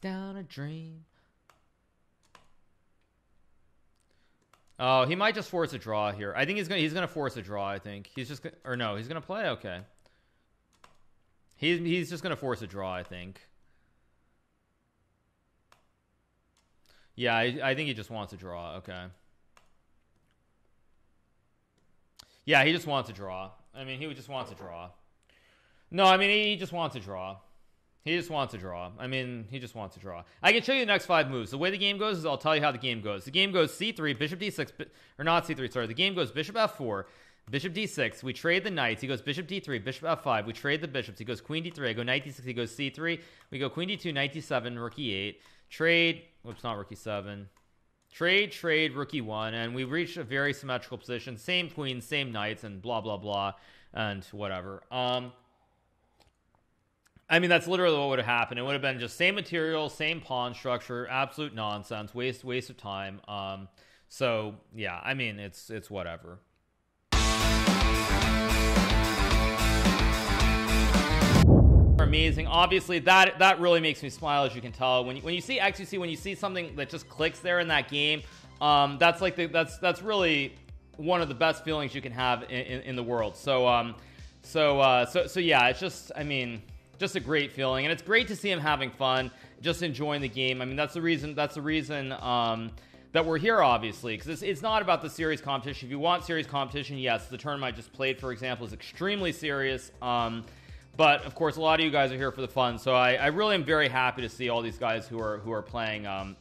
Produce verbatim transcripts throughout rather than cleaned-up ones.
down a dream. Oh, he might just force a draw here. I think he's gonna he's gonna force a draw. I think he's just or no, he's gonna play. Okay, he's he's just gonna force a draw. I think. Yeah, I, I think he just wants a draw. Okay. Yeah, he just wants a draw. I mean, he just wants a draw. No, I mean, he just wants a draw. He just wants a draw. I mean, he just wants a draw. I can show you the next five moves. The way the game goes is I'll tell you how the game goes. The game goes c three, bishop d six, or not c three, sorry. The game goes bishop f four, bishop d six. We trade the knights. He goes bishop d three, bishop f five. We trade the bishops. He goes queen d three. I go knight d six. He goes c three. We go queen d two, knight d seven, rook e eight. Trade, whoops, not rook e seven. Trade, trade, rook e one. And we reach a very symmetrical position. Same queens, same knights, and blah, blah, blah, and whatever. Um... I mean, that's literally what would have happened. It would have been just same material, same pawn structure, absolute nonsense, waste waste of time. Um, so yeah, I mean, it's it's whatever. Amazing. Obviously, that that really makes me smile, as you can tell. When you, when you see X Q C, when you see something that just clicks there in that game, um, that's like the, that's that's really one of the best feelings you can have in, in, in the world. So um, so uh, so so yeah, it's just I mean. Just a great feeling, and it's great to see him having fun, just enjoying the game. I mean, that's the reason that's the reason um that we're here, obviously, because it's, it's not about the series competition. If you want series competition, yes, the tournament I just played, for example, is extremely serious, um but of course a lot of you guys are here for the fun. So I, I really am very happy to see all these guys who are who are playing um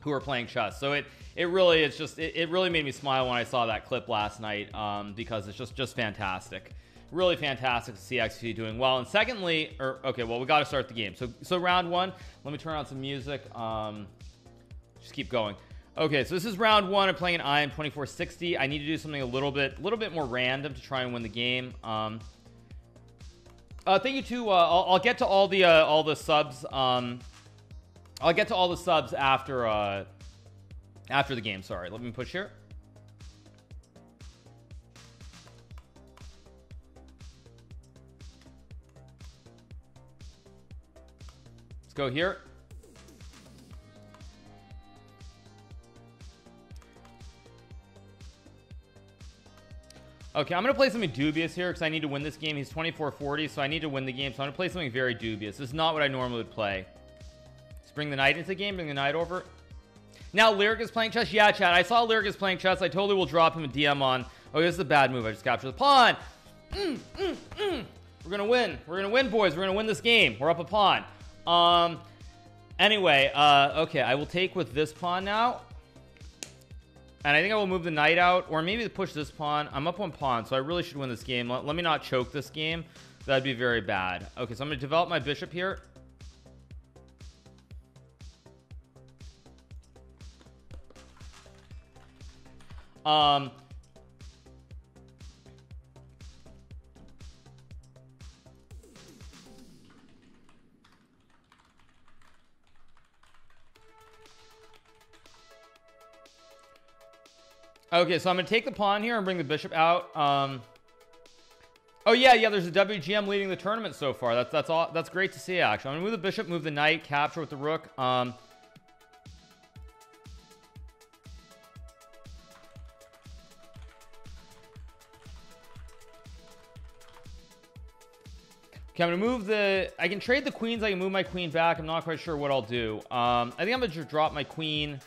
who are playing chess. So it it really it's just it, it really made me smile when I saw that clip last night, um because it's just just fantastic. Really fantastic to see X Q C doing well. And secondly, or okay, well, we got to start the game. So, so round one. Let me turn on some music. Um, just keep going. Okay, so this is round one. I'm playing an I M twenty-four sixty. I need to do something a little bit, little bit more random to try and win the game. Um, uh, thank you to. Uh, I'll, I'll get to all the uh, all the subs. Um, I'll get to all the subs after uh, after the game. Sorry, let me push here. Let's go here. Okay, I'm gonna play something dubious here because I need to win this game. He's twenty-four forty, so I need to win the game, so I'm gonna play something very dubious. This is not what I normally would play. Let's bring the knight into the game, bring the knight over. Now Lyric is playing chess. Yeah, chat, I saw Lyric is playing chess. I totally will drop him a D M on. Oh, this is a bad move. I just captured the pawn. mm, mm, mm. We're gonna win, we're gonna win, boys. We're gonna win this game. We're up a pawn. Um anyway, uh okay, I will take with this pawn now, and I think I will move the knight out, or maybe push this pawn. I'm up one pawn, so I really should win this game. Let, let me not choke this game. That'd be very bad. Okay, so I'm gonna develop my bishop here. um Okay, so I'm gonna take the pawn here and bring the bishop out. Um, oh yeah, yeah. There's a W G M leading the tournament so far. That's that's all. That's great to see. Actually, I'm gonna move the bishop, move the knight, capture with the rook. Um, okay, I'm gonna move the. I can trade the queens. I can move my queen back. I'm not quite sure what I'll do. Um, I think I'm gonna just drop my queen.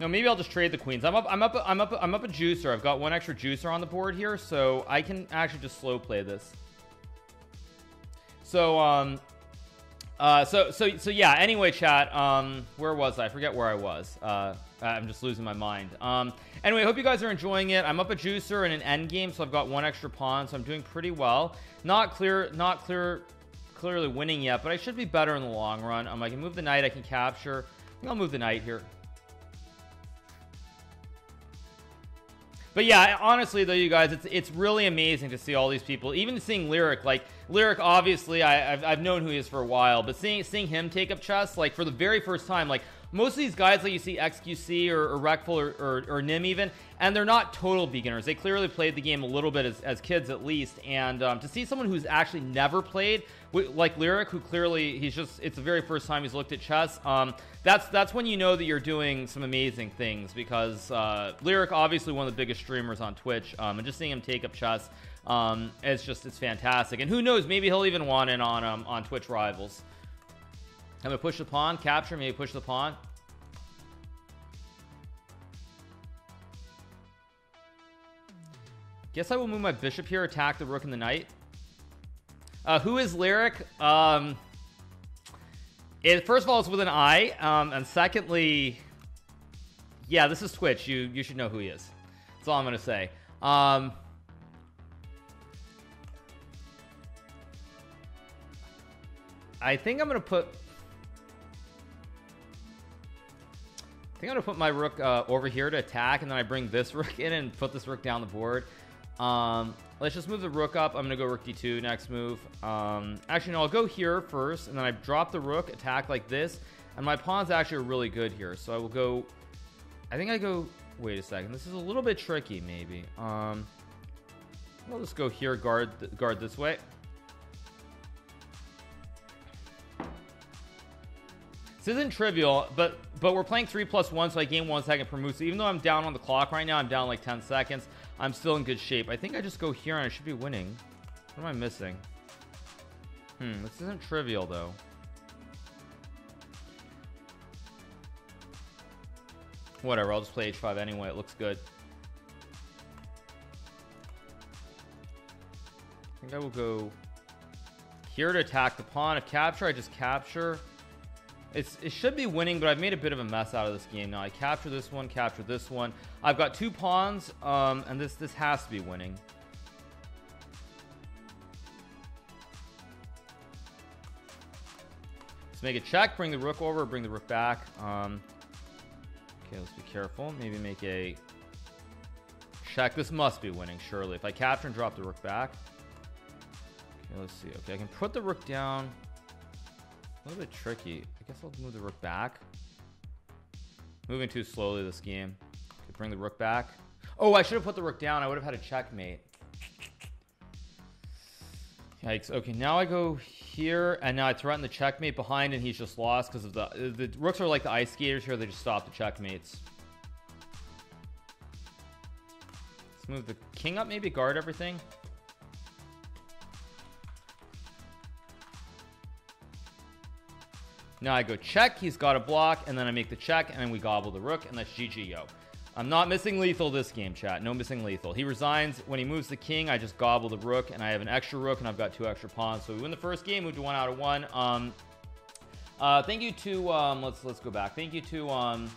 No, maybe I'll just trade the queens. I'm up I'm up I'm up I'm up a juicer. I've got one extra juicer on the board here, so I can actually just slow play this. So um uh so so so yeah, anyway, chat, um where was I? I forget where I was. Uh I'm just losing my mind. Um anyway, I hope you guys are enjoying it. I'm up a juicer in an end game, so I've got one extra pawn, so I'm doing pretty well. Not clear not clear clearly winning yet, but I should be better in the long run. Um I can move the knight, I can capture. I think I'll move the knight here. But yeah, honestly though, you guys, it's it's really amazing to see all these people, even seeing Lyric. Like Lyric, obviously I I've, I've known who he is for a while, but seeing seeing him take up chess like for the very first time, like most of these guys that you see, X Q C or, or Wreckful or, or, or Nim even, and they're not total beginners. They clearly played the game a little bit as, as kids at least, and um, to see someone who's actually never played, like Lyric, who clearly he's just it's the very first time he's looked at chess, um that's that's when you know that you're doing some amazing things, because uh Lyric, obviously one of the biggest streamers on Twitch, um and just seeing him take up chess, um it's just it's fantastic. And who knows, maybe he'll even want in on um on Twitch Rivals. I'm gonna push the pawn, capture, maybe push the pawn. Guess I will move my bishop here, attack the rook and the knight. Uh who is Lyric? Um it first of all, it's with an I, um and secondly, yeah, this is Twitch, you you should know who he is. That's all I'm gonna say. um I think I'm gonna put I think I'm gonna put my rook uh, over here to attack, and then I bring this rook in and put this rook down the board. Um let's just move the rook up. I'm gonna go rook d two next move. Um actually no, I'll go here first, and then I drop the rook, attack like this, and my pawns actually are really good here, so I will go, I think I go, wait a second, this is a little bit tricky maybe. um I'll just go here, guard guard this way. This isn't trivial, but but we're playing three plus one, so I gain one second per move. So even though I'm down on the clock right now, I'm down like ten seconds, I'm still in good shape. I think I just go here and I should be winning. What am I missing? Hmm this isn't trivial though. Whatever, I'll just play h five anyway, it looks good. I think I will go here to attack the pawn. If capture, I just capture. It's, it should be winning, but I've made a bit of a mess out of this game now. I capture this one, capture this one. I've got two pawns, um, and this this has to be winning. Let's make a check, bring the rook over, bring the rook back. Um, okay, let's be careful. Maybe make a check. This must be winning, surely. If I capture and drop the rook back. Okay, let's see. Okay, I can put the rook down. A little bit tricky. I guess I'll move the rook back. Moving too slowly this game. Okay, bring the rook back. Oh, I should have put the rook down. I would have had a checkmate. Yikes. Okay, now I go here, and now I threaten the checkmate behind, and he's just lost because of the the rooks are like the ice skaters here. They just stop the checkmates. Let's move the king up, maybe guard everything. Now I go check, he's got a block, and then I make the check, and then we gobble the rook, and that's G G. Yo, I'm not missing lethal this game, chat. No missing lethal. He resigns when he moves the king. I just gobble the rook, and I have an extra rook, and I've got two extra pawns, so we win the first game. Moved to one out of one. Um uh thank you to um let's let's go back. Thank you to um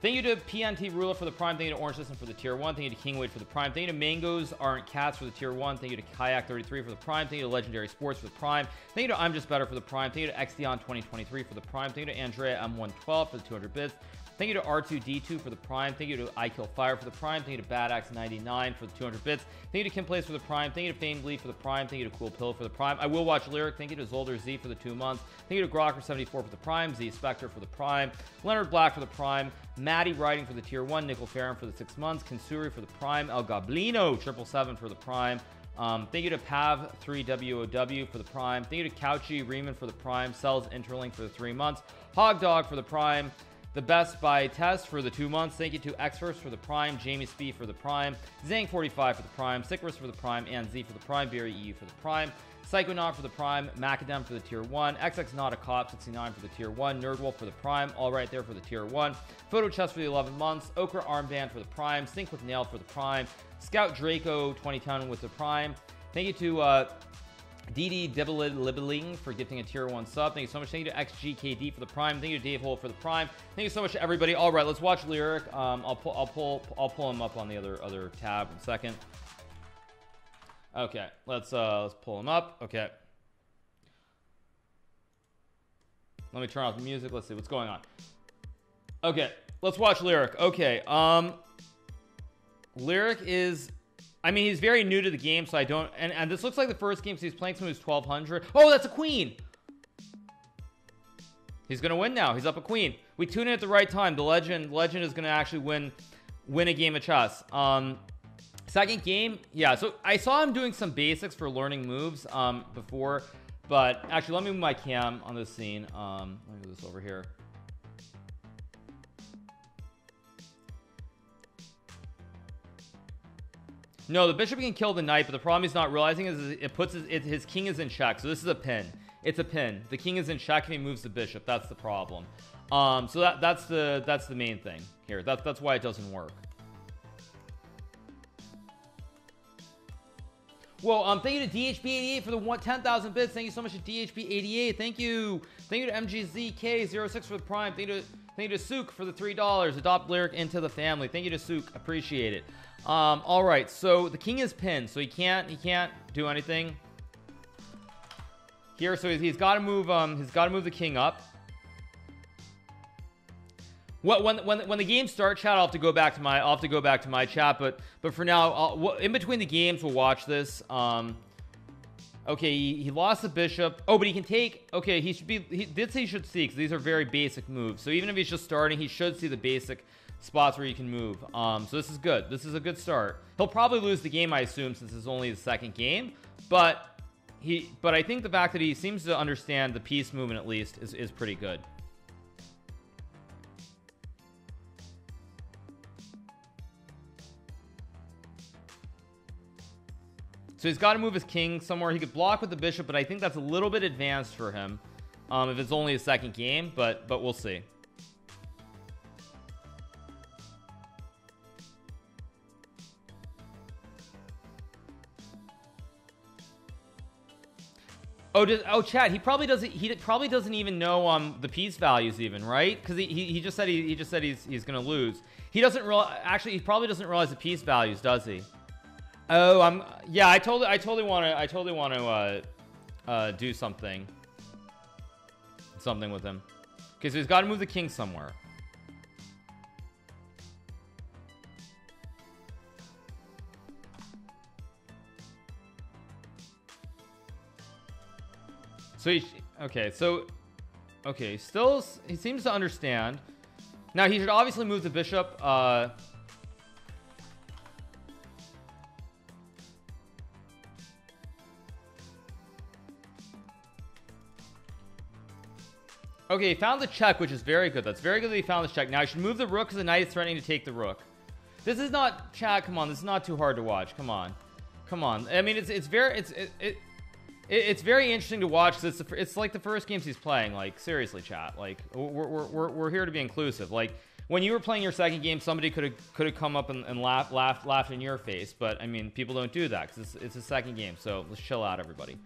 thank you to P N T Ruler for the prime. Thank you to Orange System for the tier one. Thank you to Kingwade for the prime. Thank you to Mangoes Aren't Cats for the tier one. Thank you to Kayak thirty-three for the prime. Thank you to Legendary Sports for the prime. Thank you to I'm Just Better for the prime. Thank you to X Dion twenty twenty-three for the prime. Thank you to Andrea M one twelve for the two hundred bits. Thank you to R two D two for the prime. Thank you to I Kill Fire for the prime. Thank you to Bad Axe ninety-nine for the two hundred bits. Thank you to Kim Plays for the prime. Thank you to Famed Lee for the prime. Thank you to Cool Pill for the prime. I Will Watch Lyric. Thank you to Zolder Z for the two months. Thank you to Grocker seventy-four for the prime. Z Spectre for the prime. Leonard Black for the prime. Maddie Riding for the tier one. Nickel Farron for the six months. Kansuri for the prime. El Goblino triple seven for the prime. Um, thank you to Pav three W O W for the prime. Thank you to Couchy Riemann for the prime. Cells Interlink for the three months. Hog Dog for the prime. The Best Buy Test for the two months. Thank you to Xverse for the prime. Jamie Spee for the prime. Zang forty-five for the prime. Sickris for the prime. And Z for the prime. Barry E U for the prime. Psychonaut for the prime. Macadam for the tier one. X X Not a Cop sixty-nine for the tier one. Nerdwolf for the prime. All Right There for the tier one. Photo Chest for the eleven months. Okra Armband for the prime. Sync with Nail for the prime. Scout Draco twenty ten with the prime. Thank you to uh D D Dibbling for gifting a tier one sub. Thank you so much. Thank you to X G K D for the prime. Thank you to Dave Holt for the prime. Thank you so much to everybody. All right, let's watch Lyric. Um, I'll pull, I'll pull, I'll pull him up on the other other tab in a second. Okay, let's uh, let's pull him up. Okay, let me turn off the music. Let's see what's going on. Okay, let's watch Lyric. Okay, um, Lyric is. I mean, he's very new to the game, so I don't and, and this looks like the first game, so he's playing someone who's twelve hundred. Oh, that's a queen. He's gonna win now. He's up a queen. We tune in at the right time. The legend legend is gonna actually win win a game of chess. Um second game, yeah, so I saw him doing some basics for learning moves um before, but actually let me move my cam on this scene. Um let me move this over here. No, the bishop can kill the knight, but the problem he's not realizing is it puts his, it, his king is in check. So this is a pin. It's a pin. The king is in check and he moves the bishop. That's the problem. Um, so that that's the that's the main thing here. That's that's why it doesn't work. Well, um, thank you to D H B eighty-eight for the ten thousand bits. Thank you so much to D H B eighty-eight. Thank you. Thank you to M G Z K zero six for the prime. Thank you to thank you to Sook for the three dollars. Adopt Lyric into the family. Thank you to Sook. Appreciate it. Um, all right, so the king is pinned, so he can't he can't do anything here. So he's, he's got to move um he's got to move the king up. What when when when the game starts, chat, I'll have to go back to my I'll have to go back to my chat, but but for now, I'll, in between the games, we'll watch this. Um, okay, he, he lost the bishop. Oh, but he can take. Okay, he should be. He did say he should see, because these are very basic moves. So even if he's just starting, he should see the basic spots where you can move. Um so this is good. This is a good start. He'll probably lose the game, I assume, since it's only his second game, but he but I think the fact that he seems to understand the piece movement, at least, is, is pretty good. So he's got to move his king somewhere. He could block with the bishop, but I think that's a little bit advanced for him, um if it's only his second game, but but we'll see. Oh, does, oh, chat. He probably doesn't. He probably doesn't even know um the piece values, even, right? Because he, he he just said he he just said he's he's gonna lose. He doesn't real actually. He probably doesn't realize the piece values, does he? Oh, I'm yeah. I totally I totally want to I totally want to uh, uh, do something something with him. Okay, so he's got to move the king somewhere. So he, okay so okay still he seems to understand. Now he should obviously move the bishop. Uh okay, he found the check, which is very good. That's very good that he found the check. Now he should move the rook, because the knight is threatening to take the rook. This is not, chat, come on, this is not too hard to watch. Come on, come on. I mean, it's it's very it's it, it it's very interesting to watch. It's the, it's like the first games he's playing. Like, seriously, chat, like we're, we're, we're, we're here to be inclusive. Like, when you were playing your second game, somebody could have could have come up and, and laughed laughed laughed in your face, but I mean, people don't do that, because it's, it's a second game. So let's chill out, everybody.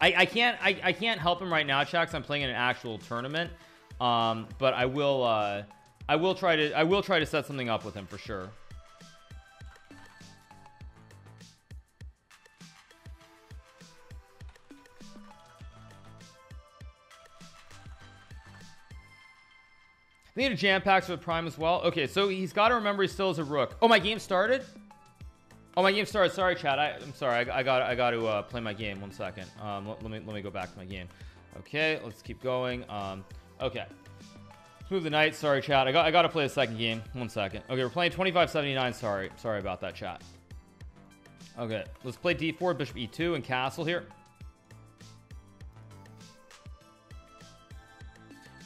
I, I can't I, I can't help him right now, chat, because I'm playing in an actual tournament, um but I will uh I will try to I will try to set something up with him for sure. They need a jam packs for the prime as well. Okay, so he's got to remember he still has a rook. Oh, my game started. Oh, my game started. Sorry, chat. I, I'm sorry. I, I got I got to uh, play my game. One second. Um, let, let me let me go back to my game. Okay, let's keep going. Um, okay, let's move the knight. Sorry, chat. I got I got to play a second game. One second. Okay, we're playing twenty-five seventy-nine. Sorry, sorry about that, chat. Okay, let's play d four, bishop e two, and castle here.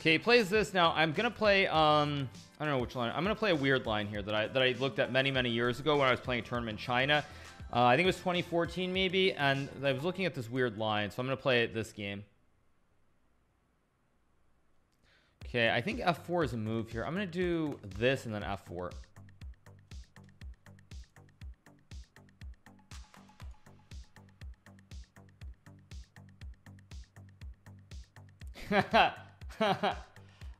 Okay, he plays this. Now I'm gonna play um I don't know which line. I'm gonna play a weird line here that I that I looked at many many years ago when I was playing a tournament in China. uh, I think it was twenty fourteen maybe, and I was looking at this weird line, so I'm gonna play it this game. Okay, I think f four is a move here. I'm gonna do this and then f four. Haha.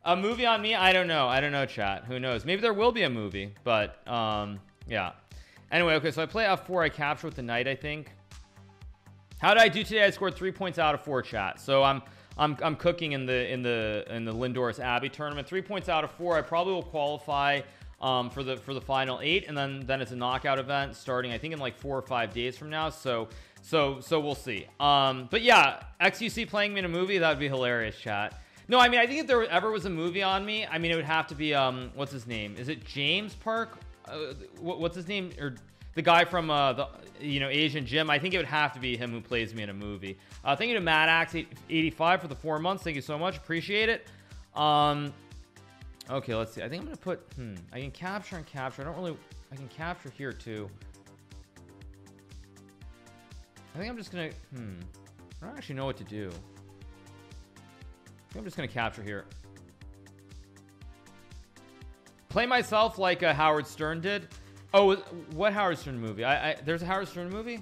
A movie on me? I don't know. I don't know, chat. Who knows? Maybe there will be a movie, but um yeah, anyway. Okay, so I play f four. I capture with the knight. I think, how did I do today? I scored three points out of four, chat, so I'm I'm I'm cooking in the in the in the Lindores Abbey tournament. Three points out of four. I probably will qualify um for the for the final eight, and then then it's a knockout event starting I think in like four or five days from now, so so so we'll see. Um but yeah, X Q C playing me in a movie, that would be hilarious, chat. No, I mean, I think if there ever was a movie on me, I mean, it would have to be um what's his name, is it James Park, uh, what, what's his name, or the guy from uh the you know Asian Gym. I think it would have to be him who plays me in a movie. Uh thank you to Mad Axe eighty-five for the four months, thank you so much, appreciate it. Um okay, let's see, I think I'm gonna put hmm I can capture and capture I don't really I can capture here too. I think I'm just gonna hmm I don't actually know what to do. I think I'm just gonna capture here, play myself like uh, Howard Stern did. Oh, what Howard Stern movie? I, I there's a Howard Stern movie.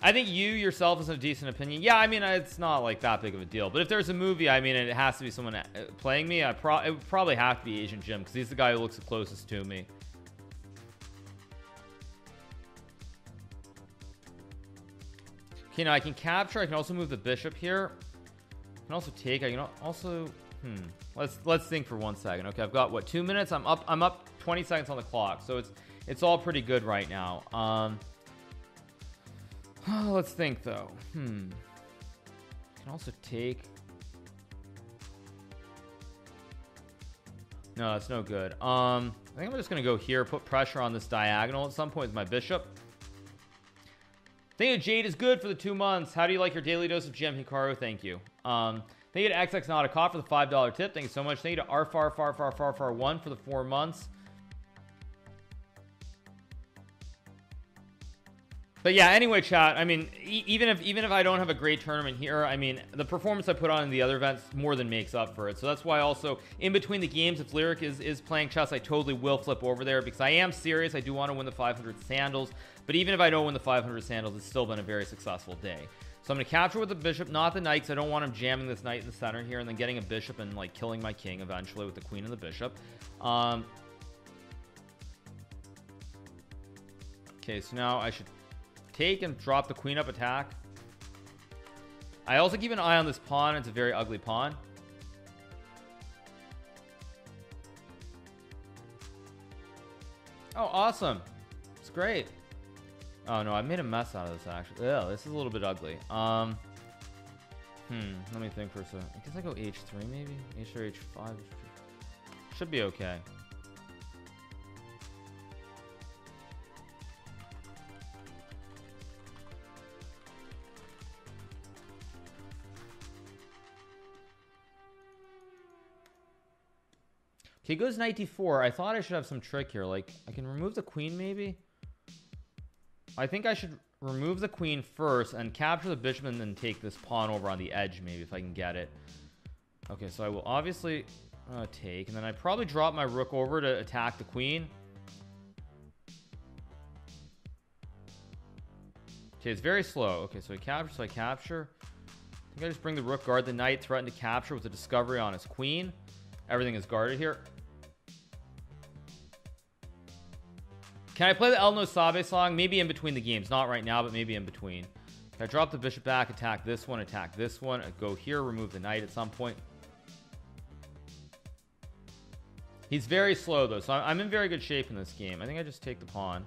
I think you yourself is a decent opinion. Yeah, I mean, it's not like that big of a deal, but if there's a movie, I mean, it has to be someone playing me. I pro it would probably have to be Asian Jim, because he's the guy who looks the closest to me. Okay, now I can capture. I can also move the bishop here. I can also take. I can also. Hmm. Let's let's think for one second. Okay, I've got what, two minutes? I'm up. I'm up twenty seconds on the clock, so it's it's all pretty good right now. Um, oh, let's think though. Hmm. I can also take. No, that's no good. Um, I think I'm just gonna go here, put pressure on this diagonal at some point with my bishop. Think of Jade is good for the two months. How do you like your daily dose of G M, Hikaru? Thank you. Um. Thank you to X X Nautica for the five dollar tip. Thank you so much. Thank you to R far far far far far one for the four months. But yeah, anyway, chat. I mean, e even if even if I don't have a great tournament here, I mean, the performance I put on in the other events more than makes up for it. So that's why also in between the games, if Lyric is is playing chess, I totally will flip over there, because I am serious. I do want to win the five hundred sandals. But even if I don't win the five hundred sandals, it's still been a very successful day. So I'm gonna capture with the bishop, not the knight, because I don't want him jamming this knight in the center here and then getting a bishop and like killing my king eventually with the queen and the bishop. Um okay, so now I should take and drop the queen up attack. I also keep an eye on this pawn. It's a very ugly pawn. Oh, awesome, it's great. Oh no, I made a mess out of this actually. Yeah, this is a little bit ugly. Um hmm let me think for a second. I guess I go H three, maybe H three, H five, H three. Should be okay. Okay, it goes knight d four. I thought I should have some trick here, like I can remove the queen maybe. I think I should remove the queen first and capture the bishop and then take this pawn over on the edge maybe if I can get it. Okay, so I will obviously uh, take, and then I probably drop my rook over to attack the queen. Okay, it's very slow. Okay, so I capture, so I capture. I think I just bring the rook, guard the knight, threaten to capture with a discovery on his queen. Everything is guarded here. Can I play the El Nosabe song? Maybe in between the games, not right now, but maybe in between. Okay, I drop the bishop back, attack this one, attack this one, I go here, remove the knight at some point. He's very slow though, so I'm in very good shape in this game. I think I just take the pawn.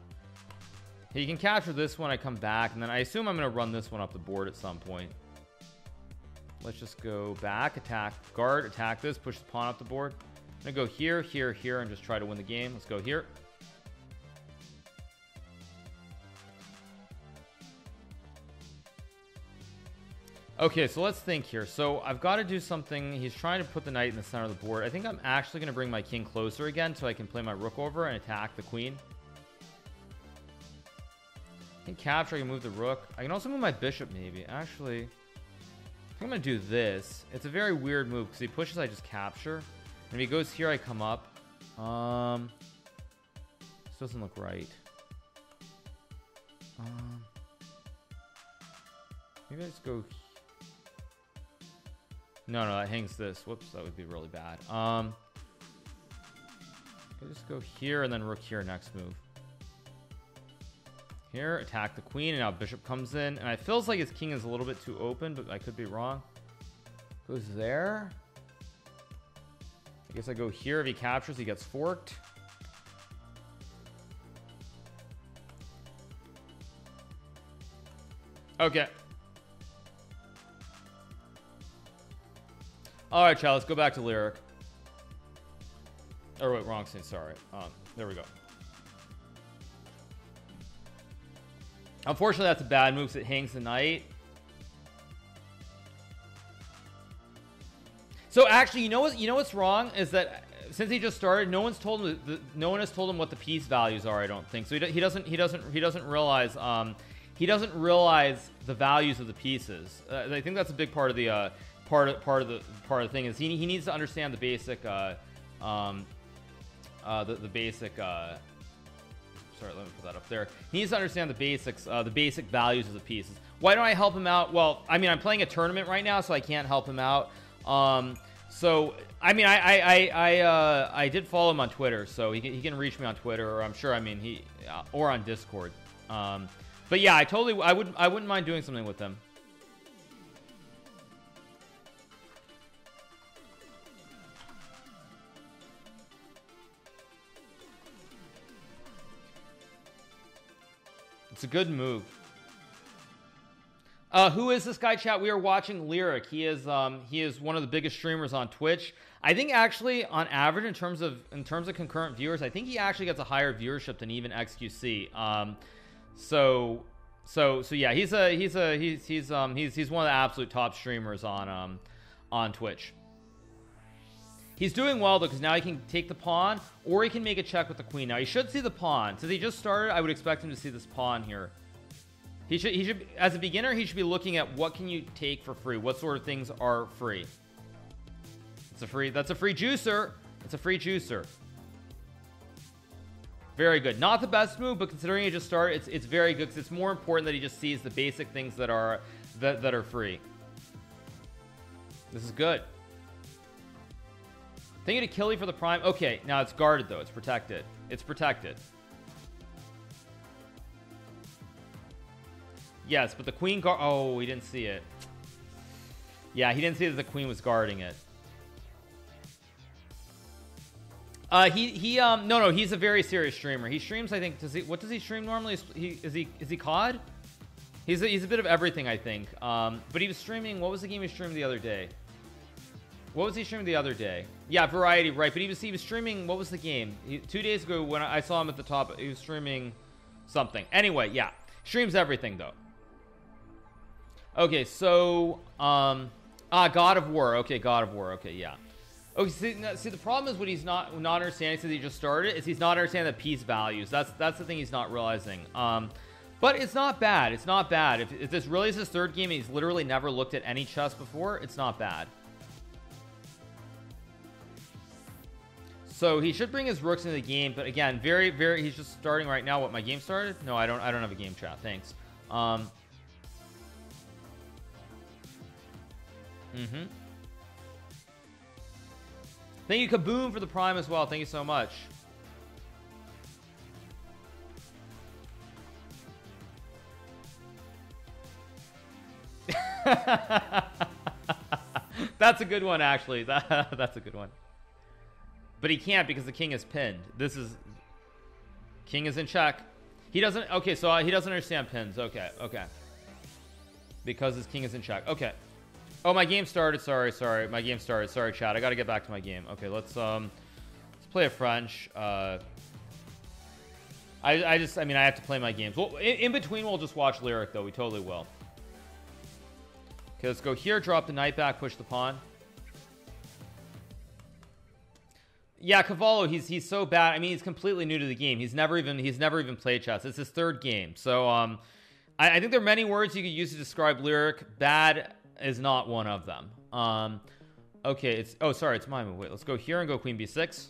He can capture this one, I come back, and then I assume I'm going to run this one up the board at some point. Let's just go back, attack, guard, attack this, push the pawn up the board. I'm going to go here, here, here, and just try to win the game. Let's go here. Okay, so let's think here. So I've got to do something. He's trying to put the knight in the center of the board. I think I'm actually going to bring my king closer again so I can play my rook over and attack the queen. I can capture, I can move the rook, I can also move my bishop maybe. Actually, I think I'm gonna do this. It's a very weird move because he pushes, I just capture, and if he goes here I come up. Um this doesn't look right. Um maybe I just go here. No, no, that hangs this. Whoops, that would be really bad. Um, I just go here and then rook here. Next move. Here, attack the queen, and now bishop comes in, and it feels like his king is a little bit too open, but I could be wrong. Goes there. I guess I go here. If he captures, he gets forked. Okay. All right, child, let's go back to Lyric. Oh, wait, wrong scene, sorry. Um, there we go. Unfortunately, that's a bad move because it hangs the knight. So actually, you know what? You know what's wrong is that since he just started, no one's told him. The, no one has told him what the piece values are. I don't think so. He, do, he doesn't. He doesn't. He doesn't realize. Um, he doesn't realize the values of the pieces. Uh, I think that's a big part of the uh, part of part of the part of the thing is he he needs to understand the basic. Uh, um, uh, the the basic. Uh, Sorry, let me put that up there. He needs to understand the basics, uh, the basic values of the pieces. Why don't I help him out? Well, I mean, I'm playing a tournament right now, so I can't help him out. Um, so, I mean, I, I, I, I, uh, I did follow him on Twitter, so he can, he can reach me on Twitter, or I'm sure, I mean, he, uh, or on Discord. Um, but yeah, I totally, I wouldn't, I wouldn't mind doing something with them. It's a good move. Uh, who is this guy, chat? We are watching Lyric. He is um, he is one of the biggest streamers on Twitch. I think actually, on average, in terms of in terms of concurrent viewers, I think he actually gets a higher viewership than even X Q C. Um, so so so yeah, he's a he's a he's he's um he's he's one of the absolute top streamers on um on Twitch. He's doing well though, because now he can take the pawn, or he can make a check with the queen. Now he should see the pawn. Since he just started, I would expect him to see this pawn here. He should, he should, as a beginner, he should be looking at what can you take for free. What sort of things are free? It's a free. That's a free juicer. It's a free juicer. Very good. Not the best move, but considering he just started, it's it's very good. Because it's more important that he just sees the basic things that are that that are free. This is good. Thinking to kill you for the prime. Okay, now it's guarded though. It's protected. It's protected. Yes, but the queen guard. Oh, he didn't see it. Yeah, he didn't see that the queen was guarding it. Uh, he he um no no he's a very serious streamer. He streams, I think. Does he? What does he stream normally? Is he is he is he C O D? He's a, he's a bit of everything, I think. Um, but he was streaming. What was the game he streamed the other day? What was he streaming the other day? Yeah, variety, right? But he was he was streaming. What was the game? He, two days ago when I saw him at the top, he was streaming something. Anyway, yeah, streams everything though. Okay, so um, ah, God of War. Okay, God of War. Okay, yeah. Okay, see, now, see the problem is what he's not not understanding since he just started is he's not understanding the piece values. That's that's the thing he's not realizing. Um, but it's not bad. It's not bad. If, if this really is his third game and he's literally never looked at any chess before, it's not bad. So he should bring his rooks into the game, but again, very, very, he's just starting right now. What, my game started? No, I don't, I don't have a game, chat. Thanks. Um, mm-hmm. Thank you, Kaboom, for the prime as well. Thank you so much. That's a good one, actually. That, that's a good one. But he can't because the king is pinned. This is king is in check. He doesn't. Okay, so uh, he doesn't understand pins. Okay, okay. Because his king is in check. Okay. Oh, my game started. Sorry, sorry. My game started. Sorry, chat. I got to get back to my game. Okay, let's um, let's play a French. Uh, I I just I mean I have to play my games. Well, in, in between we'll just watch Lyric though. We totally will. Okay, let's go here. Drop the knight back. Push the pawn. Yeah, Cavallo, he's he's so bad. I mean, he's completely new to the game. He's never even he's never even played chess. It's his third game. So um I, I think there are many words you could use to describe Lyric. Bad is not one of them. Um okay, it's oh sorry, it's my move. Wait, let's go here and go Queen B six.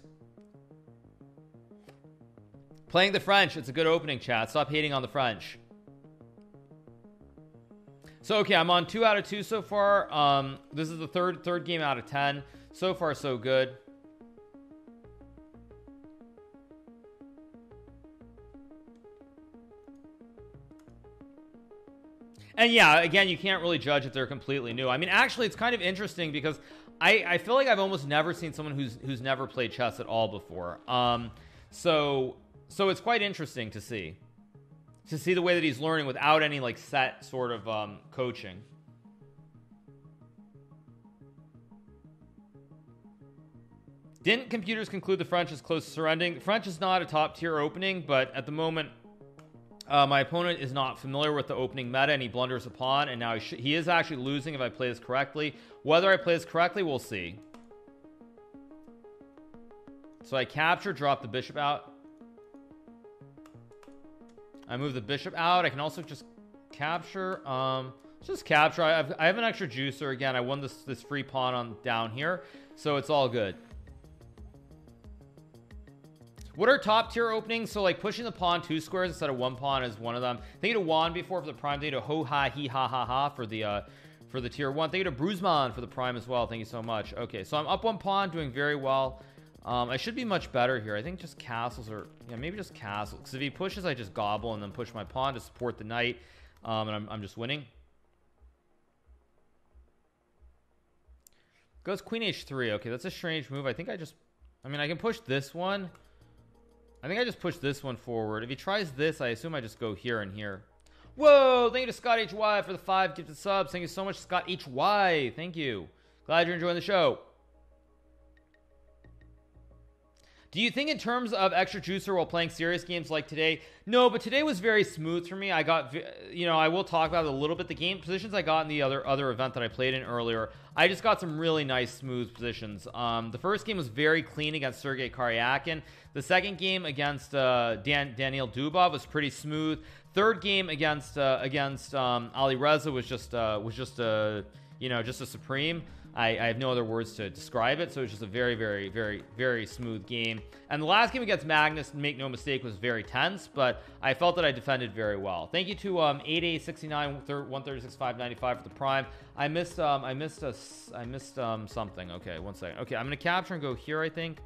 Playing the French, it's a good opening, chat. Stop hating on the French. So okay, I'm on two out of two so far. Um this is the third third game out of ten. So far, so good. And yeah, again, you can't really judge if they're completely new. I mean, actually, it's kind of interesting because I I feel like I've almost never seen someone who's who's never played chess at all before. Um, so so it's quite interesting to see to see the way that he's learning without any like set sort of um, coaching. Didn't computers conclude the French is close to surrendering? The French is not a top tier opening, but at the moment, uh, my opponent is not familiar with the opening meta and he blunders a pawn, and now he, sh he is actually losing if I play this correctly. Whether I play this correctly, we'll see. So I capture, drop the bishop out. I move the bishop out. I can also just capture. Um, just capture. I have, I have an extra juicer. Again, I won this, this free pawn on down here, so it's all good. What are top tier openings? So like pushing the pawn two squares instead of one pawn is one of them. They had a Juan before for the prime. They had a ho ha he ha ha ha for the uh for the tier one. They had a Bruzman for the prime as well. Thank you so much. Okay, so I'm up one pawn, doing very well. Um, I should be much better here. I think just castles are yeah, maybe just castle. Because if he pushes, I just gobble and then push my pawn to support the knight. Um, and I'm I'm just winning. Goes queen h three. Okay, that's a strange move. I think I just I mean I can push this one. I think I just push this one forward. If he tries this, I assume I just go here and here. Whoa, thank you to Scott H Y for the five gifted subs. Thank you so much, Scott H Y. Thank you. Glad you're enjoying the show. Do you think in terms of extra juicer while playing serious games like today? No, but today was very smooth for me. I got, you know, I will talk about it a little bit. The game positions I got in the other other event that I played in earlier, I just got some really nice smooth positions. Um, the first game was very clean against Sergey Karyakin. The second game against uh, Dan Daniil Dubov was pretty smooth. Third game against uh, against um, Alireza was just uh, was just a uh, you know just a supreme. I, I have no other words to describe it. So it's just a very, very, very, very smooth game. And the last game against Magnus, make no mistake, was very tense, but I felt that I defended very well. Thank you to um, eight eight six nine one three six five nine five for the prime. I missed, um, I missed, a, I missed um, something. Okay, one second. Okay, I'm gonna capture and go here. I think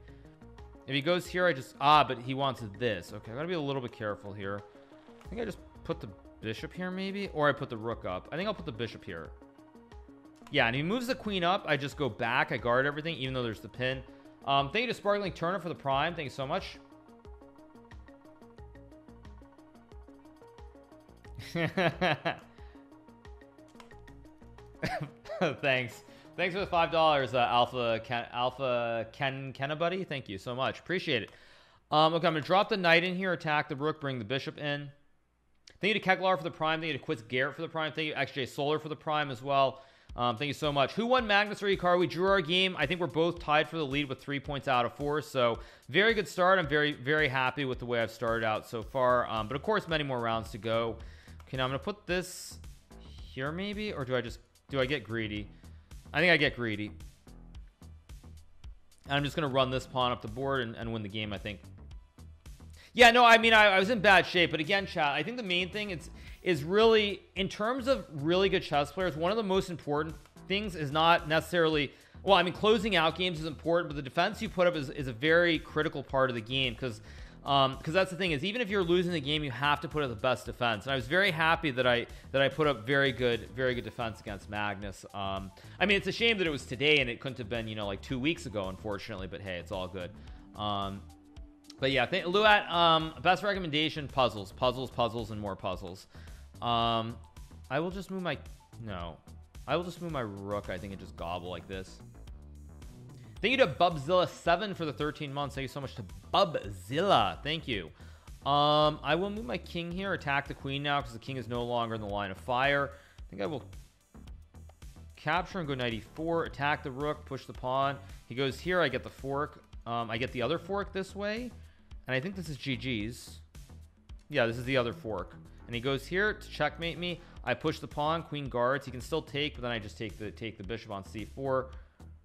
if he goes here, I just ah, but he wants this. Okay, I gotta be a little bit careful here. I think I just put the bishop here, maybe, or I put the rook up. I think I'll put the bishop here. Yeah, and he moves the queen up. I just go back. I guard everything, even though there's the pin. Um, thank you to Sparkling Turner for the prime. Thank you so much. Thanks. Thanks for the five dollars, uh, Alpha Ken, Alpha Ken Kennabuddy. Thank you so much. Appreciate it. Um, okay, I'm gonna drop the knight in here, attack the rook, bring the bishop in. Thank you to Keglar for the prime. Thank you to Quitz Garrett for the prime. Thank you X J Solar for the prime as well. Um, thank you so much. Who won, Magnus or Hikaru? We drew our game. I think we're both tied for the lead with three points out of four. So very good start. I'm very, very happy with the way I've started out so far. Um, but of course, many more rounds to go. Okay, now I'm gonna put this here maybe, or do I just, do I get greedy? I think I get greedy. And I'm just gonna run this pawn up the board and, and win the game, I think. Yeah, no, I mean, I, I was in bad shape, but again, chat, I think the main thing is, is really, in terms of really good chess players, one of the most important things is not necessarily, well, I mean, closing out games is important, but the defense you put up is, is a very critical part of the game, because um because that's the thing, is even if you're losing the game, you have to put up the best defense. And I was very happy that I that I put up very good very good defense against Magnus. um I mean, it's a shame that it was today and it couldn't have been, you know, like two weeks ago, unfortunately, but hey, it's all good. um But yeah, Luat, um, best recommendation, puzzles, puzzles, puzzles, and more puzzles. Um, I will just move my, no, I will just move my rook, I think, and just gobble like this. Thank you to Bubzilla seven for the thirteen months. Thank you so much to Bubzilla. Thank you. Um, I will move my king here, attack the queen now, because the king is no longer in the line of fire. I think I will capture and go knight e four, attack the rook, push the pawn. He goes here, I get the fork. Um, I get the other fork this way. And I think this is G G's. Yeah, this is the other fork. And he goes here to checkmate me. I push the pawn, queen guards. He can still take, but then I just take the take the bishop on c four.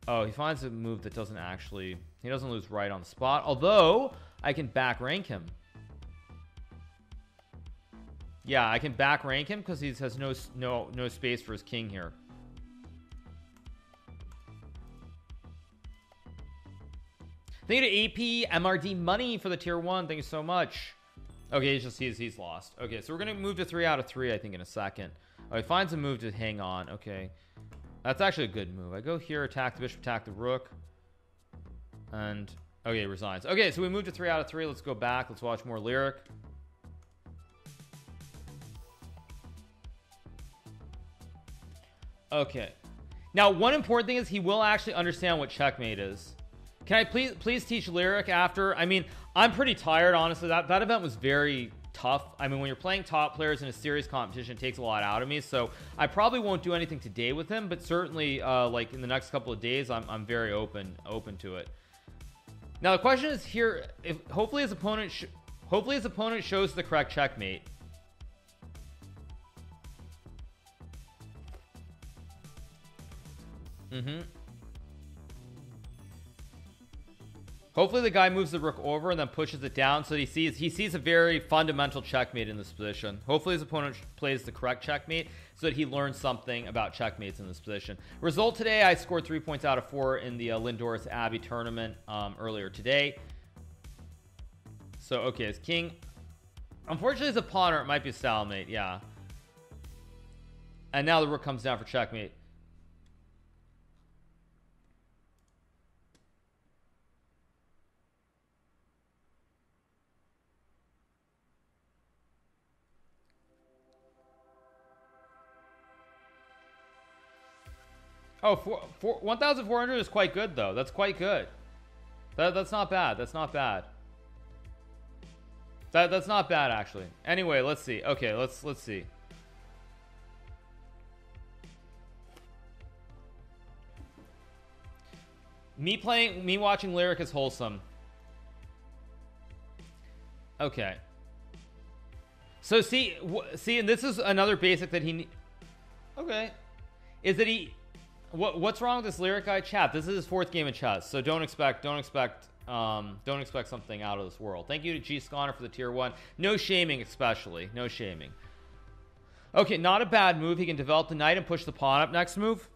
Oh, he finds a move that doesn't actually, he doesn't lose right on the spot, although I can back rank him. Yeah, I can back rank him because he has no no no space for his king here. Thank you to A P M R D Money for the tier one. Thank you so much. Okay, he's just he's he's lost. Okay, so we're gonna move to three out of three, I think, in a second. Oh, he finds a move to hang on. Okay, That's actually a good move. I go here, attack the bishop, attack the rook, and okay, resigns. Okay, so we moved to three out of three. Let's go back. Let's watch more Lyric. Okay, now one important thing is he will actually understand what checkmate is. Can I please please teach Lyric after? I mean, I'm pretty tired, honestly. That that event was very tough. I mean, when you're playing top players in a serious competition, it takes a lot out of me, so I probably won't do anything today with him, but certainly uh like in the next couple of days, I'm, I'm very open open to it. Now the question is here, if hopefully his opponent sh hopefully his opponent shows the correct checkmate. Mm-hmm. Hopefully the guy moves the rook over and then pushes it down, so he sees he sees a very fundamental checkmate in this position. Hopefully his opponent plays the correct checkmate so that he learns something about checkmates in this position. Result today, I scored three points out of four in the uh, Lindores Abbey tournament um, earlier today. So okay, his king, unfortunately, is a pawn, or it might be a stalemate. Yeah, and now the rook comes down for checkmate. Oh, four, four, one thousand four hundred is quite good, though. That's quite good. That, that's not bad. That's not bad. That, that's not bad, actually. Anyway, let's see. Okay, let's let's see. Me playing, me watching Lyric is wholesome. Okay. So see, w see, and this is another basic that he. Okay, is that he. What, what's wrong with this Lyric guy, chat? This is his fourth game of chess, so don't expect don't expect um don't expect something out of this world. Thank you to G Sconner for the tier one. No shaming, especially no shaming. Okay, not a bad move. He can develop the knight and push the pawn up. Next move,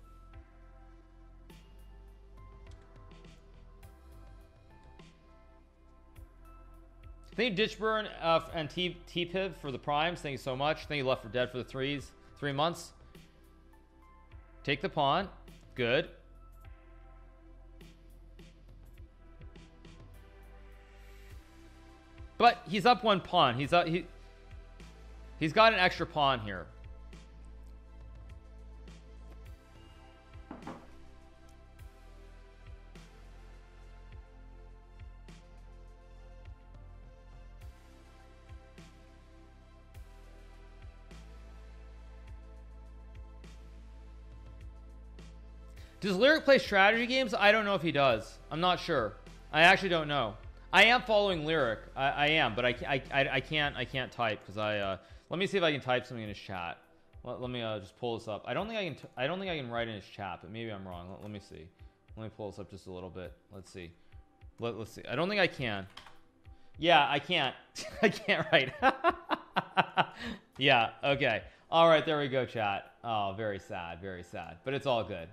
thank you Ditchburn uh, and T-Piv for the primes. Thank you so much. Thank you Left for Dead for the threes, three months. Take the pawn. Good. But he's up one pawn. He's up, he he's got an extra pawn here. Does Lyric play strategy games? I don't know if he does. I'm not sure. I actually don't know. I am following Lyric. I, I am, but I, I, I can't I can't type because I uh, let me see if I can type something in his chat. Let, let me uh, just pull this up. I don't think I can t I don't think I can write in his chat, but maybe I'm wrong. Let, let me see. Let me pull this up just a little bit. Let's see. Let, let's see. I don't think I can. Yeah, I can't. I can't write. Yeah. Okay. All right. There we go, chat. Oh, very sad. Very sad. But it's all good.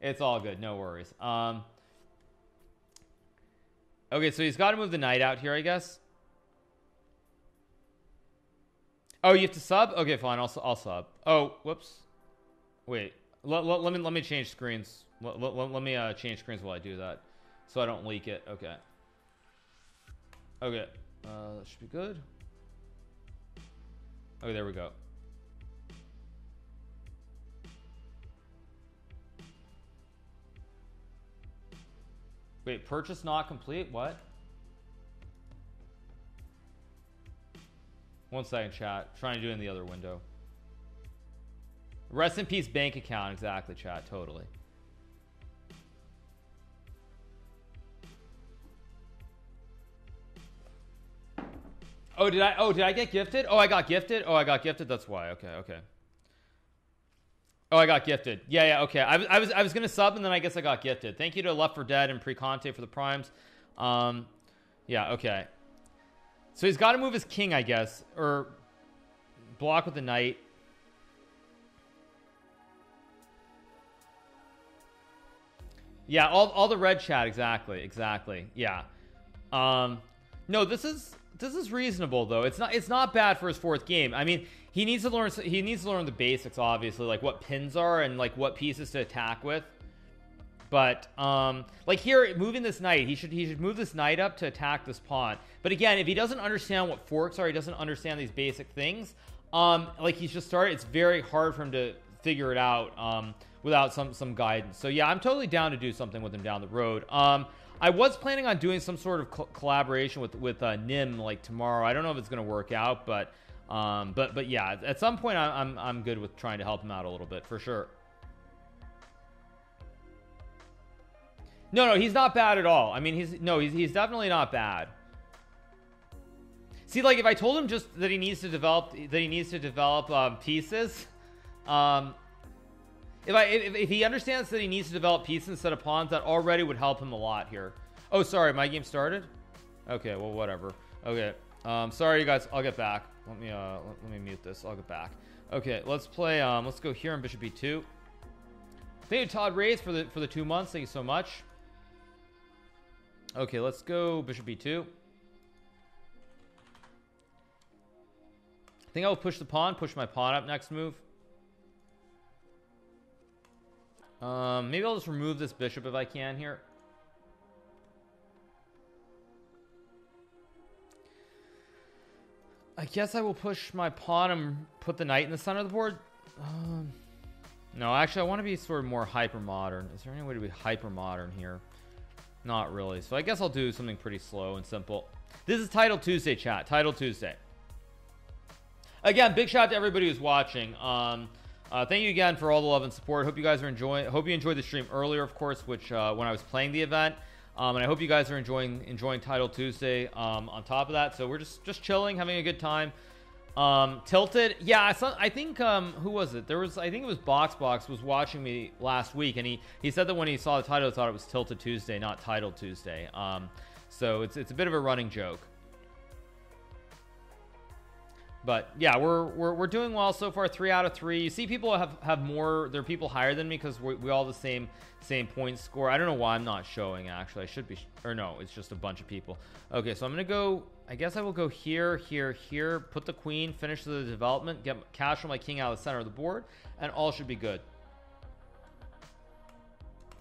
It's all good, no worries. Um okay, so he's got to move the knight out here, I guess. Oh, you have to sub. Okay, fine, I'll, I'll sub. Oh, whoops, wait, let, let, let me let me change screens. Let, let, let me uh change screens while I do that so I don't leak it. Okay, okay, uh that should be good. Okay, there we go. Wait, purchase not complete? What? One second, chat. Trying to do it in the other window. Rest in peace, bank account. Exactly, chat. Totally. Oh, did I? Oh, did I get gifted? Oh, I got gifted. Oh, I got gifted. That's why. Okay, okay. Oh, I got gifted. Yeah, yeah. Okay, I, I was I was gonna sub and then I guess I got gifted. Thank you to Left for Dead and Precante for the primes. Um yeah, okay, so he's got to move his king, I guess, or block with the knight. Yeah, all, all the red, chat. Exactly, exactly. Yeah. Um no, this is this is reasonable, though. It's not it's not bad for his fourth game. I mean, He needs to learn he needs to learn the basics, obviously, like what pins are and like what pieces to attack with. But um like here, moving this knight, he should he should move this knight up to attack this pawn. But again, if he doesn't understand what forks are, he doesn't understand these basic things, um like he's just started, it's very hard for him to figure it out um without some some guidance. So yeah, I'm totally down to do something with him down the road. um I was planning on doing some sort of co collaboration with with uh, Nim like tomorrow. I don't know if it's going to work out, but um but but yeah, at some point I, I'm I'm good with trying to help him out a little bit for sure. No, no, he's not bad at all. I mean, he's no, he's he's definitely not bad. See, like if I told him just that he needs to develop that he needs to develop um, pieces, um, if I if, if he understands that he needs to develop pieces instead of pawns, that already would help him a lot here. Oh, sorry, my game started. Okay, well, whatever. Okay, um, sorry you guys. I'll get back. Let me uh, let, let me mute this. I'll get back. Okay, let's play. Um, let's go here on Bishop B two. Thank you, Todd Reyes, for the for the two months. Thank you so much. Okay, let's go Bishop B two. I think I'll push the pawn, push my pawn up next move. Um, maybe I'll just remove this bishop if I can here. I guess I will push my pawn and put the knight in the center of the board. Um, no, actually, I want to be sort of more hyper modern. Is there any way to be hyper modern here? Not really. So I guess I'll do something pretty slow and simple. This is Titled Tuesday, chat. Titled Tuesday. Again, big shout out to everybody who's watching. Um, uh, thank you again for all the love and support. Hope you guys are enjoying. Hope you enjoyed the stream earlier, of course, which uh, when I was playing the event. Um, and I hope you guys are enjoying enjoying Titled Tuesday. Um, on top of that, so we're just just chilling, having a good time. Um, tilted, yeah. I, saw, I think um, who was it? There was, I think it was Box Box was watching me last week, and he he said that when he saw the title, he thought it was Tilted Tuesday, not Titled Tuesday. Um, so it's it's a bit of a running joke. But yeah, we're we're we're doing well so far. Three out of three. You see, people have have more. There are people higher than me because we we all the same same point score. I don't know why I'm not showing. Actually, I should be. Or no, it's just a bunch of people. Okay, so I'm gonna go. I guess I will go here, here, here. Put the queen. Finish the development. Get cash on my king out of the center of the board, and all should be good.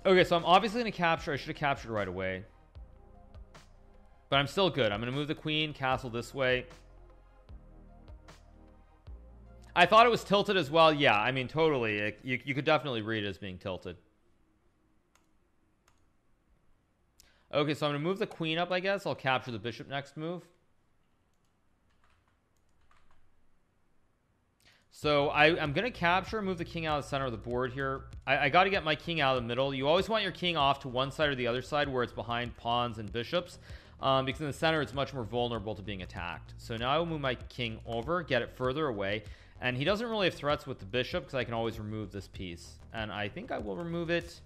Okay, so I'm obviously gonna capture. I should have captured right away. But I'm still good. I'm gonna move the queen, castle this way. I thought it was tilted as well. Yeah, I mean, totally. It, you, you could definitely read it as being tilted. Okay, so I'm gonna move the queen up, I guess. I'll capture the bishop next move. So I, I'm gonna capture, move the king out of the center of the board here. I, I got to get my king out of the middle. You always want your king off to one side or the other side where it's behind pawns and bishops. Um, because in the center, it's much more vulnerable to being attacked. So now I will move my king over, get it further away. And he doesn't really have threats with the bishop because I can always remove this piece. And I think I will remove it.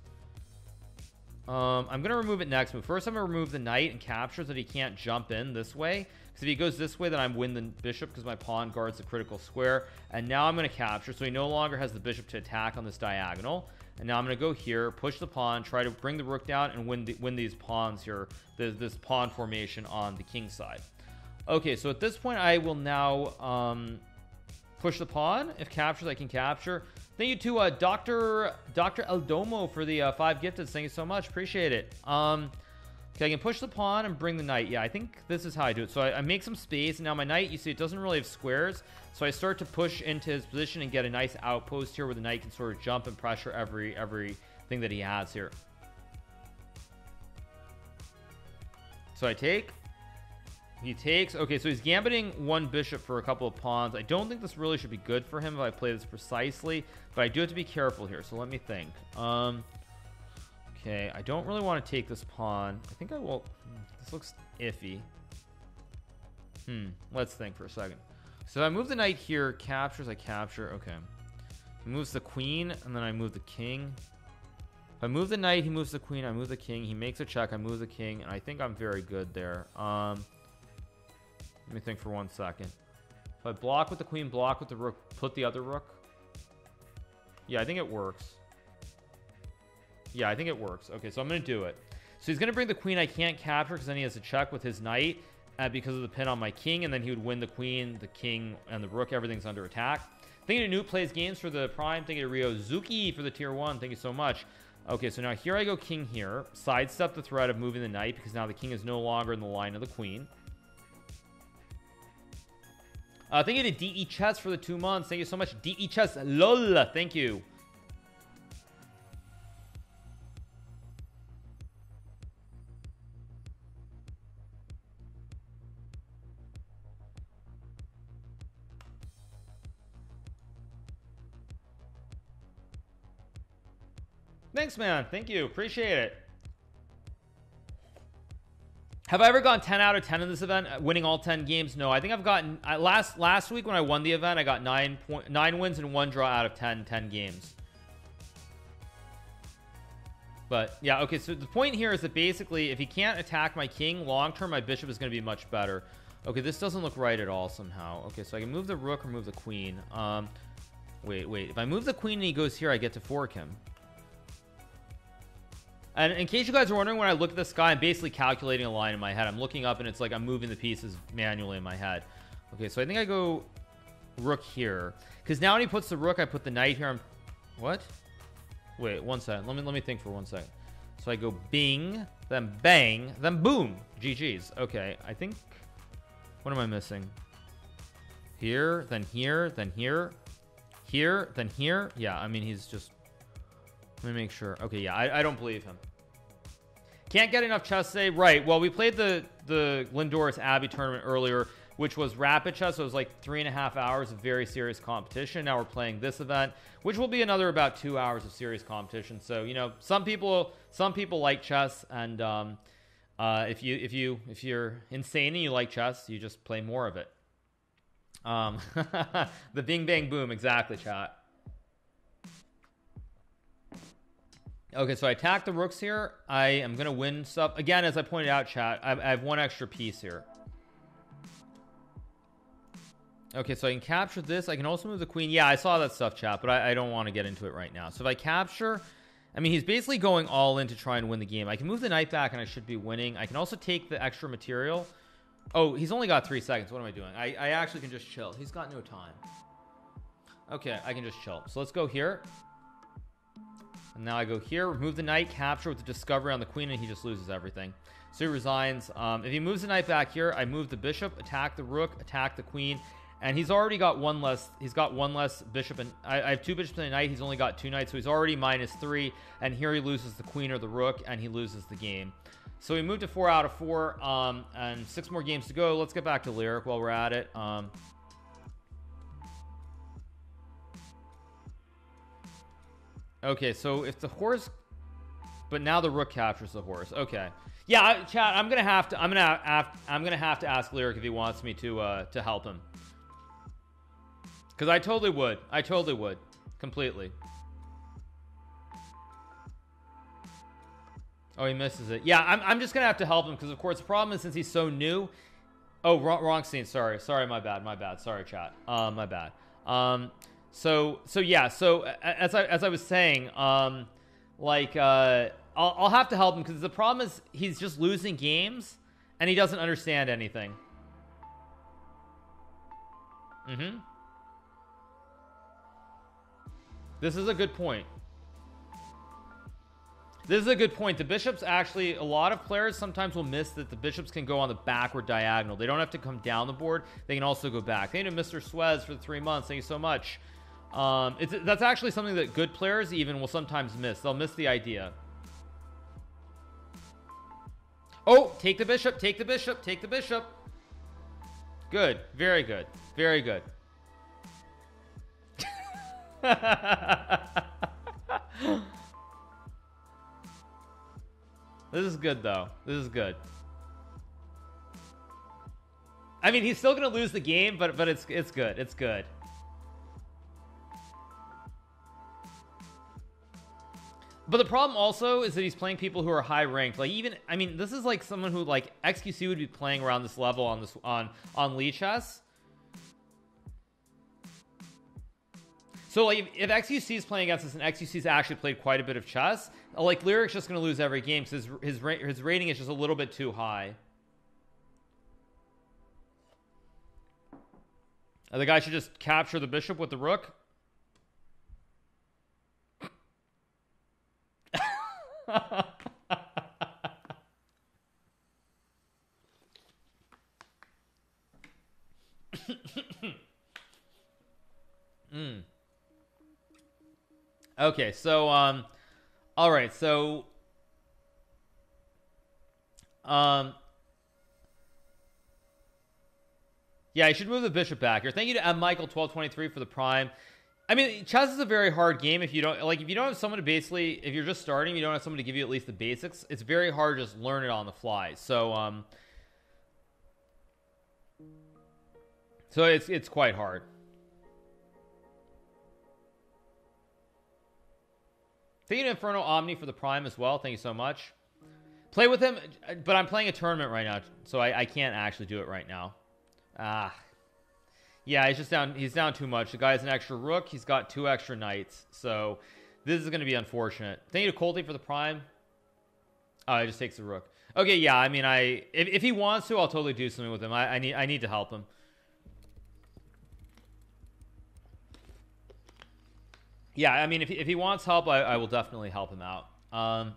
Um, I'm going to remove it next move. First, I'm going to remove the knight and capture so that he can't jump in this way. Because if he goes this way, then I win the bishop because my pawn guards the critical square. And now I'm going to capture. So he no longer has the bishop to attack on this diagonal. And now I'm going to go here, push the pawn, try to bring the rook down and win the, win these pawns here. The, this pawn formation on the king side. Okay, so at this point, I will now... Um, push the pawn. If captures, I can capture. Thank you to uh Doctor Doctor Eldomo for the uh, five gifted. Thank you so much, appreciate it. Um okay, I can push the pawn and bring the knight. Yeah, I think this is how I do it. So I, I make some space, and now my knight, you see, it doesn't really have squares, so I start to push into his position and get a nice outpost here where the knight can sort of jump and pressure every everything that he has here. So I take. He takes. Okay, so he's gambiting one bishop for a couple of pawns. I don't think this really should be good for him if I play this precisely, but I do have to be careful here, so let me think. Um okay, I don't really want to take this pawn. I think I will. This looks iffy. Hmm let's think for a second. So I move the knight here, captures, I capture. Okay, he moves the queen and then I move the king. If I move the knight, he moves the queen, I move the king, he makes a check, I move the king, and I think I'm very good there. um Let me think for one second. If I block with the queen, block with the rook, put the other rook. Yeah, I think it works. Yeah, I think it works. Okay, so I'm going to do it. So he's going to bring the queen. I can't capture because then he has to check with his knight. uh, because of the pin on my king, and then he would win the queen, the king, and the rook. Everything's under attack. Thank you to New Plays Games for the prime. Thank you to Ryozuki for the tier one. Thank you so much. Okay, so now here I go king here. Sidestep the threat of moving the knight because now the king is no longer in the line of the queen. Uh, thank you to D E Chess for the two months. Thank you so much, D E Chess. Lol, thank you. Thanks, man. Thank you. Appreciate it. Have I ever gone ten out of ten in this event, winning all ten games? No, I think I've gotten I, last last week when I won the event, I got nine point nine wins and one draw out of ten, ten games. But yeah, okay. So the point here is that basically, if he can't attack my king long term, my bishop is going to be much better. Okay, this doesn't look right at all somehow. Okay, so I can move the rook or move the queen. Um, wait, wait. If I move the queen and he goes here, I get to fork him. And in case you guys are wondering, when I look at the sky, I'm basically calculating a line in my head. I'm looking up and it's like I'm moving the pieces manually in my head. Okay, so I think I go rook here because now when he puts the rook, I put the knight here. I'm what? Wait, one second. Let me let me think for one second. So I go bing, then bang, then boom. G G's. Okay, I think. What am I missing? Here, then here, then here, here, then here. Yeah, I mean he's just. Let me make sure. Okay, yeah, I, I don't believe him. Can't get enough chess today, right? Well, we played the the Lindores Abbey tournament earlier, which was rapid chess. So it was like three and a half hours of very serious competition. Now we're playing this event, which will be another about two hours of serious competition. So you know, some people some people like chess, and um, uh, if you if you if you're insane and you like chess, you just play more of it. Um, the Bing Bang Boom, exactly, chat. Okay, so I attack the rooks here. I am gonna win stuff again. As I pointed out, chat, I, I have one extra piece here. Okay, so I can capture this. I can also move the queen. Yeah, I saw that stuff, chat, but I, I don't want to get into it right now. So if I capture, I mean he's basically going all in to try and win the game. I can move the knight back and I should be winning. I can also take the extra material. Oh, he's only got three seconds. What am I doing? I, I actually can just chill. He's got no time. Okay, I can just chill. So let's go here. And now I go here, remove the knight, capture with the discovery on the queen, and he just loses everything. So he resigns. Um, if he moves the knight back here, I move the bishop, attack the rook, attack the queen, and he's already got one less. He's got one less bishop, and I, I have two bishops and a knight. He's only got two knights, so he's already minus three. And here he loses the queen or the rook, and he loses the game. So we moved to four out of four, um, and six more games to go. Let's get back to Lyric while we're at it. Um, Okay, so if the horse, but now the rook captures the horse. Okay, yeah, I, chat. I'm gonna have to. I'm gonna have. I'm gonna have to ask Lyric if he wants me to uh, to help him. Because I totally would. I totally would. Completely. Oh, he misses it. Yeah, I'm. I'm just gonna have to help him because, of course, the problem is since he's so new. Oh, wrong, wrong scene. Sorry, sorry. My bad. My bad. Sorry, chat. Uh, my bad. Um. So, so yeah, so as I, as I was saying, um, like, uh, I'll, I'll have to help him because the problem is he's just losing games and he doesn't understand anything. Mm-hmm. This is a good point. This is a good point. The bishops actually, a lot of players sometimes will miss that the bishops can go on the backward diagonal. They don't have to come down the board. They can also go back. Thank you to Mister Suez for the three months. Thank you so much. Um, it's, that's actually something that good players even will sometimes miss. They'll miss the idea. Oh, take the bishop, take the bishop, take the bishop. Good. Very good. Very good. This is good though. This is good. I mean, he's still going to lose the game, but, but it's, it's good. It's good. But the problem also is that he's playing people who are high ranked. Like even, I mean, this is like someone who like X Q C would be playing around this level on this, on, on Lee chess. So like if, if X Q C is playing against us and X Q C's actually played quite a bit of chess, like Lyric's just going to lose every game. So his, his, his rating is just a little bit too high. The guy should just capture the bishop with the rook. mm. Okay, so um all right, so um yeah, you should move the bishop back here. Thank you to M. Michael twelve twenty-three for the prime. I mean, chess is a very hard game if you don't like if you don't have someone to basically if you're just starting, you don't have someone to give you at least the basics. It's very hard to just learn it on the fly. So um so it's it's quite hard. Thank you to Inferno Omni for the prime as well. Thank you so much. Play with him, but I'm playing a tournament right now, so I, I can't actually do it right now. Ah, yeah, he's just down. He's down too much. The guy has an extra rook. He's got two extra knights, so this is going to be unfortunate. Thank you to Colty for the prime. Oh, he just takes the rook. Okay, yeah. I mean, I if if he wants to, I'll totally do something with him. I, I need I need to help him. Yeah, I mean, if he, if he wants help, I, I will definitely help him out. Um,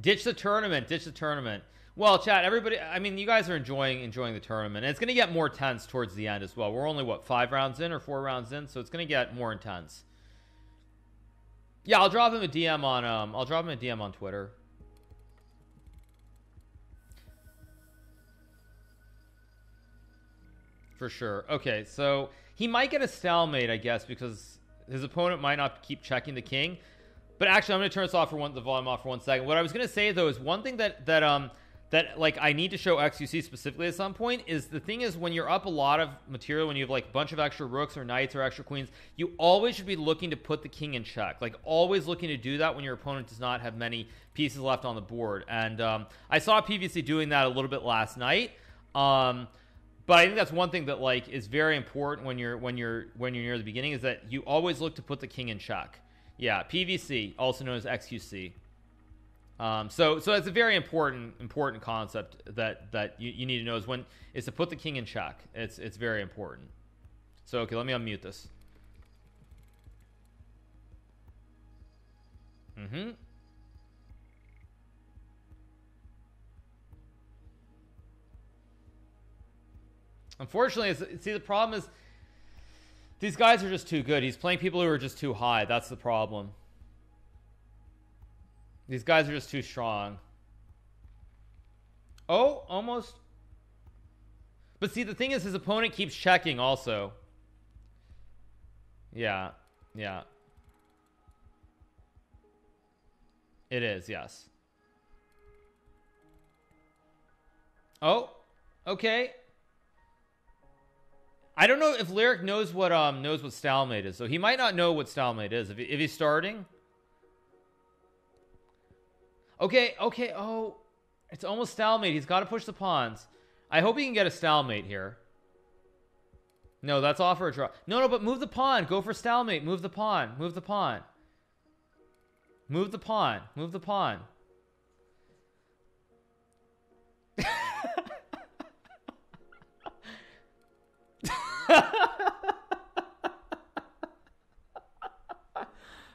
ditch the tournament, ditch the tournament. Well, chat, everybody, I mean, you guys are enjoying enjoying the tournament. And it's going to get more tense towards the end as well. We're only, what, five rounds in or four rounds in? So it's going to get more intense. Yeah, I'll drop him a D M on, um, I'll drop him a D M on Twitter. For sure. Okay, so... he might get a stalemate, I guess, because his opponent might not keep checking the king. But actually, I'm going to turn this off for one, the volume off for one second. What I was going to say though is one thing that that um that like I need to show X Q C specifically at some point is the thing is when you're up a lot of material, when you have like a bunch of extra rooks or knights or extra queens, you always should be looking to put the king in check. Like always looking to do that when your opponent does not have many pieces left on the board. And um, I saw P V C doing that a little bit last night. Um. But I think that's one thing that like is very important when you're when you're when you're near the beginning is that you always look to put the king in check. Yeah, P V C, also known as X Q C. Um, so so that's a very important important concept that that you, you need to know is when is to put the king in check. It's it's very important. So okay, let me unmute this. Mm-hmm. Unfortunately, it's, see, the problem is these guys are just too good. He's playing people who are just too high. That's the problem. These guys are just too strong. Oh, almost. But see, the thing is his opponent keeps checking also. Yeah, yeah. It is, yes. Oh, okay. I don't know if Lyric knows what um knows what stalemate is, so he might not know what stalemate is if, he, if he's starting. Okay, okay, oh, it's almost stalemate. He's got to push the pawns. I hope he can get a stalemate here. No, that's off for a draw. No, no, but move the pawn. Go for stalemate. Move the pawn. Move the pawn. Move the pawn. Move the pawn.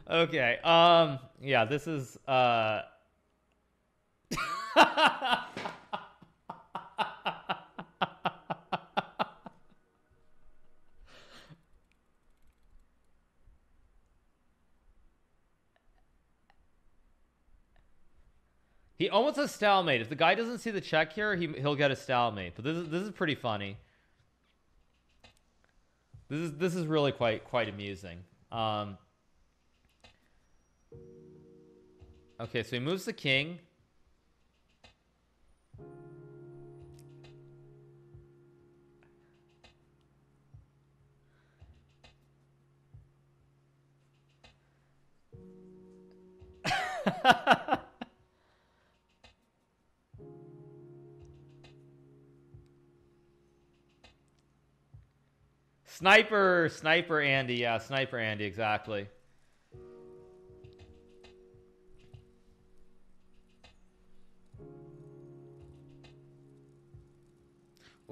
Okay, um yeah, this is uh he almost has stalemate. If the guy doesn't see the check here, he, he'll get a stalemate. But this is this is pretty funny. This is this is really quite quite amusing. Um Okay, so he moves the king. Sniper, sniper Andy, yeah, sniper Andy, exactly.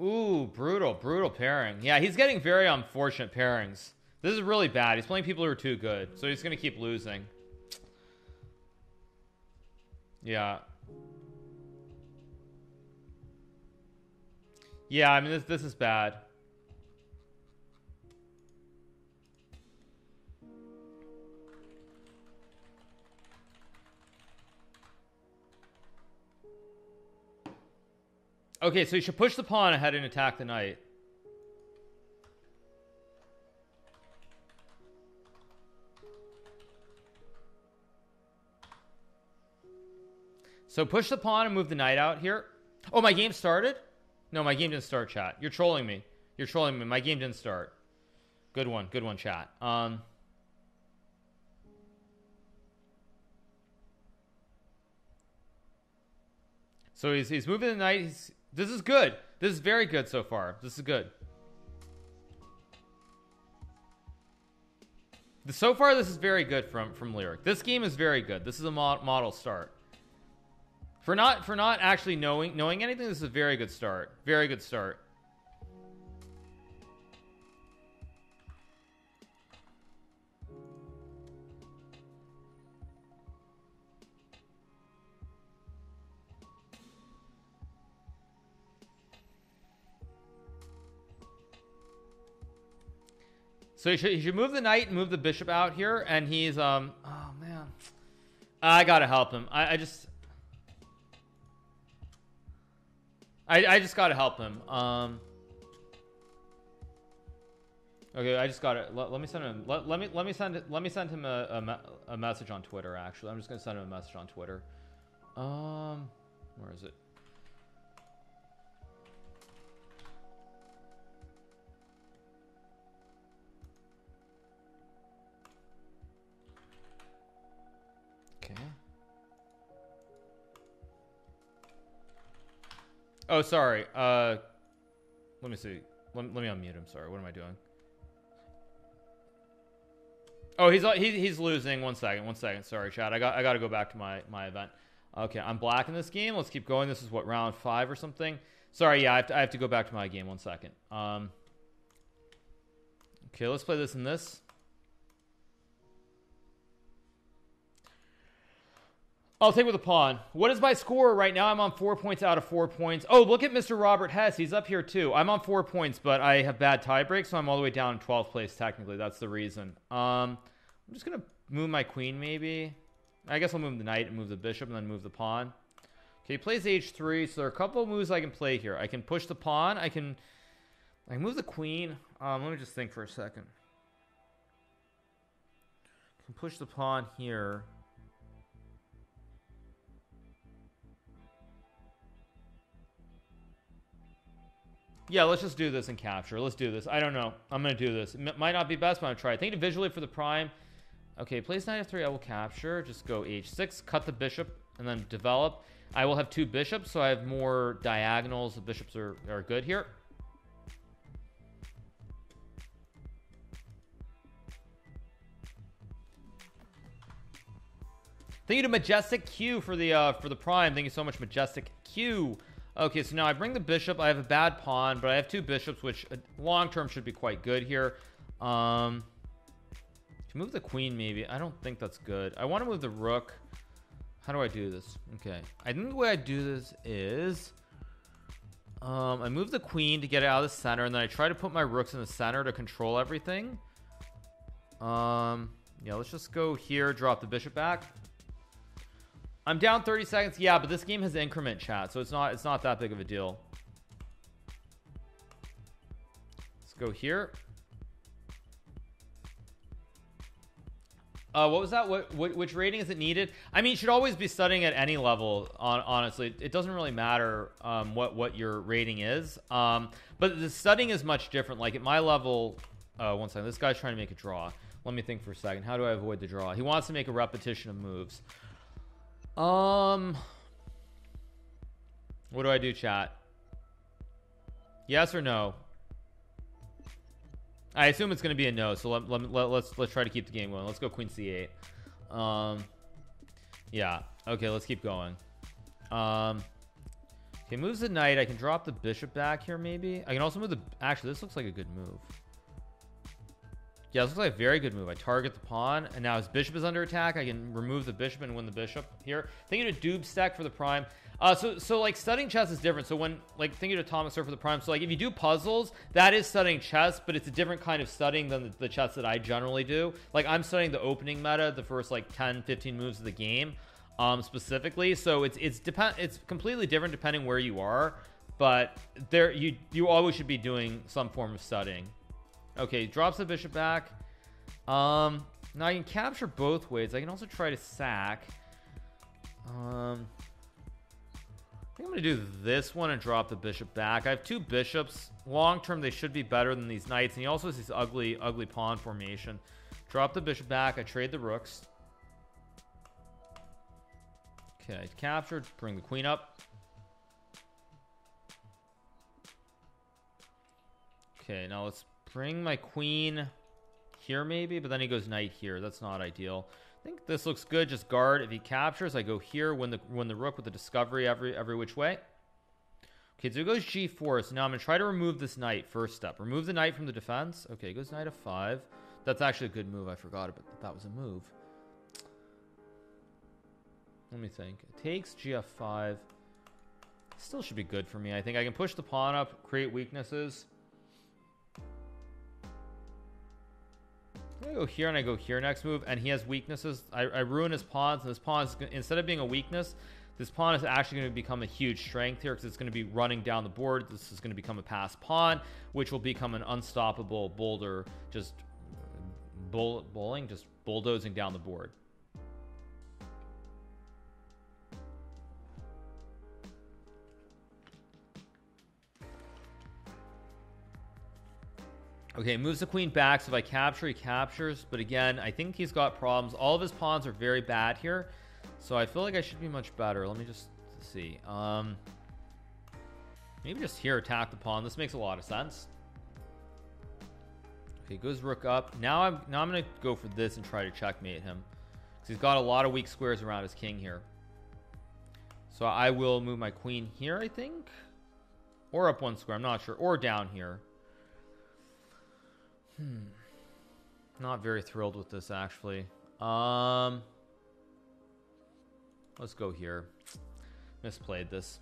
Ooh, brutal, brutal pairing. Yeah, he's getting very unfortunate pairings. This is really bad. He's playing people who are too good, so he's going to keep losing. Yeah. Yeah, I mean, this, this is bad. Okay, so you should push the pawn ahead and attack the knight. So push the pawn and move the knight out here. Oh, my game started? No, my game didn't start, chat. You're trolling me. You're trolling me. My game didn't start. Good one. Good one, chat. Um... So he's, he's moving the knight. He's... This is good. This is very good so far. This is good. So far, this is very good from from Lyric. This game is very good. This is a mo model start. For not for not actually knowing knowing anything, this is a very good start. Very good start. So he should, he should move the knight and move the bishop out here, and he's um oh man, I gotta help him. I, I just I, I just gotta help him. Um okay, I just gotta let, let me send him let, let me let me send let me send him a, a, a message on Twitter. Actually, I'm just gonna send him a message on Twitter. Um where is it? Oh, sorry. Uh, let me see. Let, let me unmute him. Sorry. What am I doing? Oh, he's he's he's losing. One second. One second. Sorry, chat. I got I got to go back to my my event. Okay, I'm black in this game. Let's keep going. This is what, round five or something. Sorry. Yeah, I have to, I have to go back to my game. One second. Um. Okay, let's play this and this. I'll take with a pawn. What is my score right now? I'm on four points out of four points. Oh, look at Mister Robert Hess. He's up here too. I'm on four points, but I have bad tie break, so I'm all the way down in twelfth place. Technically, that's the reason. Um, I'm just gonna move my queen, maybe. I guess I'll move the knight and move the bishop, and then move the pawn. Okay, he plays h three. So there are a couple of moves I can play here. I can push the pawn. I can, I can move the queen. Um, let me just think for a second. I can push the pawn here. Yeah, let's just do this and capture. Let's do this. I don't know. I'm gonna do this. It might not be best, but I'm gonna try. I think visually for the prime. Okay, place knight f three. I will capture. Just go h six, cut the bishop, and then develop. I will have two bishops, so I have more diagonals. The bishops are are good here. Thank you to Majestic Q for the uh for the prime. Thank you so much, Majestic Q. Okay, so now I bring the bishop. I have a bad pawn, but I have two bishops, which long term should be quite good here. Um to move the queen, maybe. I don't think that's good. I want to move the rook. How do I do this? Okay, I think the way I do this is um I move the queen to get it out of the center, and then I try to put my rooks in the center to control everything. Um yeah, let's just go here, drop the bishop back. I'm down thirty seconds. Yeah, but this game has increment, chat, so it's not it's not that big of a deal. Let's go here. Uh what was that? What, what which rating is it needed? I mean, you should always be studying at any level, on honestly. It doesn't really matter um what what your rating is. Um but the studying is much different. Like at my level, uh one second, this guy's trying to make a draw. Let me think for a second. How do I avoid the draw? He wants to make a repetition of moves. Um what do I do, chat? Yes or no? I assume it's going to be a no, so let, let, let, let's let's try to keep the game going. Let's go queen c eight. Um yeah, okay, let's keep going. Um Okay, moves the knight. I can drop the bishop back here maybe. I can also move the... Actually, this looks like a good move. Yeah, this looks like a very good move. I target the pawn, and now his bishop is under attack. I can remove the bishop and win the bishop here. Thinking of dube stack for the prime. Uh, so, so like studying chess is different. So when like thinking of atomic star for the prime. So like if you do puzzles, that is studying chess, but it's a different kind of studying than the, the chess that I generally do. Like I'm studying the opening meta, the first like ten, fifteen moves of the game, um, specifically. So it's it's depend it's completely different depending where you are, but there you you always should be doing some form of studying. Okay, drops the bishop back. Um now I can capture both ways. I can also try to sack. um I think I'm gonna do this one and drop the bishop back. I have two bishops. Long term they should be better than these knights, and he also has this ugly ugly pawn formation. Drop the bishop back. I trade the rooks. Okay, captured. Bring the queen up. Okay, now let's bring my queen here maybe, but then he goes knight here. That's not ideal. I think this looks good. Just guard. If he captures, I go here, win the win the rook with the discovery every every which way. Okay, so it goes g four. So now I'm gonna try to remove this knight. First step, remove the knight from the defense. Okay, it goes knight f five. That's actually a good move. I forgot about that. That was a move. Let me think. It takes g f five. Still should be good for me. I think I can push the pawn up, create weaknesses. I go here and I go here next move, and he has weaknesses. I, I ruin his pawns, and this pawn is, instead of being a weakness, this pawn is actually going to become a huge strength here, because it's going to be running down the board. This is going to become a passed pawn, which will become an unstoppable boulder, just bull bowling just bulldozing down the board. Okay, moves the queen back. So if I capture, he captures, but again I think he's got problems. All of his pawns are very bad here, so I feel like I should be much better. Let me just see. Um maybe just here attack the pawn. This makes a lot of sense. Okay, goes rook up. Now I'm now I'm gonna go for this and try to checkmate him, because he's got a lot of weak squares around his king here. So I will move my queen here, I think, or up one square, I'm not sure, or down here. Hmm. Not very thrilled with this, actually. Um let's go here. Misplayed this.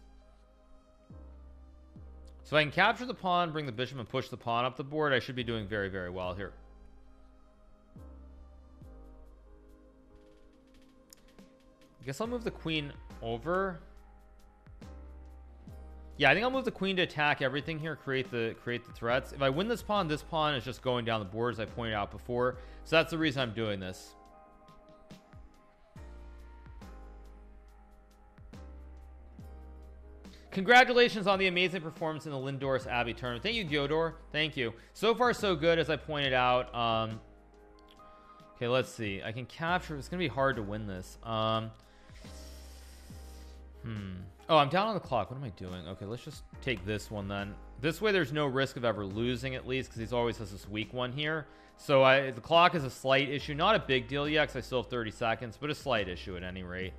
So I can capture the pawn, bring the bishop, and push the pawn up the board. I should be doing very, very well here. I guess I'll move the queen over. Yeah, I think I'll move the queen to attack everything here, create the create the threats. If I win this pawn, this pawn is just going down the board, as I pointed out before. So that's the reason I'm doing this. Congratulations on the amazing performance in the Lindores Abbey tournament. Thank you, Gyodor. Thank you. So far so good, as I pointed out. Um okay, let's see. I can capture. It's gonna be hard to win this. um hmm Oh, I'm down on the clock. What am I doing? Okay, let's just take this one then. This way there's no risk of ever losing, at least, because he's always has this weak one here. So I the clock is a slight issue, not a big deal yet, because I still have thirty seconds, but a slight issue at any rate.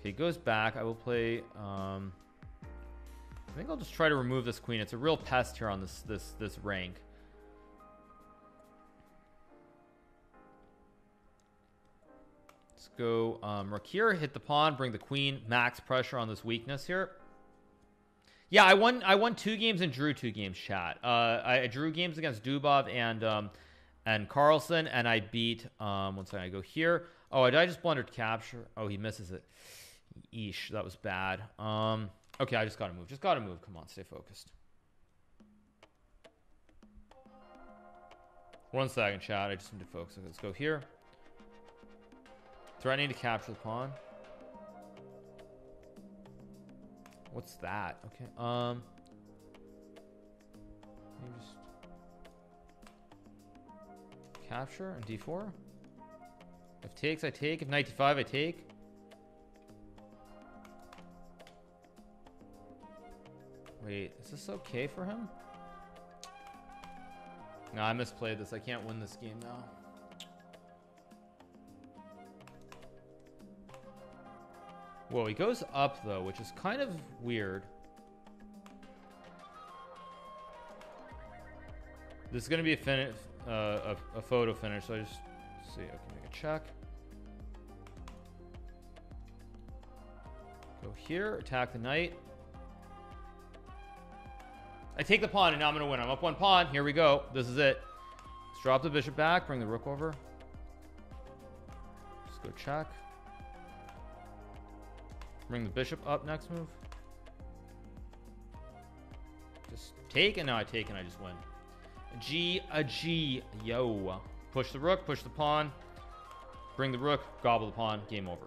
Okay, goes back. I will play um I think I'll just try to remove this queen. It's a real pest here on this this this rank. Let's go um rook here, hit the pawn, bring the queen, max pressure on this weakness here. Yeah, I won I won two games and drew two games, chat. uh I drew games against Dubov and um and Carlsen, and I beat um one second. I go here. Oh, did I just blundered capture? Oh, he misses it. Eesh, that was bad. Um okay, I just gotta move. Just gotta move. Come on, stay focused. One second, chat. I just need to focus. Okay, let's go here. Threatening to capture the pawn. What's that? Okay. Um. Let me just capture and d four. If takes, I take. If knight d five, I take. Wait, is this okay for him? No, I misplayed this. I can't win this game now. Whoa, he goes up though, which is kind of weird. This is going to be a, finish, uh, a, a photo finish, so I just see. I can make a check. Go here, attack the knight. I take the pawn, and now I'm going to win. I'm up one pawn. Here we go. This is it. Let's drop the bishop back, bring the rook over. Just go check. Bring the bishop up next move. Just take, and now I take, and I just win. A G, a G, yo. Push the rook, push the pawn. Bring the rook, gobble the pawn, game over.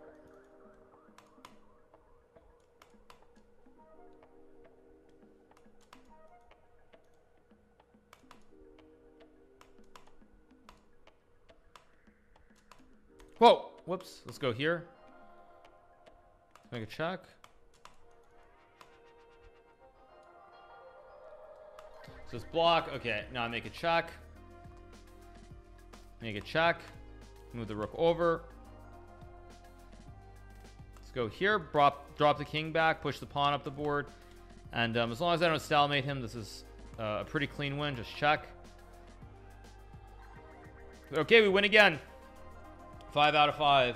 Whoa, whoops, let's go here. Make a check. So it's block. Okay, now I make a check. Make a check. Move the rook over. Let's go here. Drop, drop the king back. Push the pawn up the board. And um, as long as I don't stalemate him, this is uh, a pretty clean win. Just check. Okay, we win again. Five out of five.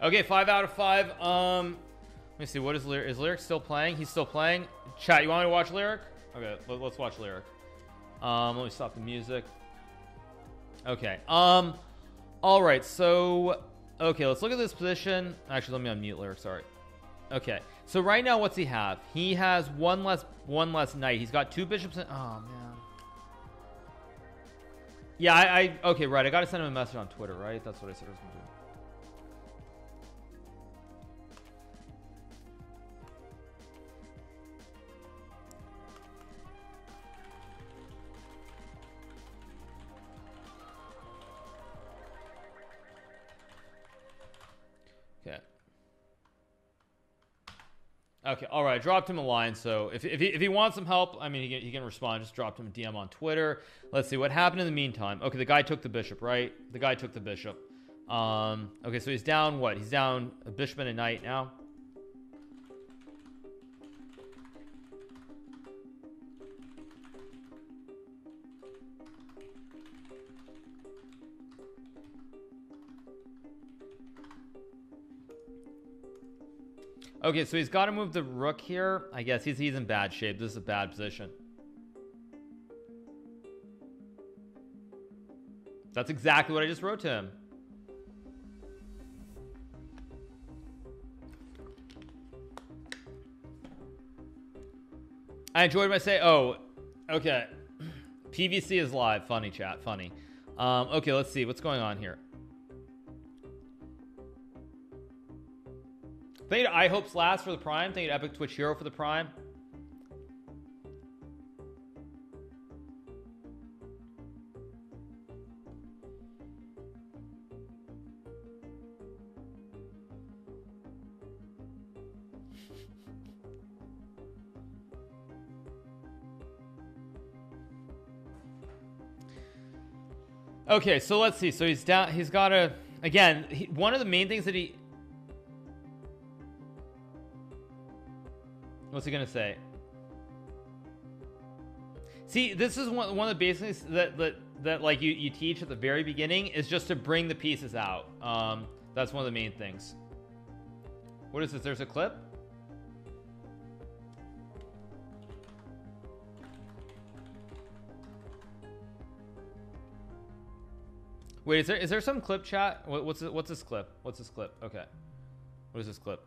Okay, five out of five. Um, let me see. What is Lyric? Is Lyric still playing? He's still playing. Chat, you want me to watch Lyric? Okay, let, let's watch Lyric. Um, let me stop the music. Okay. Um, all right. So, okay, let's look at this position. Actually, let me unmute Lyric. Sorry. Okay. So right now, what's he have? He has one less, one less knight. He's got two bishops. In, oh man. Yeah. I, I. Okay. Right. I got to send him a message on Twitter. Right. That's what I said I was gonna do. Okay, all right, I dropped him a line, so if, if, he, if he wants some help, I mean, he can, he can respond. Just dropped him a D M on Twitter. Let's see what happened in the meantime. Okay, the guy took the bishop, right? The guy took the bishop. Um, okay, so he's down what? He's down a bishop and a knight now. Okay, so he's got to move the rook here. I guess he's he's in bad shape. This is a bad position. That's exactly what I just wrote to him. I enjoyed my say. Oh, okay. P V C is live. Funny chat. Funny. Um, okay, let's see what's going on here. Thank you to iHopes Last for the Prime. Thank you to Epic Twitch Hero for the Prime. Okay, so let's see. So he's down. He's got a. Again, he, one of the main things that he. What's he gonna say? See, this is one, one of the basics that, that that like you you teach at the very beginning is just to bring the pieces out. Um, that's one of the main things. What is this? There's a clip. Wait, is there is there some clip chat? What, what's it, what's this clip? What's this clip? Okay, what is this clip?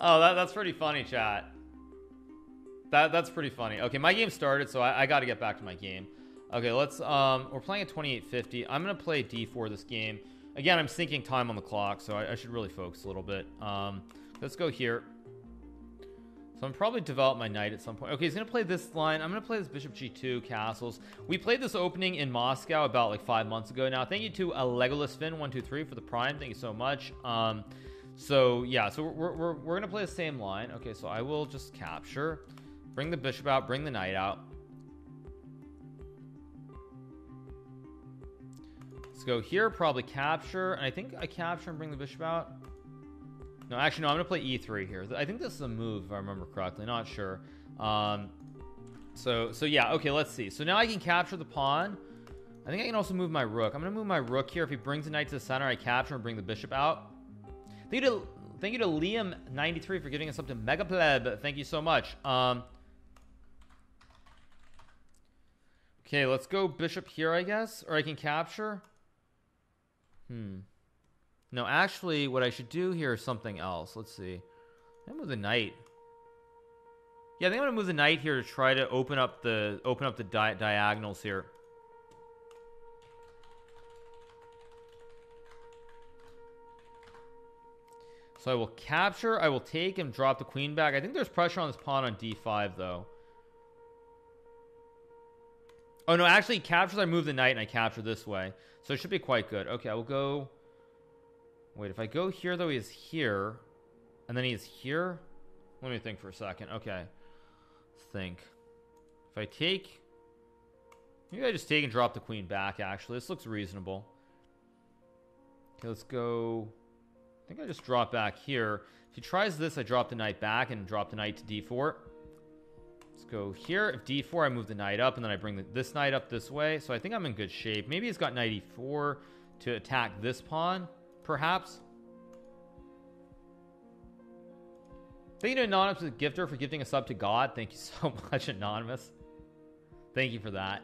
Oh, that, that's pretty funny, chat. That that's pretty funny. Okay, my game started, so I, I got to get back to my game. Okay, let's. Um, we're playing at twenty-eight fifty. I'm gonna play D four this game. Again, I'm sinking time on the clock, so I, I should really focus a little bit. Um, let's go here. So I'm probably develop my knight at some point. Okay, he's gonna play this line. I'm gonna play this bishop g two castles. We played this opening in Moscow about like five months ago now. Thank you to a Legolas Finn one two three for the prime. Thank you so much. Um, so yeah, so we're we're we're gonna play the same line. Okay, so I will just capture, bring the bishop out, bring the knight out. Let's go here. Probably capture, and I think I capture and bring the bishop out. No, actually, no, I'm gonna play e three here. I think this is a move, if I remember correctly. Not sure. Um, so, so yeah, okay, let's see. So now I can capture the pawn. I think I can also move my rook. I'm gonna move my rook here. If he brings the knight to the center, I capture and bring the bishop out. Thank you to, thank you to Liam ninety-three for giving us up to Mega Pleb. Thank you so much. Um, okay, let's go bishop here, I guess, or I can capture. Hmm. No, actually, what I should do here is something else. Let's see. I'm gonna move the knight. Yeah, I think I'm gonna move the knight here to try to open up the open up the di diagonals here. So I will capture. I will take him. Drop the queen back. I think there's pressure on this pawn on d five though. Oh no, actually, captures. I move the knight and I capture this way. So it should be quite good. Okay, I will go. Wait, if I go here though, he is here and then he is here. Let me think for a second. Okay, let's think. If I take, maybe I just take and drop the queen back. Actually, this looks reasonable. Okay, let's go. I think I just drop back here. If he tries this, I drop the knight back and drop the knight to d four. Let's go here. If d four, I move the knight up and then I bring the, this knight up this way. So I think I'm in good shape. Maybe he's got knight e four to attack this pawn. Perhaps. Thank you to Anonymous the Gifter for gifting a sub to God. Thank you so much, Anonymous. Thank you for that.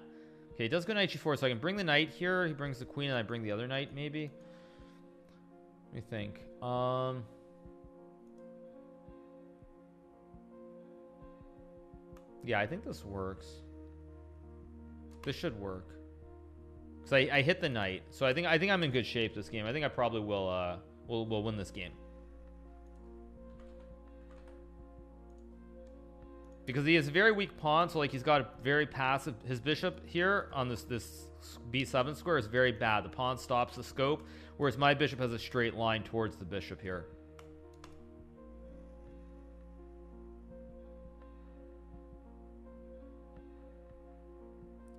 Okay, it does go knight g four, so I can bring the knight here. He brings the queen and I bring the other knight, maybe. Let me think. Um Yeah, I think this works. This should work. So I, I hit the knight, so I think I think I'm in good shape this game. I think I probably will uh will will win this game because he has a very weak pawn. So like he's got a very passive. His bishop here on this this b seven square is very bad. The pawn stops the scope, whereas my bishop has a straight line towards the bishop here.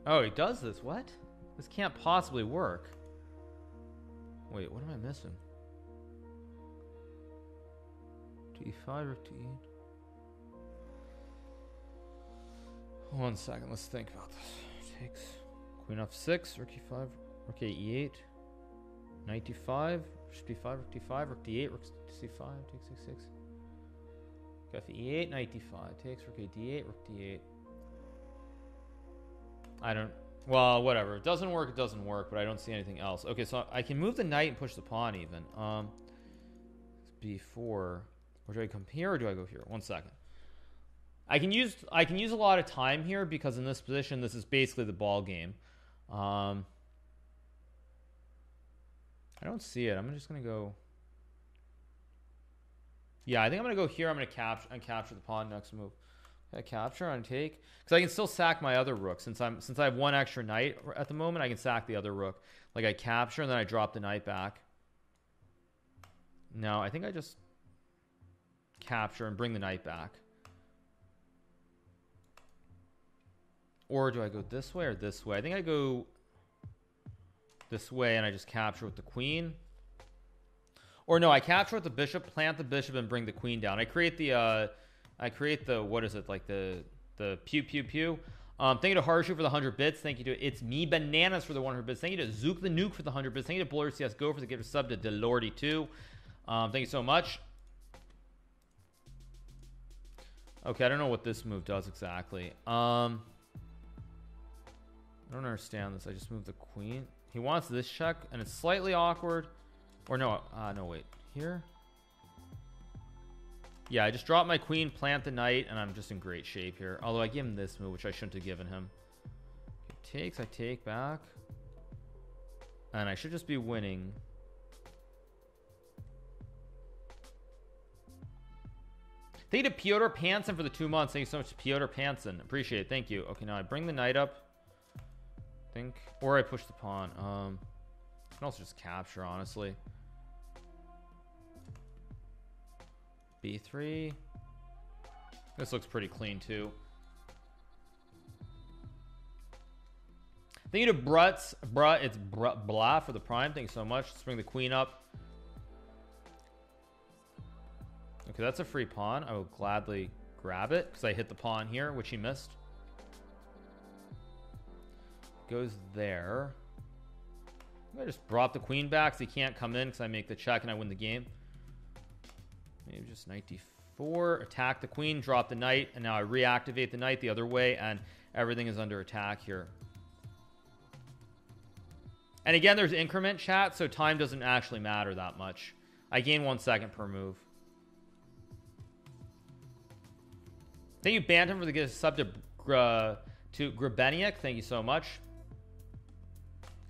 Oh, he does this. What? This can't possibly work. Wait, what am I missing? d five or d eight? One second, let's think about this. Takes queen f six, rook e five, rook e eight, knight d five, d five, rook d five, rook d eight, rook c five, takes c six. Got e eight, knight d five, takes rook d eight, rook d eight. I don't. Well, whatever. It doesn't work. It doesn't work, but I don't see anything else. Okay, so I can move the knight and push the pawn even. Um, b four. Or do I come here or do I go here? One second. I can use I can use a lot of time here because in this position, this is basically the ball game. Um, I don't see it. I'm just gonna go. Yeah, I think I'm gonna go here. I'm gonna capture and capture the pawn next move. I capture on take because I can still sack my other rook since I'm since I have one extra knight at the moment. I can sack the other rook. Like I capture and then I drop the knight back. No, I think I just capture and bring the knight back. Or do I go this way or this way? I think I go this way and I just capture with the queen. Or no, I capture with the bishop, plant the bishop, and bring the queen down. I create the uh I create the, what is it, like the the pew pew pew. Um, thank you to Harshu for the one hundred bits. Thank you to It's Me Bananas for the one hundred bits. Thank you to Zook the Nuke for the one hundred bits. Thank you to Blur C S G O for the gift of sub to Delordy two. Um, thank you so much. Okay, I don't know what this move does exactly. Um, I don't understand this. I just moved the queen. He wants this check, and it's slightly awkward. Or no, uh, no, wait. Here? Yeah, I just dropped my queen, plant the knight, and I'm just in great shape here. Although I give him this move, which I shouldn't have given him. He takes, I take back. And I should just be winning. Thank you to Piotr Pansen for the two months. Thank you so much to Piotr Pansen. Appreciate it. Thank you. Okay, now I bring the knight up, I think, or I push the pawn. Um, I can also just capture, honestly. B three. This looks pretty clean, too. Thank you to Brutz. Bruh, it's Bruh, Blah for the prime. Thank you so much. Let's bring the queen up. Okay, that's a free pawn. I will gladly grab it because I hit the pawn here, which he missed. Goes there. I just drop the queen back so he can't come in because I make the check and I win the game. Maybe just knight d four, attack the queen, drop the knight, and now I reactivate the knight the other way, and everything is under attack here. And again, there's increment chat, so time doesn't actually matter that much. I gain one second per move. Thank you, Bantam, for the sub to, uh, to Grabeniak. Thank you so much.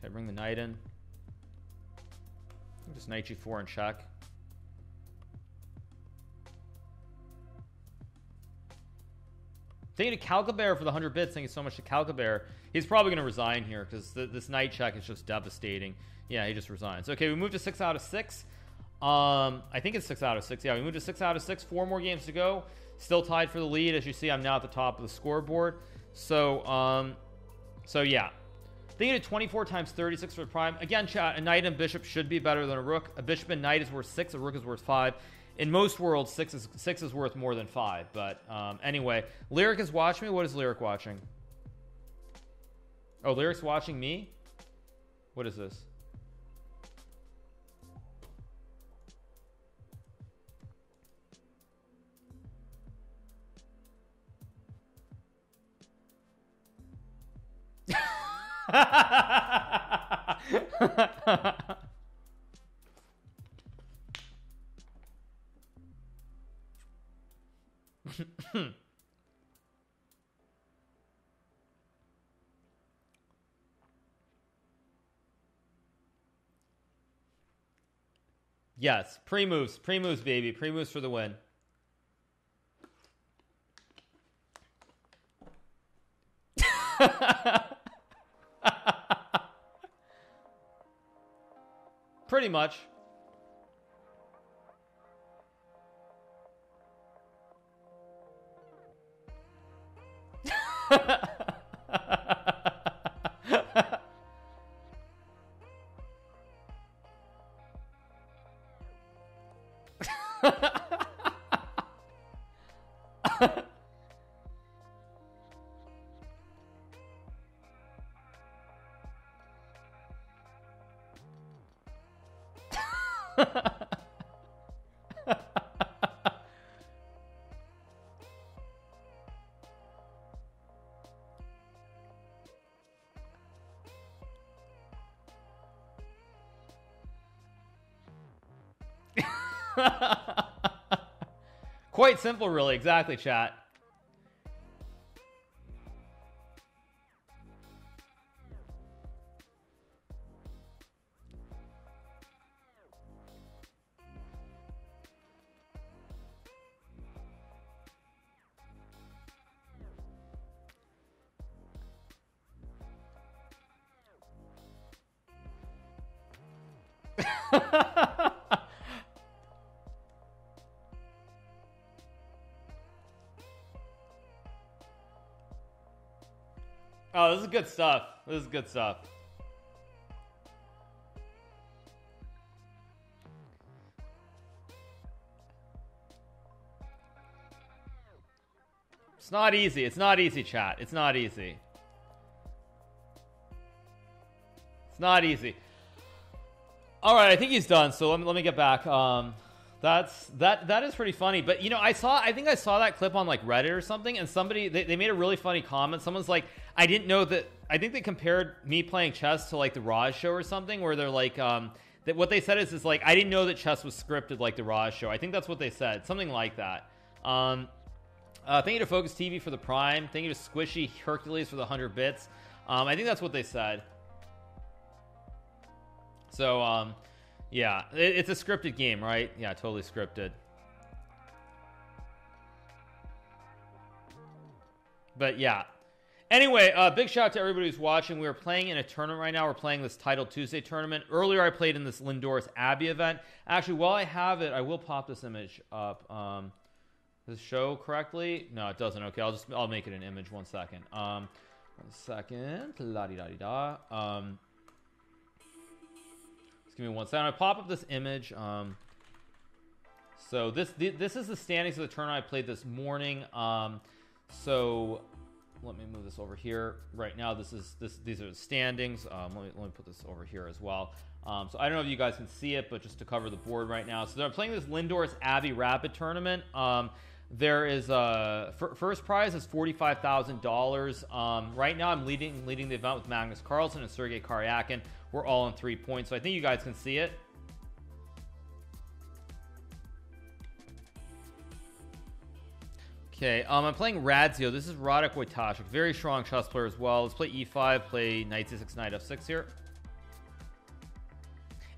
Okay, bring the knight in. Just knight g four and check. Thank you to Calcabear for the one hundred bits. Thank you so much to Calcabear. He's probably going to resign here because th this knight check is just devastating. Yeah, he just resigns. Okay, we moved to six out of six. Um, I think it's six out of six. Yeah, we moved to six out of six. Four more games to go. Still tied for the lead. As you see, I'm now at the top of the scoreboard. So, um, so yeah. Thank you to twenty-four times thirty-six for the prime. Again, chat, a knight and bishop should be better than a rook. A bishop and knight is worth six. A rook is worth five. In most worlds, six is, six is worth more than five. But um, anyway, Lyric is watching me. What is Lyric watching? Oh, Lyric's watching me? What is this? Yes, pre-moves, pre-moves, baby, pre-moves for the win. Pretty much. Quite simple, really. Exactly, chat. Oh, this is good stuff. This is good stuff. It's not easy. It's not easy, chat. It's not easy. It's not easy. All right, I think he's done. So let me let me get back. Um, that's that that is pretty funny. But you know, I saw I think I saw that clip on like Reddit or something, and somebody they, they made a really funny comment. Someone's like, I didn't know that. I think they compared me playing chess to like the Raj show or something, where they're like, um, that what they said is, is like, I didn't know that chess was scripted like the Raj show. I think that's what they said. Something like that. Um, uh, thank you to Focus T V for the prime. Thank you to Squishy Hercules for the hundred bits. Um, I think that's what they said. So, um, yeah, it, it's a scripted game, right? Yeah, totally scripted. But yeah, anyway, uh big shout out to everybody who's watching. We are playing in a tournament right now. We're playing this Titled Tuesday tournament. Earlier I played in this Lindores Abbey event. Actually, while I have it, I will pop this image up. Um does it show correctly? No, it doesn't. Okay, I'll just I'll make it an image. One second. Um one second. La-di-da-di-da. Um just give me one second. I pop up this image. Um so this this is the standings of the tournament I played this morning. Um so let me move this over here right now. This is this these are the standings. um let me, let me put this over here as well. um so I don't know if you guys can see it, but just to cover the board right now, so they're playing this Lindores Abbey Rapid tournament. um there is a first prize is forty-five thousand dollars. um right now I'm leading leading the event with Magnus Carlsen and Sergey Karyakin. We're all on three points, so I think you guys can see it. Okay, um, I'm playing Radzio. This is Radek Wojtaszek, very strong chess player as well. Let's play e five, play knight c six, knight f six here.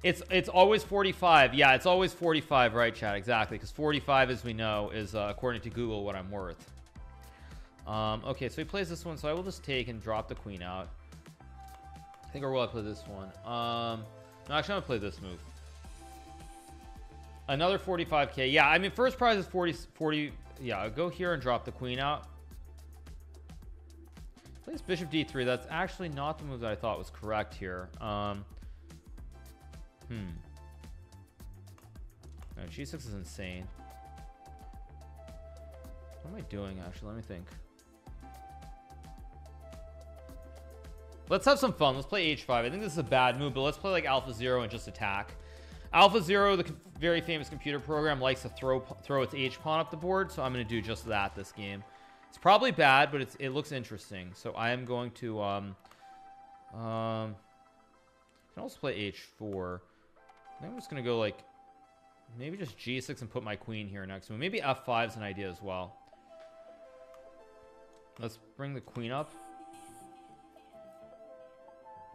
It's it's always forty-five. Yeah, it's always forty-five, right, chat? Exactly, because forty-five, as we know, is uh, according to Google what I'm worth. Um, okay, so he plays this one, so I will just take and drop the queen out. I think, or will I play this one? Um, no, actually, I'm gonna play this move. Another forty-five K. Yeah, I mean, first prize is forty. Yeah, I'll go here and drop the queen out. Plays bishop d three. That's actually not the move that I thought was correct here. um hmm no, g six is insane. What am I doing? Actually, let me think. Let's have some fun. Let's play h five. I think this is a bad move, but let's play like alpha zero and just attack. Alpha zero, the very famous computer program, likes to throw throw its H pawn up the board, so I'm going to do just that this game. It's probably bad, but it's it looks interesting, so I am going to um um can also play h four. I'm just going to go like maybe just g six and put my queen here next to me. Maybe f five is an idea as well. Let's bring the queen up.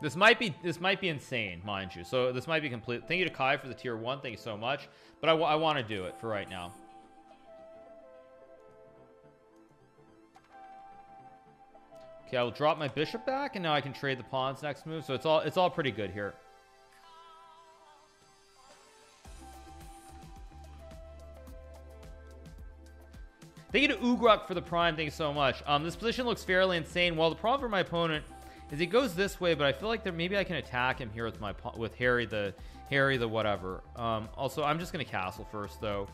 This might be this might be insane, mind you. So this might be complete. Thank you to Kai for the tier one. Thank you so much. But I, I want to do it for right now. Okay, I will drop my bishop back, and now I can trade the pawns next move. So it's all it's all pretty good here. Thank you to Ugruk for the prime. Thank you so much. Um, this position looks fairly insane. Well, the problem for my opponent is he goes this way, but I feel like there maybe I can attack him here with my with Harry the Harry the whatever. um also I'm just gonna castle first though.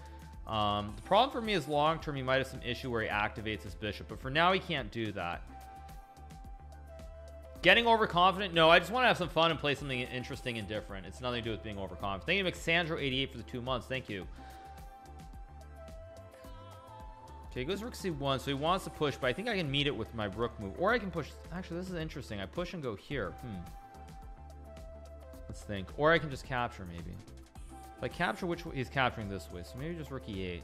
um the problem for me is long term he might have some issue where he activates his bishop, but for now he can't do that. Getting overconfident? No, I just want to have some fun and play something interesting and different. It's nothing to do with being overconfident. Thank you Mixandro eighty-eight for the two months. Thank you. Okay, he goes rook c one, so he wants to push, but I think I can meet it with my rook move, or I can push. Actually, this is interesting. I push and go here. Hmm. Let's think. Or I can just capture maybe. If I capture, which way he's capturing this way, so maybe just rook e eight.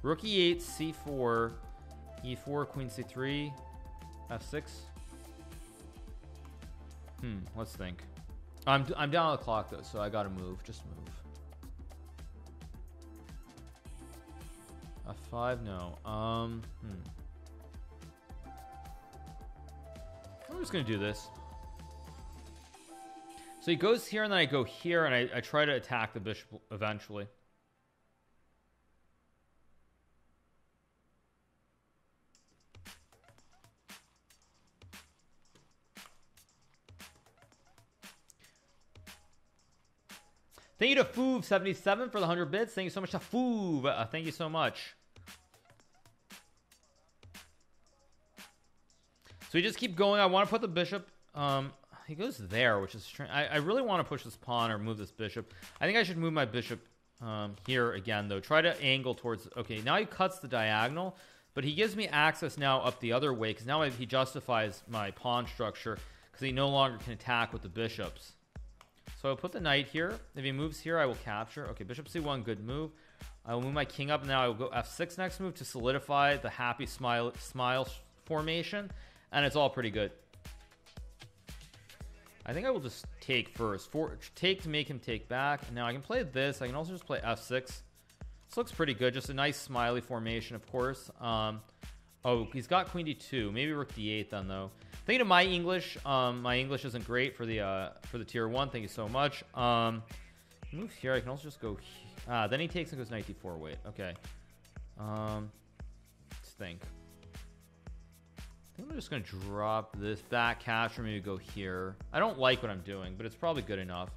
Rook e eight, c four, e four, queen c three, f six. Hmm. Let's think. I'm I'm down on the clock though, so I gotta move. Just move. f five. No. um hmm. I'm just gonna do this. So he goes here and then I go here and I, I try to attack the bishop eventually. Thank you to Foov seventy-seven for the one hundred bits. Thank you so much to Foov. Uh, thank you so much. So we just keep going. I want to put the bishop. Um, he goes there, which is strange. I, I really want to push this pawn or move this bishop. I think I should move my bishop um, here again, though. Try to angle towards. Okay, now he cuts the diagonal, but he gives me access now up the other way because now I, he justifies my pawn structure because he no longer can attack with the bishops. So I'll put the knight here. If he moves here, I will capture. Okay, bishop c one, good move. I will move my king up. Now I will go f six next move to solidify the happy smile smile formation. And it's all pretty good. I think I will just take first for take to make him take back. And now I can play this. I can also just play f six. This looks pretty good. Just a nice smiley formation, of course. Um, Oh, he's got queen d two. Maybe rook d eight then, though. Thank you to my English. Um, my English isn't great for the uh for the tier one. Thank you so much. Um, move here. I can also just go. Ah, then he takes and goes knight d four. Wait, okay. Um, let's think. I think I'm just gonna drop this back cash or maybe go here. I don't like what I'm doing, but it's probably good enough.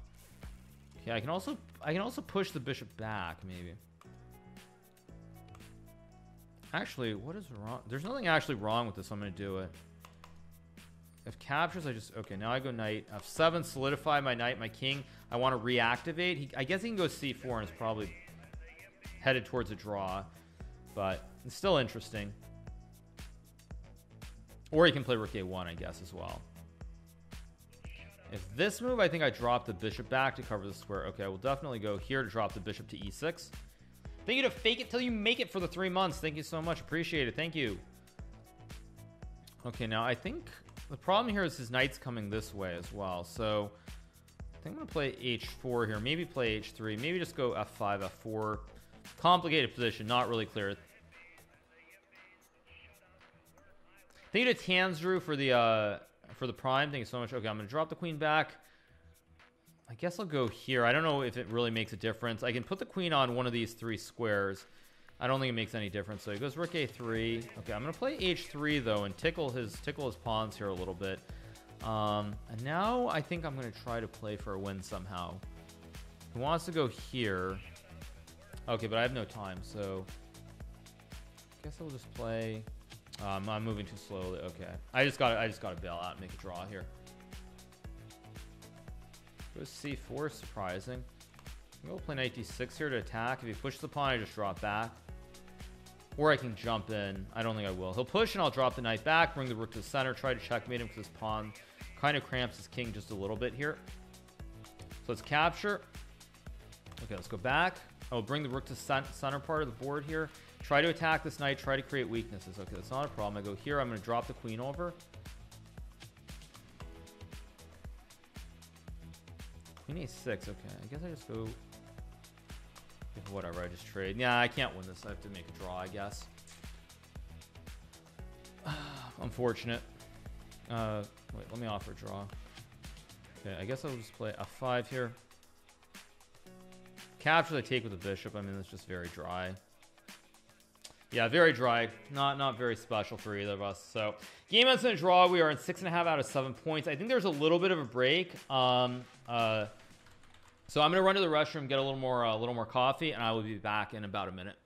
Okay, I can also I can also push the bishop back maybe. Actually, what is wrong? There's nothing actually wrong with this. I'm gonna do it. If captures, I just okay. Now I go knight f seven, solidify my knight, my king. I want to reactivate. He, I guess he can go c four, and it's probably headed towards a draw, but it's still interesting. Or he can play rook a one, I guess, as well. If this move, I think I drop the bishop back to cover the square. Okay, I will definitely go here to drop the bishop to e six. Thank you to Fake It Till You Make It for the three months. Thank you so much. Appreciate it. Thank you. Okay, now I think the problem here is his knight's coming this way as well. So I think I'm going to play h four here. Maybe play h three. Maybe just go f five, f four. Complicated position. Not really clear. Thank you to Tansdrew for the, uh, for the prime. Thank you so much. Okay, I'm going to drop the queen back. I guess I'll go here. I don't know if it really makes a difference. I can put the queen on one of these three squares. I don't think it makes any difference. So he goes rook a three. Okay, I'm gonna play h three though and tickle his tickle his pawns here a little bit. Um, and now I think I'm gonna try to play for a win somehow. He wants to go here. Okay, but I have no time, so I guess I'll just play. Um, I'm moving too slowly. Okay, I just got I just got to bail out and make a draw here. Goes c four, surprising. I'm gonna play knight d six here to attack. If he pushes the pawn, I just drop back. Or I can jump in. I don't think I will. He'll push and I'll drop the knight back, bring the rook to the center, try to checkmate him because his pawn kind of cramps his king just a little bit here. So let's capture. Okay, let's go back. I'll bring the rook to the center part of the board here. Try to attack this knight, try to create weaknesses. Okay, that's not a problem. I go here, I'm gonna drop the queen over. Queen a six. Okay, I guess I just go whatever. I just trade. Yeah, I can't win this. I have to make a draw, I guess. Unfortunate. Uh wait, let me offer a draw. Okay, I guess I'll just play f five here. Capture the take with the bishop. I mean, that's just very dry. Yeah, very dry. Not not very special for either of us. So game ends in a draw. We are in six and a half out of seven points. I think there's a little bit of a break. Um uh so I'm gonna run to the restroom, get a little more a uh, little more coffee, and I will be back in about a minute.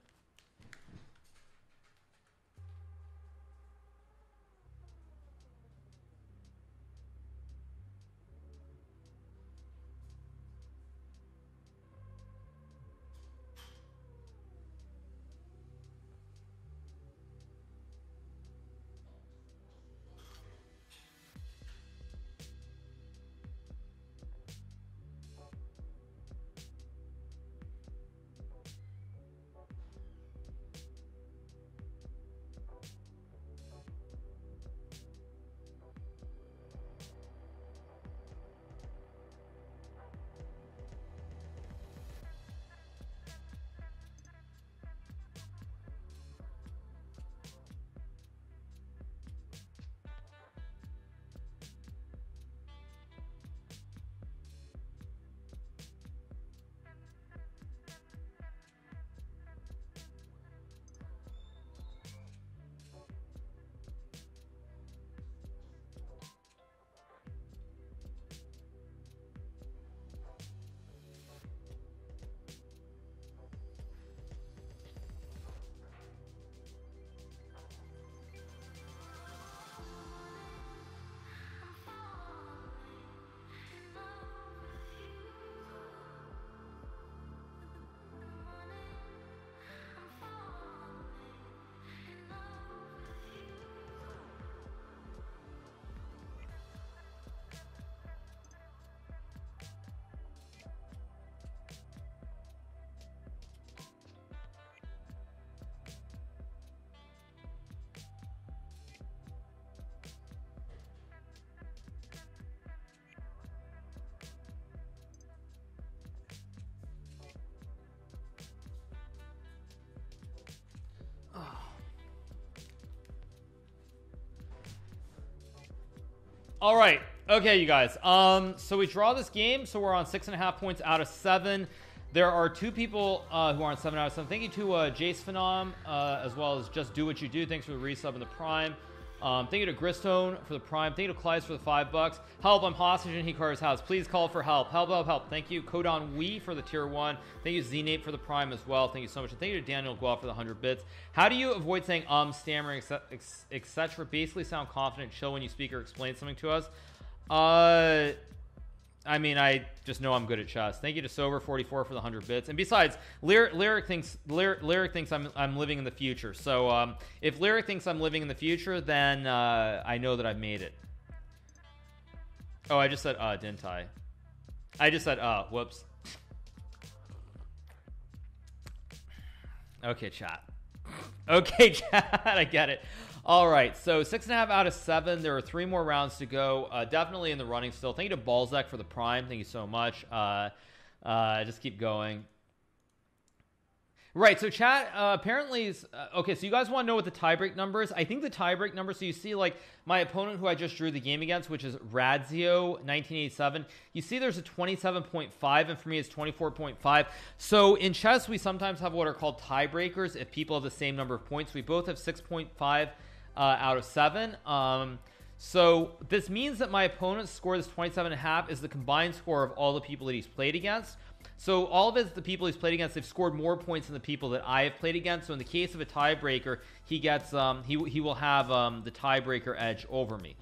All right, okay, you guys, um so we draw this game, so we're on six and a half points out of seven. There are two people uh who are on seven out of seven. Thank you to uh Jace Phenom, uh as well as Just Do What You Do. Thanks for the resub and the prime. Um thank you to Gristone for the prime. Thank you to Clydes for the five bucks. Help, I'm hostage in Hikaru's house, please call for help. Help, help, help. Thank you Kodon Wee for the tier one. Thank you Znate for the prime as well, thank you so much. And thank you to Daniel Gual for the one hundred bits. How do you avoid saying um stammering, etc.? Basically sound confident, chill when you speak or explain something to us. uh I mean, I just know I'm good at chess. Thank you to Sober forty-four for the one hundred bits. And besides, Lyric, Lyric thinks Lyric, Lyric thinks I'm I'm living in the future. So um, if Lyric thinks I'm living in the future, then uh, I know that I've made it. Oh, I just said uh, didn't I? I just said uh, whoops. Okay, chat. Okay, chat. I get it. All right, so six and a half out of seven. There are three more rounds to go. Uh, definitely in the running still. Thank you to Balzac for the prime. Thank you so much. Uh, uh, just keep going. Right, so chat, uh, apparently, uh, okay, so you guys want to know what the tiebreak number is? I think the tiebreak number, so you see, like, my opponent who I just drew the game against, which is Radzio nineteen eighty-seven, you see there's a twenty-seven point five, and for me it's twenty-four point five. So in chess, we sometimes have what are called tiebreakers if people have the same number of points. We both have six point five uh, out of seven. Um, so this means that my opponent's score, this twenty-seven and a half, is the combined score of all the people that he's played against. So all of his, the people he's played against, they've scored more points than the people that I have played against. So in the case of a tiebreaker, he gets um he, he will have um the tiebreaker edge over me.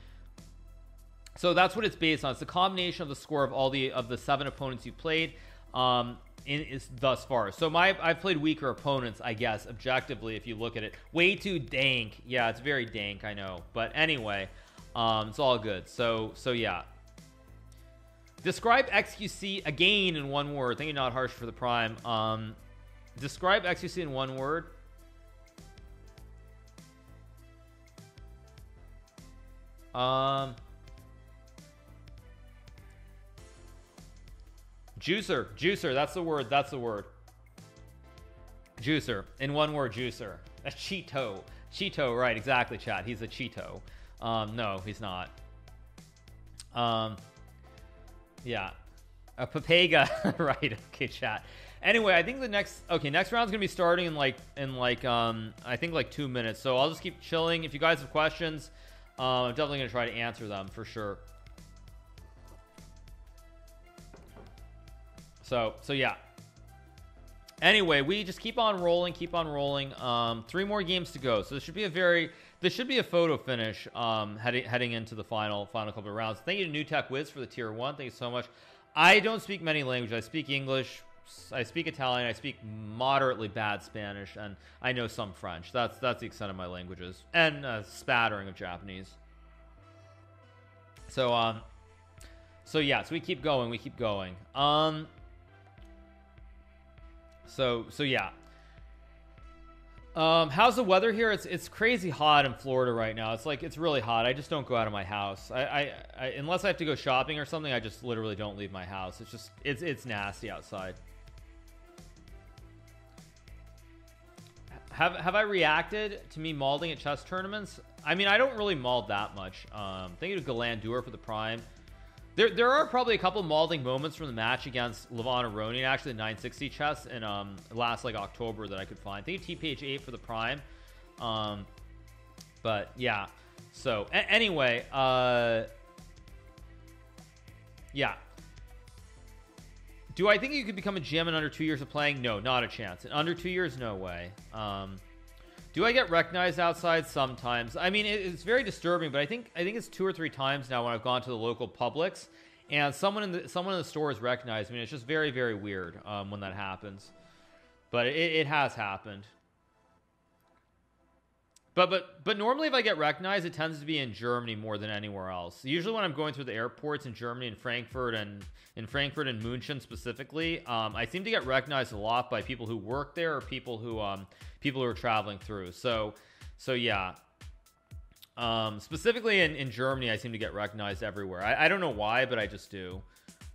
So that's what it's based on. It's the combination of the score of all the of the seven opponents you played um in is thus far. So my I've played weaker opponents, I guess, objectively, if you look at it. Way too dank. Yeah, it's very dank, I know, but anyway, um it's all good. So so yeah. Describe X Q C again in one word. Thank you, Not Harsh, for the prime. Um, describe X Q C in one word. Um, juicer, juicer. That's the word. That's the word. Juicer in one word. Juicer. A Cheeto. Cheeto. Right. Exactly. Chat. He's a Cheeto. Um, no, he's not. Um. Yeah, a Papega. Right, okay, chat. Anyway, I think the next okay next round's gonna be starting in like in like um I think like two minutes, so I'll just keep chilling. If you guys have questions, um uh, I'm definitely gonna try to answer them for sure. So so yeah, anyway, we just keep on rolling, keep on rolling. Um three more games to go, so this should be a very this should be a photo finish um heading heading into the final final couple of rounds. Thank you to New Tech Wiz for the tier one. Thank you so much. I don't speak many languages. I speak English, I speak Italian, I speak moderately bad Spanish, and I know some French. That's that's the extent of my languages, and a spattering of Japanese. So um so yeah, so we keep going, we keep going. Um so so yeah. Um how's the weather here? It's it's crazy hot in Florida right now. It's like it's really hot. I just don't go out of my house. I, I I unless I have to go shopping or something, I just literally don't leave my house. It's just it's it's nasty outside. Have have I reacted to me mauling at chess tournaments? I mean, I don't really maul that much. Um thank you to Galandur for the prime. There, there are probably a couple mauling moments from the match against Levon Aronian, actually the nine sixty chess, and um, last like October that I could find. Thank you T P H eight for the prime. Um, but yeah, so anyway, uh, yeah. Do I think you could become a G M in under two years of playing? No, not a chance. In under two years, no way. Um, do I get recognized outside? Sometimes. I mean, it, it's very disturbing, but I think I think it's two or three times now when I've gone to the local Publix and someone in the someone in the store has recognized me. It's just very very weird um when that happens, but it, it has happened. But but but normally if I get recognized, it tends to be in Germany more than anywhere else. Usually when I'm going through the airports in Germany and Frankfurt and in Frankfurt and München specifically, um, I seem to get recognized a lot by people who work there or people who um people who are traveling through. So so yeah. Um, specifically in in Germany, I seem to get recognized everywhere. I, I don't know why, but I just do.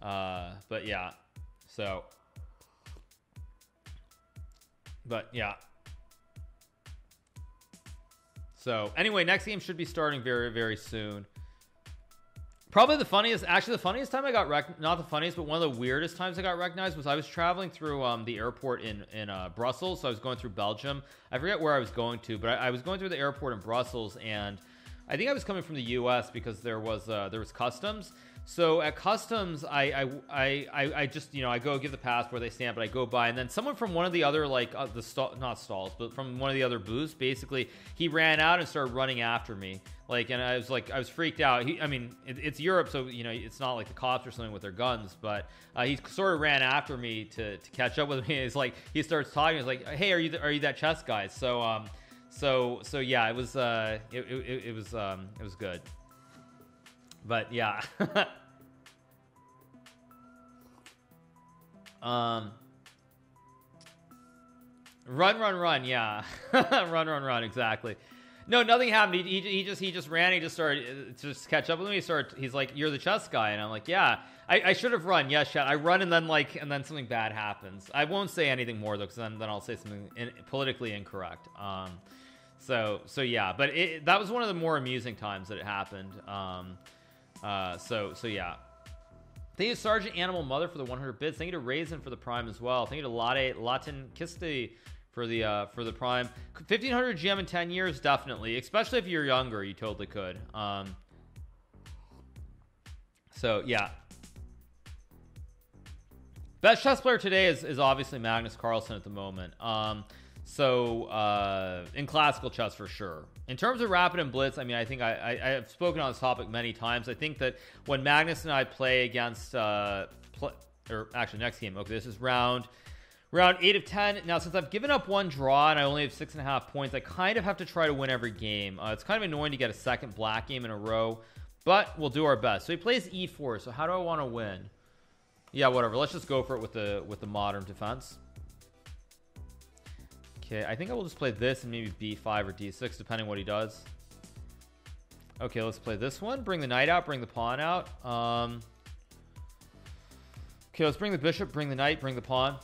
Uh, but yeah. So. But yeah. So anyway, next game should be starting very very soon. Probably the funniest, actually the funniest time I got rec not the funniest, but one of the weirdest times I got recognized was I was traveling through um, the airport in, in uh, Brussels. So I was going through Belgium. I forget where I was going to, but I, I was going through the airport in Brussels, and I think I was coming from the U S because there was, uh, there was customs. So at customs, I, I, I, I, I just, you know, I go give the passport, they stamp it, I go by, and then someone from one of the other, like uh, the stall, not stalls, but from one of the other booths, basically he ran out and started running after me. Like, and I was like, I was freaked out. He, I mean, it, it's Europe, so, you know, it's not like the cops or something with their guns, but uh, he sort of ran after me to, to catch up with me. It's like, he starts talking. He's like, hey, are you, the, are you that chess guy? So, um, so, so yeah, it was, uh, it, it, it was, um, it was good, but yeah. um, run, run, run. Yeah. Run, run, run. Exactly. No, nothing happened. He, he, he just, he just ran. He just started to just catch up with me. He started, he's like, you're the chess guy. And I'm like, yeah, I, I should have run. Yes, yeah, I run. And then like, and then something bad happens. I won't say anything more though, cause then, then I'll say something in, politically incorrect. Um, so, so yeah, but it, that was one of the more amusing times that it happened. Um, uh, so, so yeah. Thank you to Sergeant Animal Mother for the one hundred bits. Thank you to Raisin for the Prime as well. Thank you to Latte Latin Kisti for the uh for the Prime. Fifteen hundred gem in ten years, definitely, especially if you're younger, you totally could. Um so yeah, best chess player today is, is obviously Magnus Carlsen at the moment. Um so uh in classical chess for sure. In terms of rapid and blitz, I mean, I think I, I I have spoken on this topic many times. I think that when Magnus and I play against uh pl or actually next game, okay, this is round Round eight of ten. Now, since I've given up one draw and I only have six and a half points, I kind of have to try to win every game. Uh, it's kind of annoying to get a second black game in a row, but we'll do our best. So he plays e four. So how do I want to win? Yeah, whatever. Let's just go for it with the with the modern defense. Okay, I think I will just play this and maybe b five or d six, depending what he does. Okay, let's play this one. Bring the knight out. Bring the pawn out. Um, okay, let's bring the bishop. Bring the knight. Bring the pawn.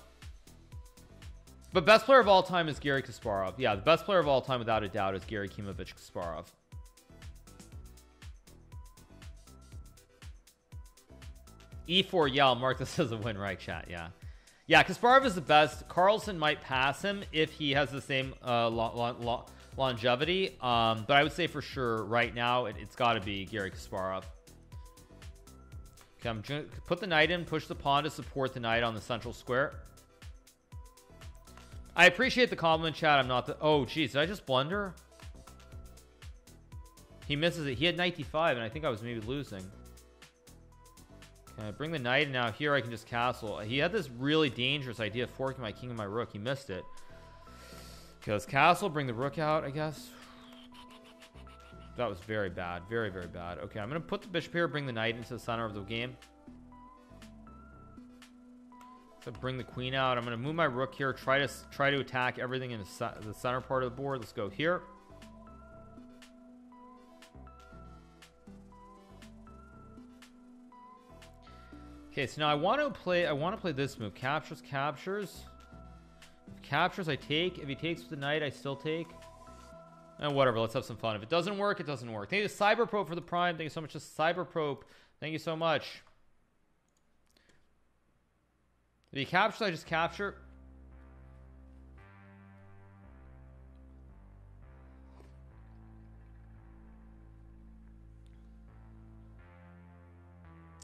But best player of all time is Gary Kasparov. Yeah, the best player of all time, without a doubt, is Gary Kimovich Kasparov. e four, yeah, I'll mark this as a win, right, chat? Yeah. Yeah, Kasparov is the best. Carlsen might pass him if he has the same uh, lo lo lo longevity. Um, but I would say for sure right now, it, it's got to be Gary Kasparov. Okay, I'm gonna put the knight in, push the pawn to support the knight on the central square. I appreciate the compliment, chat. I'm not the, oh geez, did I just blunder? He misses it. He had knight d five and I think I was maybe losing. Can I bring the knight, and now here I can just castle. He had this really dangerous idea of forking my king and my rook. He missed it. Okay, let's castle, bring the rook out, I guess. That was very bad, very very bad. Okay, I'm gonna put the bishop here, bring the knight into the center of the game. So bring the queen out. I'm going to move my rook here, try to try to attack everything in the, the center part of the board. Let's go here. Okay, so now I want to play I want to play this move. Captures, captures. If captures, I take. If he takes with the knight, I still take. And whatever, let's have some fun. If it doesn't work, it doesn't work. Thank you to Cyberprobe for the Prime. Thank you so much to Cyberprobe. Thank you so much. If he captures, I just capture.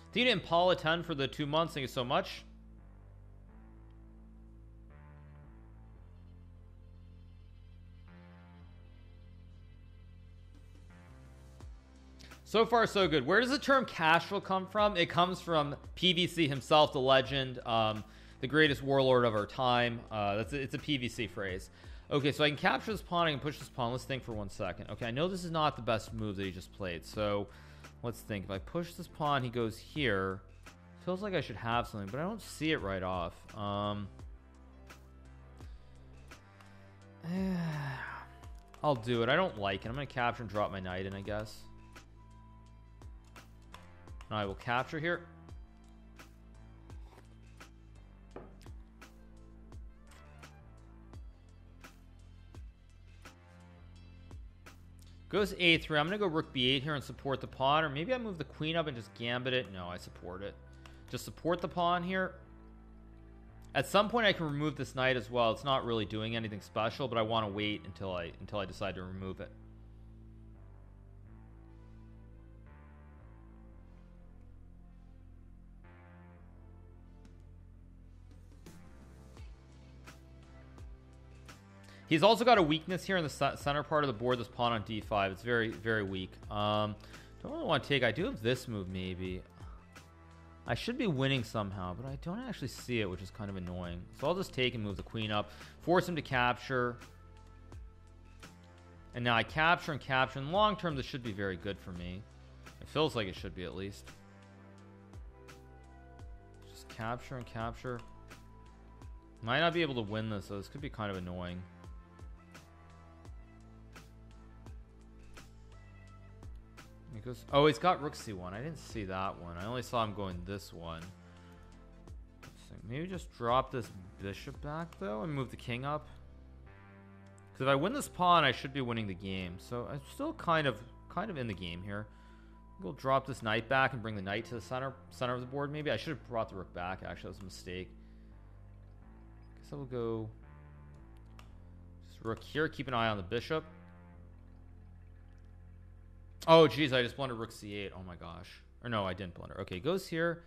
Thank you to Impala ten for the two months. Thank you so much. So far, so good. Where does the term casual come from? It comes from P V C himself, the legend, um, the greatest warlord of our time. Uh, that's a, it's a P V C phrase. Okay, so I can capture this pawn, I can push this pawn. Let's think for one second. Okay, I know this is not the best move that he just played. So let's think. If I push this pawn, he goes here. Feels like I should have something, but I don't see it right off. Um, I'll do it. I don't like it. I'm going to capture and drop my knight in, I guess. And I will capture here. Goes a three. I'm gonna go rook b eight here and support the pawn, or maybe I move the queen up and just gambit it. No, I support it. Just support the pawn here. At some point I can remove this knight as well. It's not really doing anything special, but I want to wait until I until I decide to remove it. He's also got a weakness here in the center part of the board, this pawn on d five. It's very, very weak. Um, don't really want to take. I do have this move maybe. I should be winning somehow, but I don't actually see it, which is kind of annoying. So I'll just take and move the queen up, force him to capture. And now I capture and capture. In the long term, this should be very good for me. It feels like it should be, at least. Just capture and capture. Might not be able to win this, so this could be kind of annoying. It goes, oh, he's got rook c one. I didn't see that one. I only saw him going this one. So maybe just drop this bishop back though and move the king up, because if I win this pawn I should be winning the game. So I'm still kind of kind of in the game here. We'll drop this knight back and bring the knight to the center center of the board. Maybe I should have brought the rook back. Actually, that was a mistake. I guess I will go just rook here, keep an eye on the bishop. Oh geez, I just blundered rook c eight. Oh my gosh. Or no, I didn't blunder. Okay, goes here,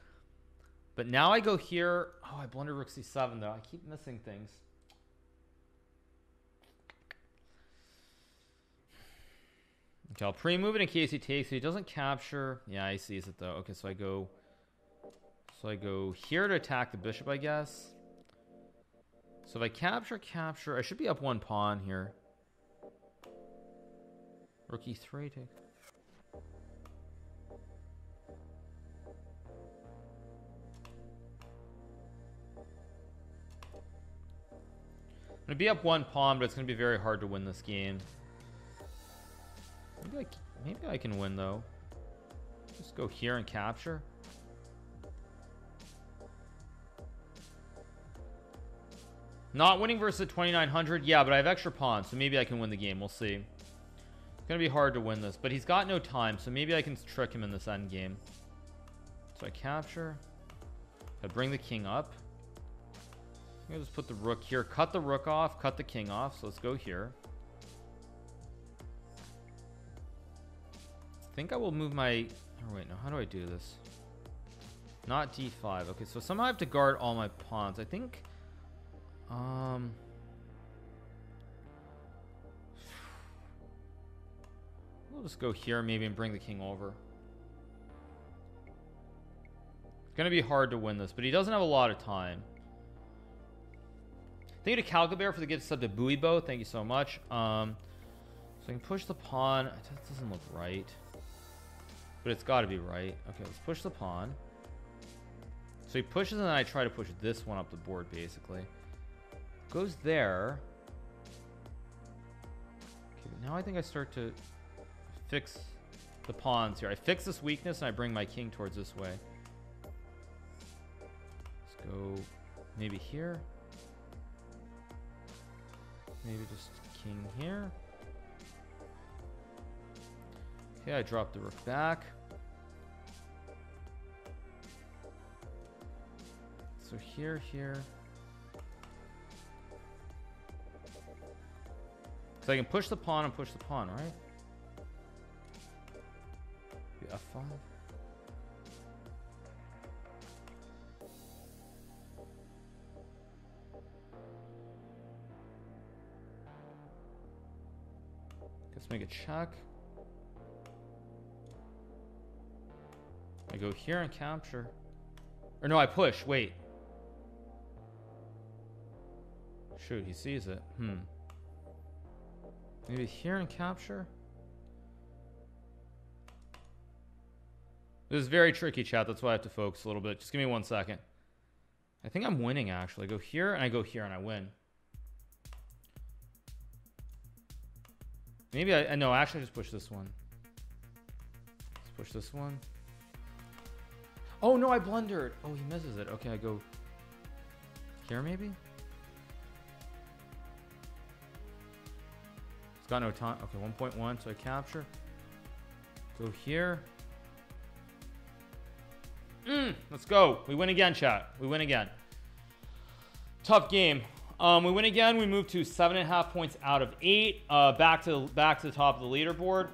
but now I go here. Oh, I blundered rook c seven though. I keep missing things. Okay, I'll pre-move it in case he takes it. He doesn't capture. Yeah, he sees it though. Okay, so I go so I go here to attack the bishop, I guess. So if I capture capture I should be up one pawn here. Rook e three, take. I'm gonna be up one pawn, but it's gonna be very hard to win this game. Maybe I, maybe I can win though. Just go here and capture. Not winning versus the twenty-nine hundred. Yeah, but I have extra pawns, so maybe I can win the game. We'll see. It's gonna be hard to win this, but he's got no time, so maybe I can trick him in this end game. So I capture. I bring the king up. I'm gonna just put the rook here, cut the rook off, cut the king off. So let's go here. I think I will move my, oh wait, no, how do I do this? Not d five. Okay, so somehow I have to guard all my pawns, I think. um We'll just go here maybe and bring the king over. It's gonna be hard to win this, but he doesn't have a lot of time. Thank you to Calcabear for the gift sub to Buibo. Thank you so much. Um, so I can push the pawn. That doesn't look right, but it's got to be right. Okay, let's push the pawn. So he pushes, and then I try to push this one up the board. Basically, goes there. Okay, but now I think I start to fix the pawns here. I fix this weakness, and I bring my king towards this way. Let's go, maybe here. Maybe just king here. Okay, I dropped the rook back. So here, here. So I can push the pawn and push the pawn, right? f five. Let's make a check. I go here and capture. Or no, I push. Wait. Shoot, he sees it. Hmm. Maybe here and capture. This is very tricky, chat. That's why I have to focus a little bit. Just give me one second. I think I'm winning actually. I go here and I go here and I win. Maybe I no, actually just push this one. Let's push this one. Oh no, I blundered. Oh, he misses it. Okay, I go here maybe. It's got no time. Okay, one point one, so I capture. Go here. Mm, let's go. We win again, chat. We win again. Tough game. Um, we win again. We move to seven and a half points out of eight. Uh, back to back to the top of the leaderboard.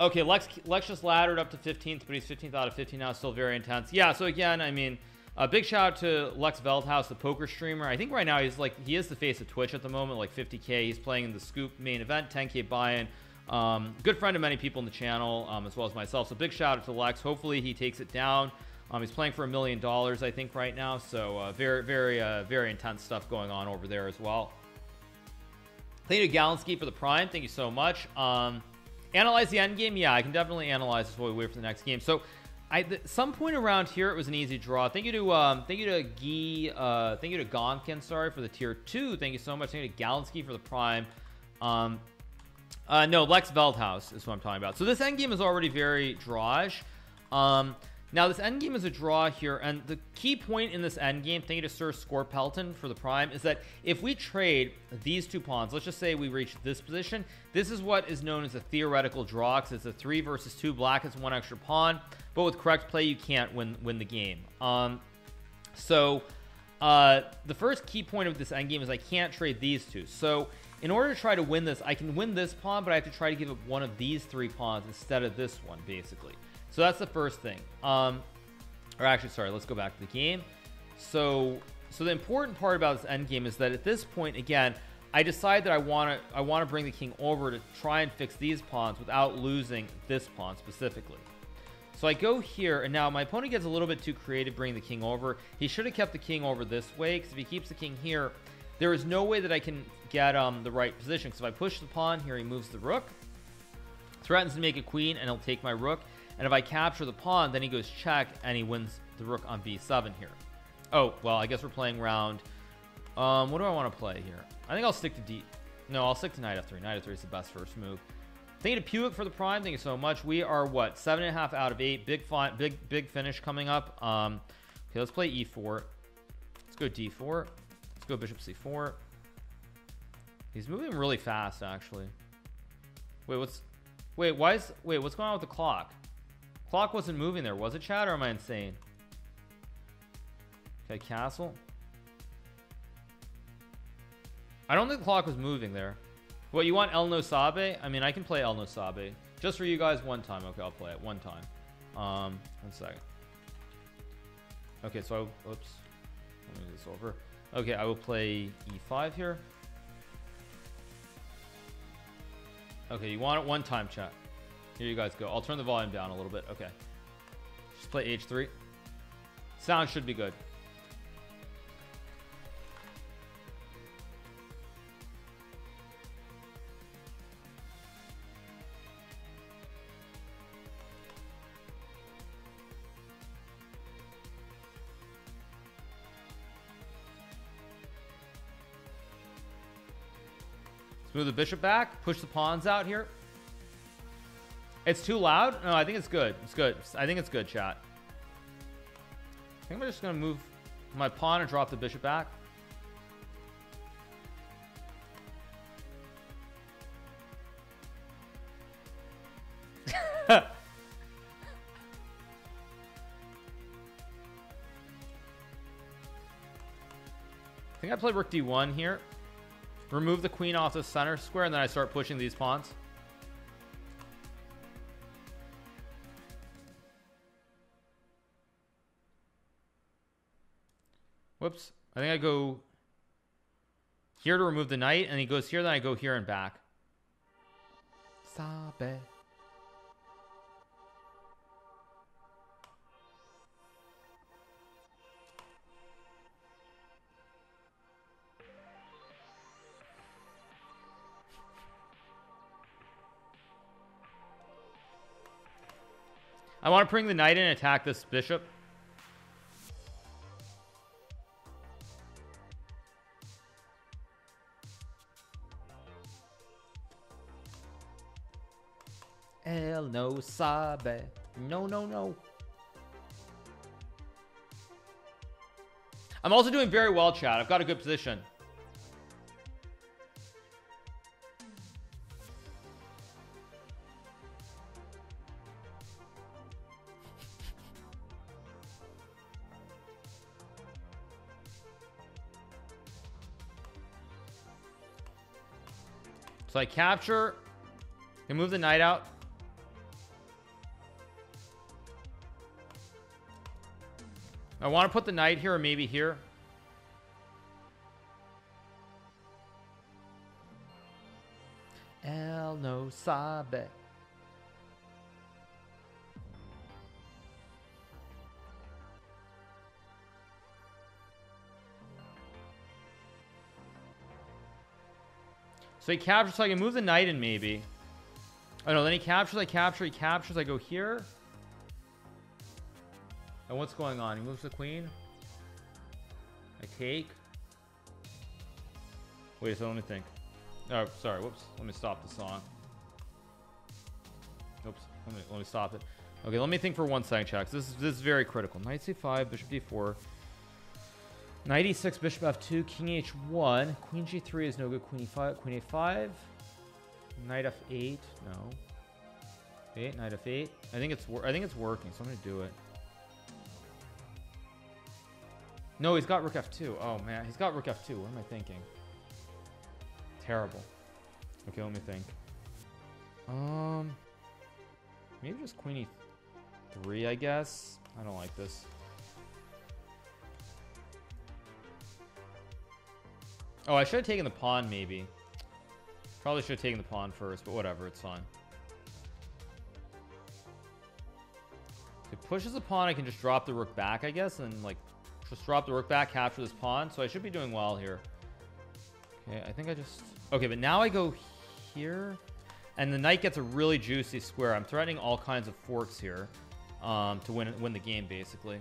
Okay, Lex Lex just laddered up to fifteenth, but he's fifteenth out of fifteen now. Still very intense. Yeah. So again, I mean, a uh, big shout out to Lex Veldhouse, the poker streamer. I think right now he's like he is the face of Twitch at the moment. Like fifty K. He's playing in the Scoop main event, ten K buy-in. Um, good friend of many people in the channel, um, as well as myself. So big shout out to Lex. Hopefully he takes it down. Um, he's playing for a million dollars, I think, right now. So uh, very, very, uh, very intense stuff going on over there as well. Thank you to Galinski for the Prime. Thank you so much. Um, analyze the end game. Yeah, I can definitely analyze this while we wait for the next game. So, I th some point around here, it was an easy draw. Thank you to um, thank you to Guy. Uh, thank you to Gonkin. Sorry for the tier two. Thank you so much. Thank you to Galinski for the Prime. Um, uh, no, Lex Veldhouse is what I'm talking about. So this end game is already very drawish. Um. Now this end game is a draw here, and the key point in this end game, thank you to Sir Score Pelton for the Prime, is that if we trade these two pawns, let's just say we reach this position, this is what is known as a theoretical draw, because it's a three versus two, black is one extra pawn, but with correct play you can't win win the game. Um so uh the first key point of this end game is I can't trade these two. So in order to try to win this, I can win this pawn, but I have to try to give up one of these three pawns instead of this one, basically. So that's the first thing. Um, or actually, sorry, let's go back to the game. So, so the important part about this end game is that at this point, again, I decide that I want to, I want to bring the king over to try and fix these pawns without losing this pawn specifically. So I go here, and now my opponent gets a little bit too creative bringing the king over. He should have kept the king over this way, because if he keeps the king here, there is no way that I can get um, the right position. Because if I push the pawn here, he moves the rook, threatens to make a queen, and he'll take my rook. And if I capture the pawn, then he goes check and he wins the rook on b seven here. Oh, well, I guess we're playing round. Um, what do I want to play here? I think I'll stick to D. No, I'll stick to knight f three. Knight f three is the best first move. Thank you to Pewik for the Prime. Thank you so much. We are what? Seven and a half out of eight. Big fun, big, big finish coming up. Um, okay, let's play e four. Let's go d four. Let's go bishop c four. He's moving really fast, actually. Wait, what's, wait, why is, wait, what's going on with the clock? Clock wasn't moving there, was it, chat, or am I insane? Okay, castle. I don't think the clock was moving there. What, you want El Nosabe? I mean, I can play El Nosabe. Just for you guys one time. Okay, I'll play it one time. Um, one second. Okay, so I, oops. Let me move this over. Okay, I will play e five here. Okay, you want it one time, chat. Here you guys go. I'll turn the volume down a little bit. Okay. Just play h three. Sound should be good. Let's move the bishop back. Push the pawns out here. It's too loud. No, I think it's good. It's good. I think it's good, chat. I think I'm just going to move my pawn and drop the bishop back. I think I play rook d one here. Remove the queen off the center square, and then I start pushing these pawns. Whoops. I think I go here to remove the knight, and he goes here, then I go here and back. Sabe. I want to bring the knight in and attack this bishop. El no sabe. No, no, no. I'm also doing very well, chat. I've got a good position. So I capture, I move the knight out. I want to put the knight here or maybe here. El no sabe. So he captures, so I can move the knight in maybe. Oh no, then he captures, I capture, he captures, I go here. And what's going on? He moves the queen. I take. Wait, so let me think. Oh, sorry, whoops. Let me stop the song. Oops, let me, let me stop it. Okay, let me think for one second, chat. This is, this is very critical. Knight c five, bishop d four. Knight e six, bishop f two, king h one. Queen g three is no good. Queen e five, queen a five. Knight f eight, no. Eight, knight f eight. I think it's I think it's working, so I'm gonna do it. No, he's got rook f two. Oh man, he's got rook f two. What am I thinking? Terrible. Okay, let me think. Um, maybe just queen e three, I guess. I don't like this. Oh, I should have taken the pawn, maybe. Probably should have taken the pawn first, but whatever, it's fine. If it pushes the pawn, I can just drop the rook back, I guess, and like just drop the rook back, capture this pawn. So I should be doing well here. Okay, I think I just... Okay, but now I go here, and the knight gets a really juicy square. I'm threatening all kinds of forks here um, to win win the game, basically.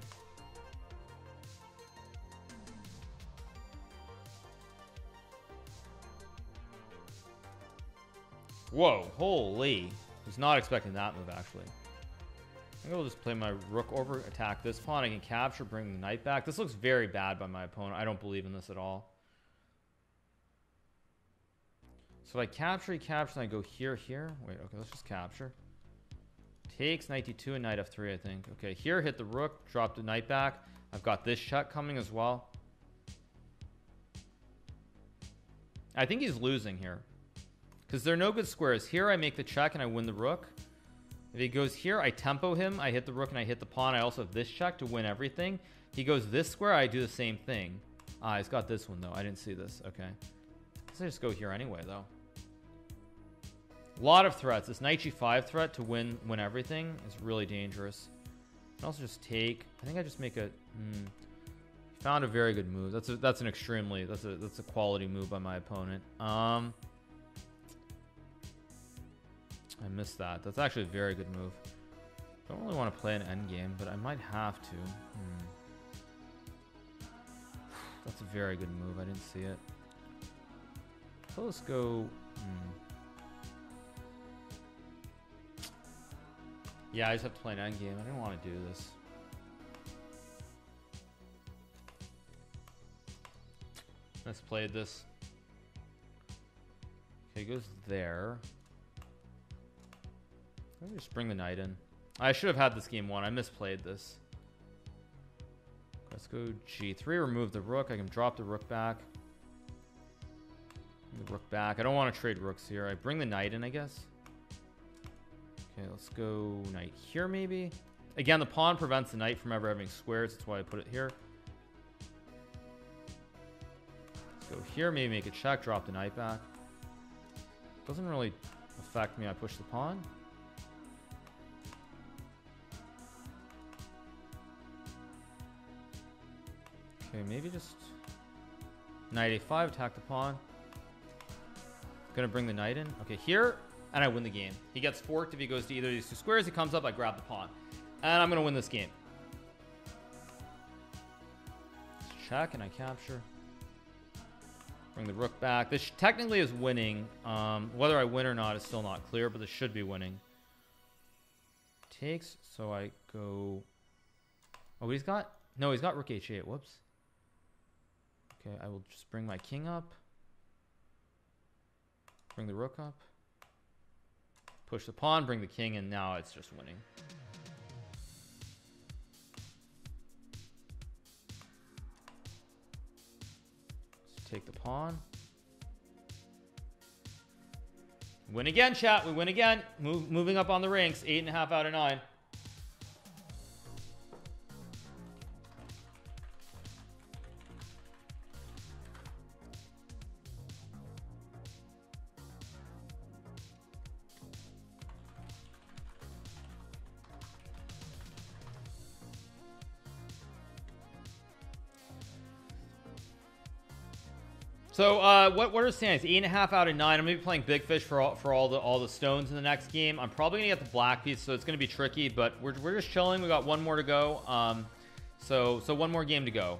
Whoa, holy. I was not expecting that move, actually. I think I'll just play my rook over, attack this pawn. I can capture, bring the knight back. This looks very bad by my opponent. I don't believe in this at all. So I capture, he captures, and I go here, here. Wait, okay, let's just capture. Takes knight d two and knight f three, I think. Okay, here, hit the rook, drop the knight back. I've got this shot coming as well. I think he's losing here, because there are no good squares. Here, I make the check, and I win the rook. If he goes here, I tempo him. I hit the rook, and I hit the pawn. I also have this check to win everything. He goes this square, I do the same thing. Ah, he's got this one, though. I didn't see this. Okay. Let's just go here anyway, though. A lot of threats. This knight g five threat to win win everything is really dangerous. I can also just take. I think I just make a mm, found a very good move. That's a, that's an extremely that's a that's a quality move by my opponent. Um, I missed that. That's actually a very good move. Don't really want to play an endgame, but I might have to. Mm. That's a very good move. I didn't see it. So let's go. Hmm. Yeah, I just have to play an endgame. I didn't want to do this. Let's play this. Okay, it goes there. Let me just bring the knight in. I should have had this game won. I misplayed this. Let's go g three. Remove the rook. I can drop the rook back. The rook back. I don't want to trade rooks here. I bring the knight in, I guess. Okay, let's go knight here, maybe. Again, the pawn prevents the knight from ever having squares. That's why I put it here. Let's go here, maybe make a check, drop the knight back. Doesn't really affect me. I push the pawn. Okay, maybe just knight a five, attack the pawn. Gonna bring the knight in. Okay, here, and I win the game. He gets forked if he goes to either of these two squares. He comes up, I grab the pawn, and I'm gonna win this game. Let's check, and I capture. Bring the rook back. This technically is winning. Um, whether I win or not is still not clear, but this should be winning. Takes, so I go. Oh, he's got no. He's got rook h eight. Whoops. Okay, I will just bring my king up. Bring the rook up, push the pawn, bring the king, and now it's just winning. Let's take the pawn. Win again, chat. We win again. Move, moving up on the ranks. Eight and a half out of nine. So uh, what what are standings? Eight and a half out of nine. I'm gonna be playing big fish for all for all the all the stones in the next game. I'm probably gonna get the black piece, so it's gonna be tricky. But we're we're just chilling. We got one more to go. Um, so so one more game to go.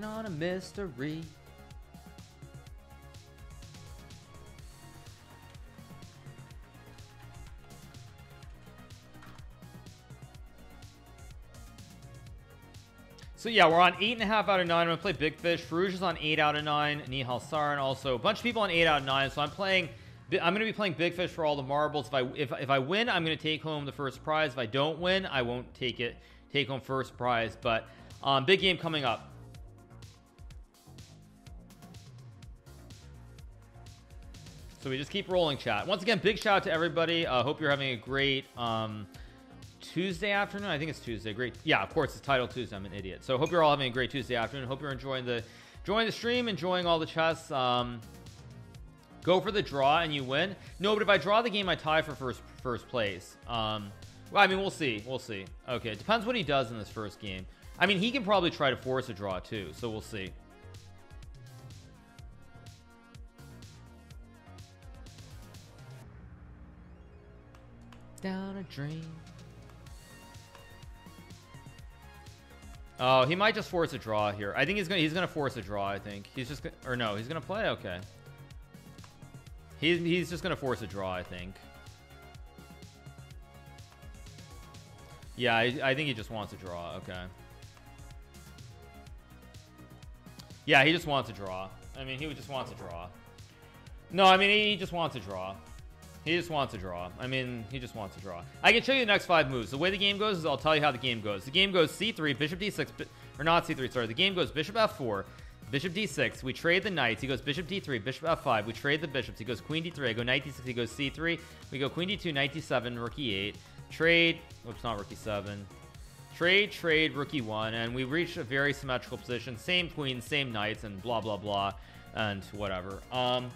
On a mystery. So yeah, we're on eight and a half out of nine. I'm gonna play big fish. Firouzja is on eight out of nine. Nihal Sarin also. A bunch of people on eight out of nine. So I'm playing. I'm gonna be playing big fish for all the marbles. If I if if I win, I'm gonna take home the first prize. If I don't win, I won't take it. Take home first prize. But um, big game coming up. So we just keep rolling, chat. Once again, big shout out to everybody. I uh, hope you're having a great um Tuesday afternoon. I think it's Tuesday. Great. Yeah, of course, it's Titled Tuesday. I'm an idiot. So hope you're all having a great Tuesday afternoon. Hope you're enjoying the enjoying the stream, enjoying all the chests. Um go for the draw and you win. No, but if I draw the game, I tie for first first place. Um well, I mean, we'll see. We'll see. Okay, it depends what he does in this first game. I mean, he can probably try to force a draw too, so we'll see. Down a dream. Oh, he might just force a draw here. I think he's gonna he's gonna force a draw. I think he's just gonna, or no, he's gonna play. Okay, he's he's just gonna force a draw, I think. Yeah, I, I think he just wants a draw. Okay, yeah, he just wants a draw. I mean, he just wants a draw. No, I mean, he just wants a draw. He just wants to draw. I mean, he just wants to draw. I can show you the next five moves. The way the game goes is I'll tell you how the game goes. The game goes c three, bishop d six, or not c three, sorry. The game goes bishop f four, bishop d six. We trade the knights. He goes bishop d three, bishop f five. We trade the bishops. He goes queen d three. I go knight d six. He goes c three. We go queen d two, knight d seven, rook e eight. Trade. Oops, not rook e seven. Trade, trade, rook e one. And we reach a very symmetrical position. Same queen, same knights, and blah, blah, blah, and whatever. Um...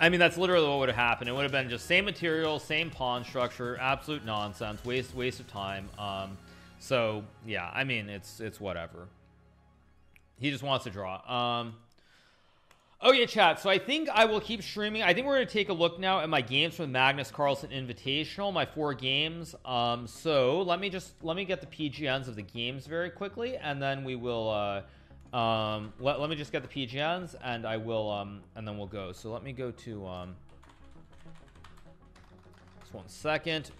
I mean, that's literally what would have happened. It would have been just same material, same pawn structure, absolute nonsense, waste waste of time. Um, so yeah, I mean, it's it's whatever. He just wants to draw. Um, oh yeah, chat. So I think I will keep streaming. I think we're going to take a look now at my games from the Magnus Carlsen Invitational, my four games. Um, so let me just let me get the P G Ns of the games very quickly, and then we will. Uh, um let, let me just get the P G Ns and I will um and then we'll go. So let me go to um just one second.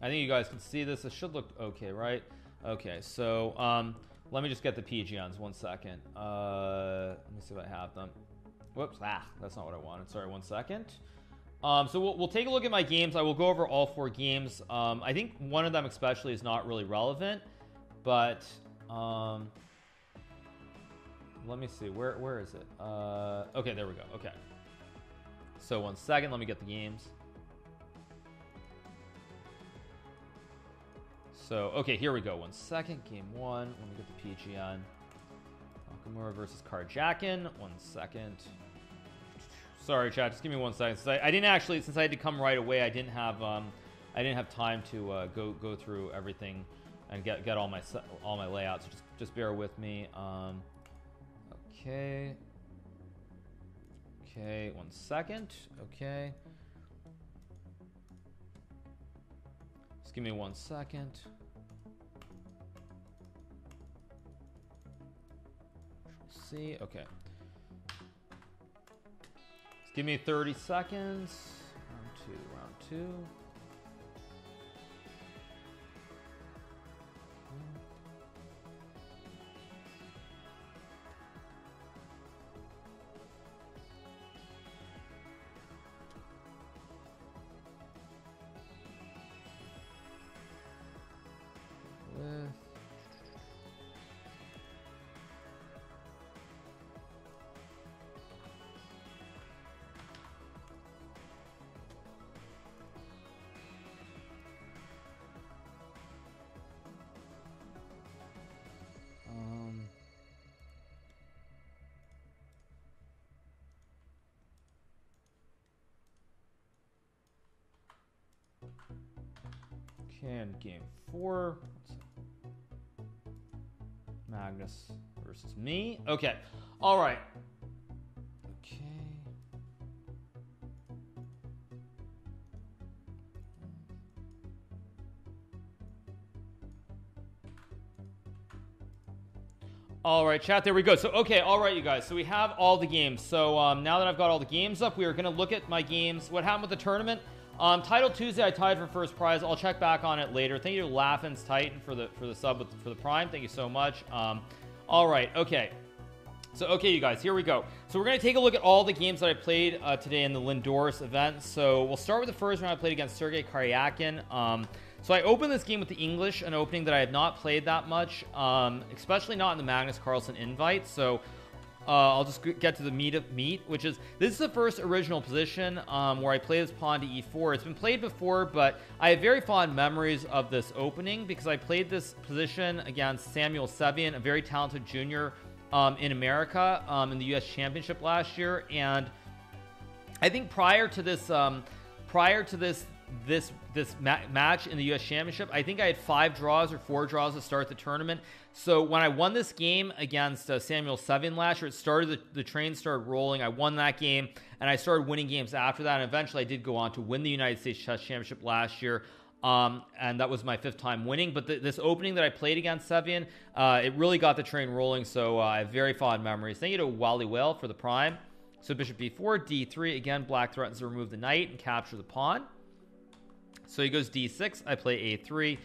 I think you guys can see this. It should look okay, right? Okay, so um let me just get the P G Ns one second. Uh let me see if I have them. Whoops, ah, that's not what I wanted. Sorry, one second. Um, so we'll, we'll take a look at my games. I will go over all four games. Um, I think one of them especially is not really relevant. But um let me see, where where is it? Uh okay, there we go. Okay, so one second, let me get the games. So okay, here we go. One second, game one. Let me get the P G N. Nakamura versus Karyakin. One second. Sorry, chat, just give me one second. Since I, I didn't actually, since I had to come right away, I didn't have um I didn't have time to uh, go go through everything and get get all my all my layouts. Just just bear with me. Um, okay. Okay, one second. Okay. Just give me one second. See. Okay. Just Give me thirty seconds. Round two, round two. And game four, Magnus versus me. Okay, all right. Okay. All right, chat, there we go. So, okay, all right, you guys. So we have all the games. So um, now that I've got all the games up, we are gonna look at my games. What happened with the tournament? Um, Titled Tuesday, I tied for first prize. I'll check back on it later. Thank you to Laughins Titan for the for the sub with, for the Prime. Thank you so much. Um, all right, okay. So, okay, you guys, here we go. So we're going to take a look at all the games that I played uh, today in the Lindores event. So we'll start with the first round I played against Sergey Karyakin. Um, so I opened this game with the English, an opening that I had not played that much, um, especially not in the Magnus Carlsen invite. So... Uh, I'll just get to the meat of meat, which is this is the first original position um, where I play this pawn to e four. It's been played before, but I have very fond memories of this opening because I played this position against Samuel Sevian, a very talented junior um, in America um, in the U S Championship last year. And I think prior to this, um, prior to this, this this ma match in the U S Championship, I think I had five draws or four draws to start the tournament. So when I won this game against uh, Samuel Sevian last year, it started the, the train started rolling. I won that game and I started winning games after that, and eventually I did go on to win the United States Chess Championship last year, um and that was my fifth time winning. But th this opening that I played against Sevian, uh it really got the train rolling. So uh, I have very fond memories. Thank you to Wally Whale for the Prime. So bishop b four, d three again. Black threatens to remove the knight and capture the pawn. So he goes d six. I play a three,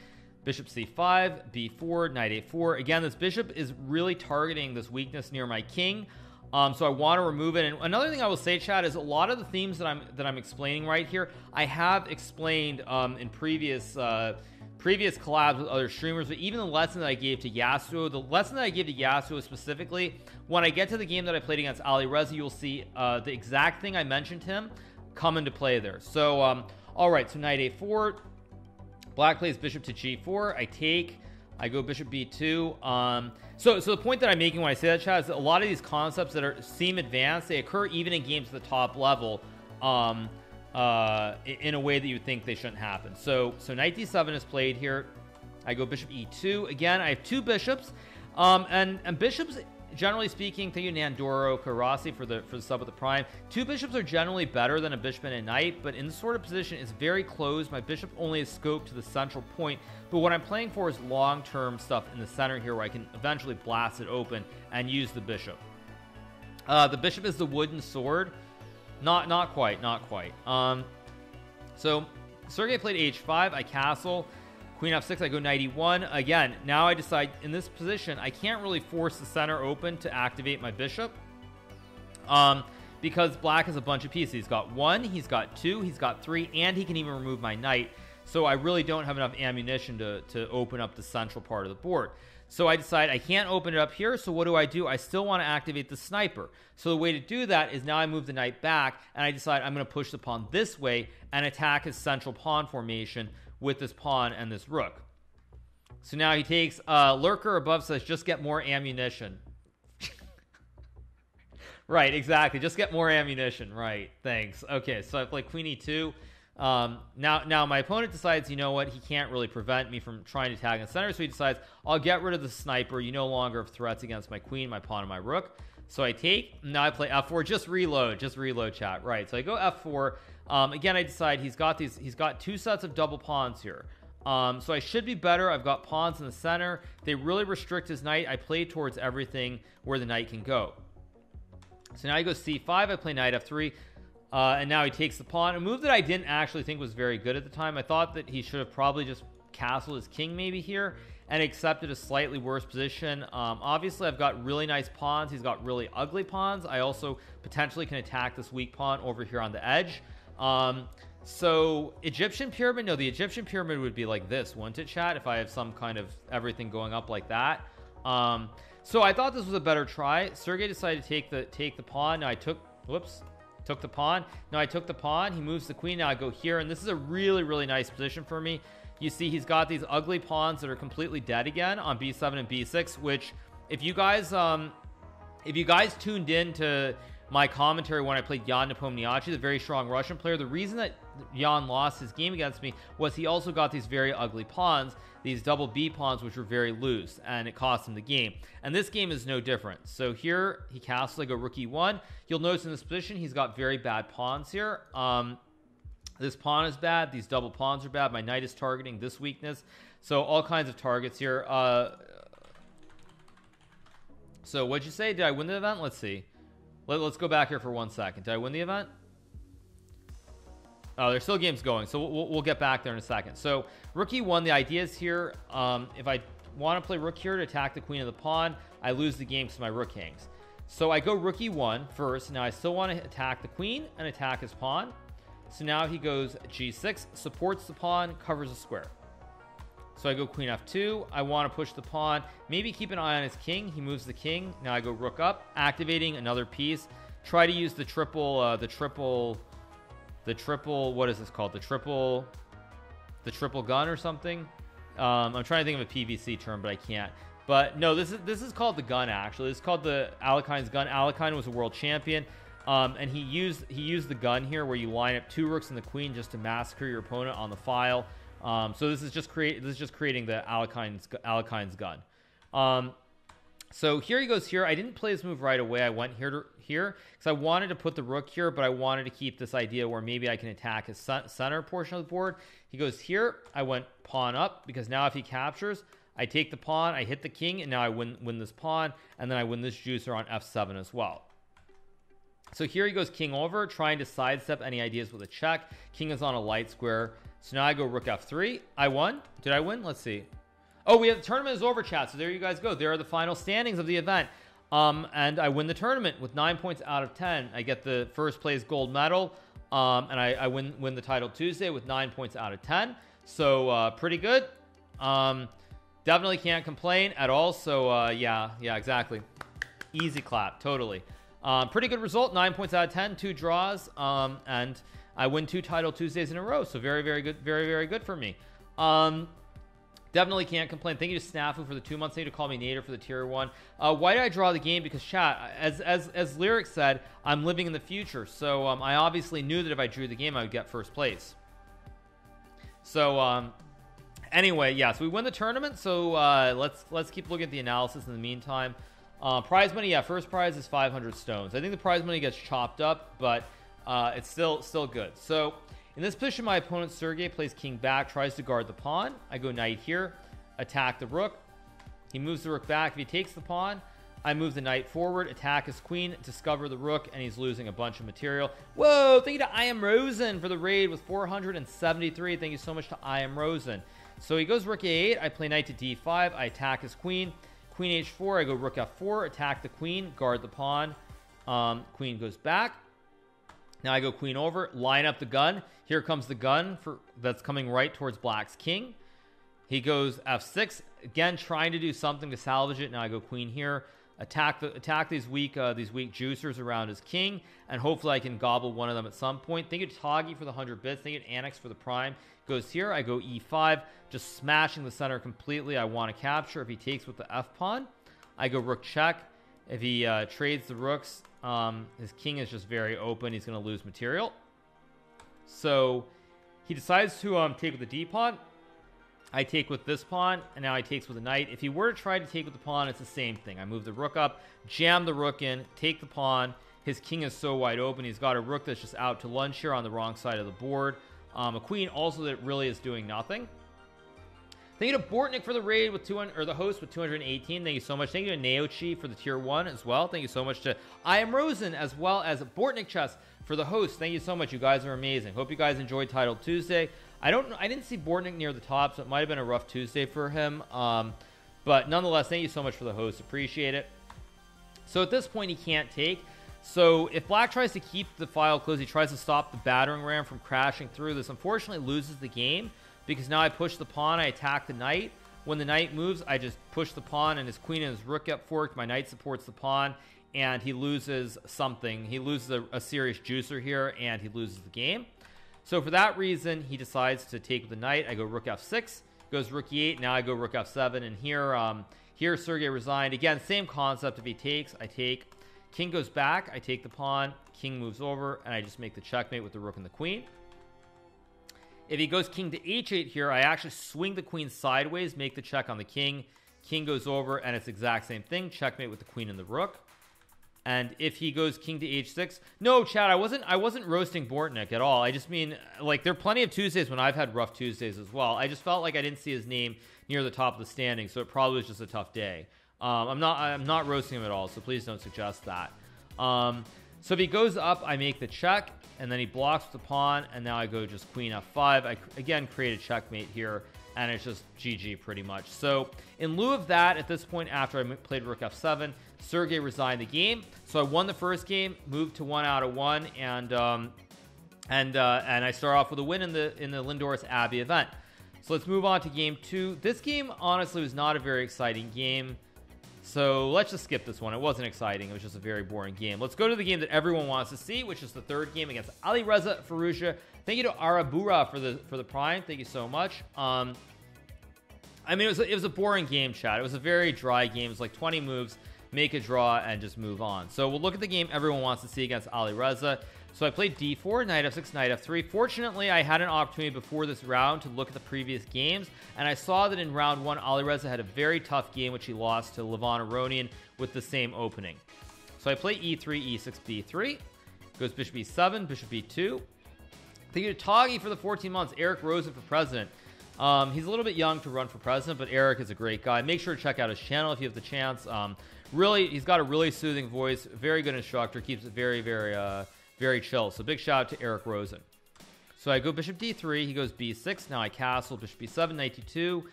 bishop c five, b four, knight a four. Again, this bishop is really targeting this weakness near my king, um so I want to remove it. And another thing I will say, chat, is a lot of the themes that I'm that I'm explaining right here, I have explained um in previous uh previous collabs with other streamers. But even the lesson that I gave to Yasuo, the lesson that I gave to Yasuo specifically, when I get to the game that I played against Alireza, you'll see uh the exact thing I mentioned to him come into play there. So um all right, so knight a four, black plays bishop to g four. I take, I go bishop b two. Um, so, so the point that I'm making when I say that, chat, is that a lot of these concepts that are seem advanced, they occur even in games at the top level, um, uh, in a way that you would think they shouldn't happen. So, so knight d seven is played here. I go bishop e two. Again, I have two bishops, um, and and bishops, generally speaking, thank you Nandoro Karasi for the for the sub with the Prime. Two bishops are generally better than a bishop and a knight, but in this sort of position it's very closed. My bishop only is scoped to the central point, but what I'm playing for is long-term stuff in the center here where I can eventually blast it open and use the bishop. Uh the bishop is the wooden sword. Not not quite, not quite. Um so Sergey played h five, I castle. Queen f six, I go knight e one. Again, now I decide in this position I can't really force the center open to activate my bishop, um because black has a bunch of pieces. He's got one, he's got two, he's got three, and he can even remove my knight. So I really don't have enough ammunition to to open up the central part of the board. So I decide I can't open it up here. So what do I do? I still want to activate the sniper. So the way to do that is now I move the knight back, and I decide I'm going to push the pawn this way and attack his central pawn formation with this pawn and this rook. So now he takes. Uh lurker above says just get more ammunition. Right, exactly, just get more ammunition, right, thanks. Okay, so I play queen e two. um now now my opponent decides, you know what, he can't really prevent me from trying to tag in the center, so he decides I'll get rid of the sniper. You no longer have threats against my queen, my pawn, and my rook. So I take. Now I play f four. Just reload, just reload, chat, right? So I go f four. Um again, I decide he's got these he's got two sets of double pawns here. Um so I should be better. I've got pawns in the center. They really restrict his knight. I play towards everything where the knight can go. So now he goes c five. I play knight f three. uh and now he takes the pawn, a move that I didn't actually think was very good at the time. I thought that he should have probably just castled his king maybe here and accepted a slightly worse position. Um obviously I've got really nice pawns, he's got really ugly pawns. I also potentially can attack this weak pawn over here on the edge. Um so Egyptian pyramid, no, the Egyptian pyramid would be like this, wouldn't it, chat, if I have some kind of everything going up like that. Um so I thought this was a better try. Sergey decided to take the take the pawn. Now I took whoops took the pawn now I took the pawn, he moves the queen, now I go here, and this is a really really nice position for me. You see he's got these ugly pawns that are completely dead again on b seven and b six, which if you guys um if you guys tuned in to my commentary when I played Jan Nepomniachtchi, the very strong Russian player, the reason that Jan lost his game against me was he also got these very ugly pawns, these double B pawns, which were very loose, and it cost him the game. And this game is no different. So here he casts like a rook e one. You'll notice in this position he's got very bad pawns here. Um this pawn is bad, these double pawns are bad, my knight is targeting this weakness, so all kinds of targets here. Uh so what'd you say, did I win the event? Let's see. Let, let's go back here for one second. Did I win the event? Oh, there's still games going, so we'll, we'll get back there in a second. So rook e one, the idea is here, um if I want to play rook here to attack the queen of the pawn, I lose the game because my rook hangs. So I go rook e one first. Now I still want to attack the queen and attack his pawn. So now he goes g six, supports the pawn, covers the square. So I go queen f two. I want to push the pawn, maybe keep an eye on his king. He moves the king. Now I go rook up, activating another piece, try to use the triple uh the triple the triple what is this called, the triple the triple gun or something. um I'm trying to think of a P V C term, but I can't. But no, this is this is called the gun, actually. It's called the Alakine's gun. Alakine was a world champion, um and he used he used the gun here, where you line up two rooks and the queen just to massacre your opponent on the file. Um so this is just create this is just creating the Alakine's Alakine's gun. Um so here he goes here. I didn't play this move right away. I went here to here because I wanted to put the rook here, but I wanted to keep this idea where maybe I can attack his center portion of the board. He goes here. I went pawn up, because now if he captures, I take the pawn, I hit the king, and now I win win this pawn, and then I win this juicer on f seven as well. So here he goes king over, trying to sidestep any ideas with a check. King is on a light square. So now I go rook f three. I won. Did I win? Let's see. Oh, we have the tournament is over, chat. So there you guys go. There are the final standings of the event. Um and I win the tournament with nine points out of ten. I get the first place gold medal. Um and I, I win win the Titled Tuesday with nine points out of ten. So uh pretty good. Um definitely can't complain at all. So uh yeah, yeah, exactly. Easy clap, totally. Um pretty good result, nine points out of ten, two draws, um and I win two Titled Tuesdays in a row. So very very good, very very good for me. Um definitely can't complain. Thank you to Snafu for the two months. Thank you to Call Me Nader for the tier one. Uh why did I draw the game? Because chat, as as as Lyric said, I'm living in the future. So um I obviously knew that if I drew the game I would get first place. So um anyway, yeah, so we win the tournament. So uh let's let's keep looking at the analysis in the meantime. Uh prize money, yeah, first prize is five hundred stones. I think the prize money gets chopped up, but uh it's still still good. So in this position, my opponent Sergey plays king back, tries to guard the pawn. I go knight here, attack the rook. He moves the rook back. If he takes the pawn, I move the knight forward, attack his queen, discover the rook, and he's losing a bunch of material. Whoa, thank you to I Am Rosen for the raid with four hundred seventy-three. Thank you so much to I Am Rosen. So he goes rook a eight. I play knight to d five. I attack his queen. Queen h four. I go rook f four, attack the queen, guard the pawn. Um, queen goes back. Now I go queen over, line up the gun. Here comes the gun for that's coming right towards black's king. He goes f six again, trying to do something to salvage it. Now I go queen here, attack the attack these weak uh these weak juicers around his king, and hopefully I can gobble one of them at some point. Thank you to Toggy for the one hundred bits. Thank you to Annex for the prime. Goes here, I go e five, just smashing the center completely. I want to capture. If he takes with the f pawn, I go rook check. If he uh trades the rooks, um his king is just very open, he's going to lose material. So he decides to um take with the d pawn. I take with this pawn, and now he takes with a knight. If he were to try to take with the pawn, it's the same thing. I move the rook up, jam the rook in, take the pawn. His king is so wide open, he's got a rook that's just out to lunch here on the wrong side of the board. Um a queen also that really is doing nothing. Thank you to Bortnick for the raid with two hundred, or the host with two hundred eighteen. Thank you so much. Thank you to Naochi for the tier one as well. Thank you so much to I Am Rosen as well as Bortnick Chess for the host. Thank you so much. You guys are amazing. Hope you guys enjoyed Titled Tuesday. I don't I didn't see Bortnick near the top, so it might have been a rough Tuesday for him, um but nonetheless, thank you so much for the host. Appreciate it. So at this point he can't take. So if black tries to keep the file closed, he tries to stop the battering ram from crashing through. This unfortunately loses the game, because now I push the pawn, I attack the knight. When the knight moves, I just push the pawn, and his queen and his rook up forked. My knight supports the pawn, and he loses something. He loses a, a serious juicer here, and he loses the game. So for that reason, he decides to take the knight. I go rook f six, goes rook e eight. Now I go rook f seven, and here um here Sergey resigned again. Same concept. If he takes, I take. King goes back, I take the pawn, king moves over, and I just make the checkmate with the rook and the queen. If he goes king to h eight here, I actually swing the queen sideways, make the check on the king, king goes over, and it's exact same thing, checkmate with the queen and the rook. And if he goes king to h six, no, Chad, I wasn't I wasn't roasting Bortnick at all. I just mean, like, there are plenty of Tuesdays when I've had rough Tuesdays as well. I just felt like I didn't see his name near the top of the standing, so it probably was just a tough day. Um, I'm not I'm not roasting him at all, so please don't suggest that. Um, so if he goes up, I make the check, and then he blocks the pawn, and now I go just queen f five. I again create a checkmate here, and it's just G G pretty much. So in lieu of that, at this point, after I played rook f seven, Sergey resigned the game. So I won the first game, moved to one out of one, and um, and uh, and I start off with a win in the in the Lindores Abbey event. So let's move on to game two. This game honestly was not a very exciting game. So let's just skip this one. It wasn't exciting. It was just a very boring game. Let's go to the game that everyone wants to see, which is the third game against Alireza Firouzja. Thank you to Arabura for the for the prime. Thank you so much. Um, I mean, it was a, it was a boring game, chat. It was a very dry game. It's like twenty moves, make a draw, and just move on. So we'll look at the game everyone wants to see against Alireza. So I played d four, knight f six, knight f three. Fortunately, I had an opportunity before this round to look at the previous games, and I saw that in round one, Alireza had a very tough game, which he lost to Levon Aronian with the same opening. So I play e three, e six, b three, goes bishop e seven, bishop b two. Thank you to Toggy for the fourteen months, Eric Rosen for president. Um, he's a little bit young to run for president, but Eric is a great guy. Make sure to check out his channel if you have the chance. Um, really, he's got a really soothing voice, very good instructor, keeps it very, very... Uh, very chill. So big shout out to Eric Rosen. So I go bishop d three, he goes b six, now I castle, bishop b seven, knight d two,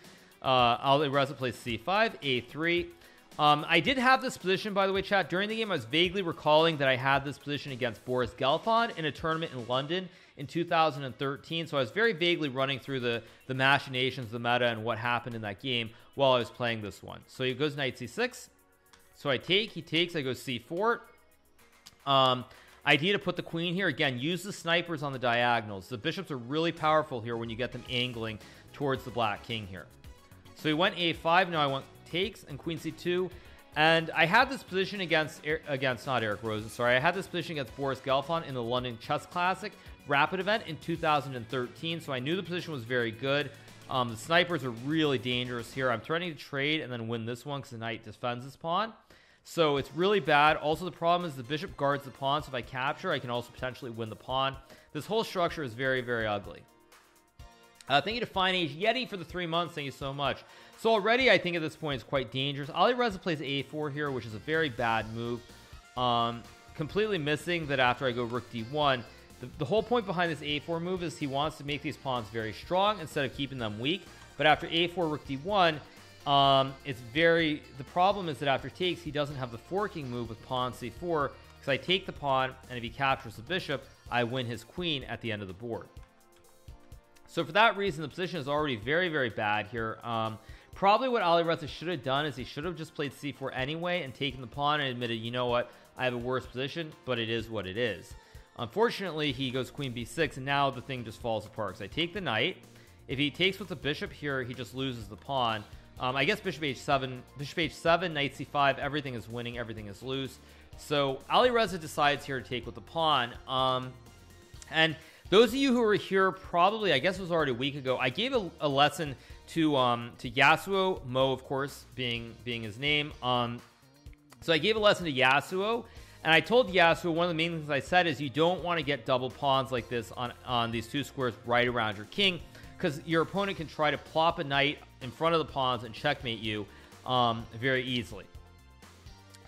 uh Alireza plays c five, a three. um I did have this position, by the way, chat. During the game, I was vaguely recalling that I had this position against Boris Gelfand in a tournament in London in two thousand thirteen. So I was very vaguely running through the the machinations, the meta, and what happened in that game while I was playing this one. So he goes knight c six, so I take, he takes, I go c four. um Idea to put the queen here again, use the snipers on the diagonals. The bishops are really powerful here when you get them angling towards the black king here. So he went a five, now I want takes and queen c two, and I had this position against against not Eric Rosen, sorry, I had this position against Boris Gelfand in the London Chess Classic Rapid event in two thousand thirteen. So I knew the position was very good. Um the snipers are really dangerous here. I'm threatening to trade and then win this one because the knight defends his pawn. So it's really bad. Also, the problem is the bishop guards the pawn, so if I capture, I can also potentially win the pawn. This whole structure is very, very ugly. Uh, thank you to Fine Age Yeti for the three months. Thank you so much. So already I think at this point it's quite dangerous. Alireza plays a four here, which is a very bad move. Um completely missing that after I go rook d one. The, the whole point behind this a four move is he wants to make these pawns very strong instead of keeping them weak. But after a four, rook d one, um it's very the problem is that after takes, he doesn't have the forking move with pawn c four, because I take the pawn, and if he captures the bishop, I win his queen at the end of the board. So for that reason, the position is already very, very bad here. Um probably what Alireza should have done is he should have just played c four anyway and taken the pawn and admitted, you know what, I have a worse position, but it is what it is. Unfortunately, he goes queen b six, and now the thing just falls apart, because I take the knight. If he takes with the bishop here, he just loses the pawn. Um, I guess bishop h seven, bishop h seven, knight c five, everything is winning, everything is loose. So Alireza decides here to take with the pawn. Um, and those of you who were here probably, I guess it was already a week ago, I gave a, a lesson to um, to Yasuo, Mo, of course, being being his name. Um, so I gave a lesson to Yasuo, and I told Yasuo one of the main things I said is you don't want to get double pawns like this on on these two squares right around your king, because your opponent can try to plop a knight in front of the pawns and checkmate you um very easily.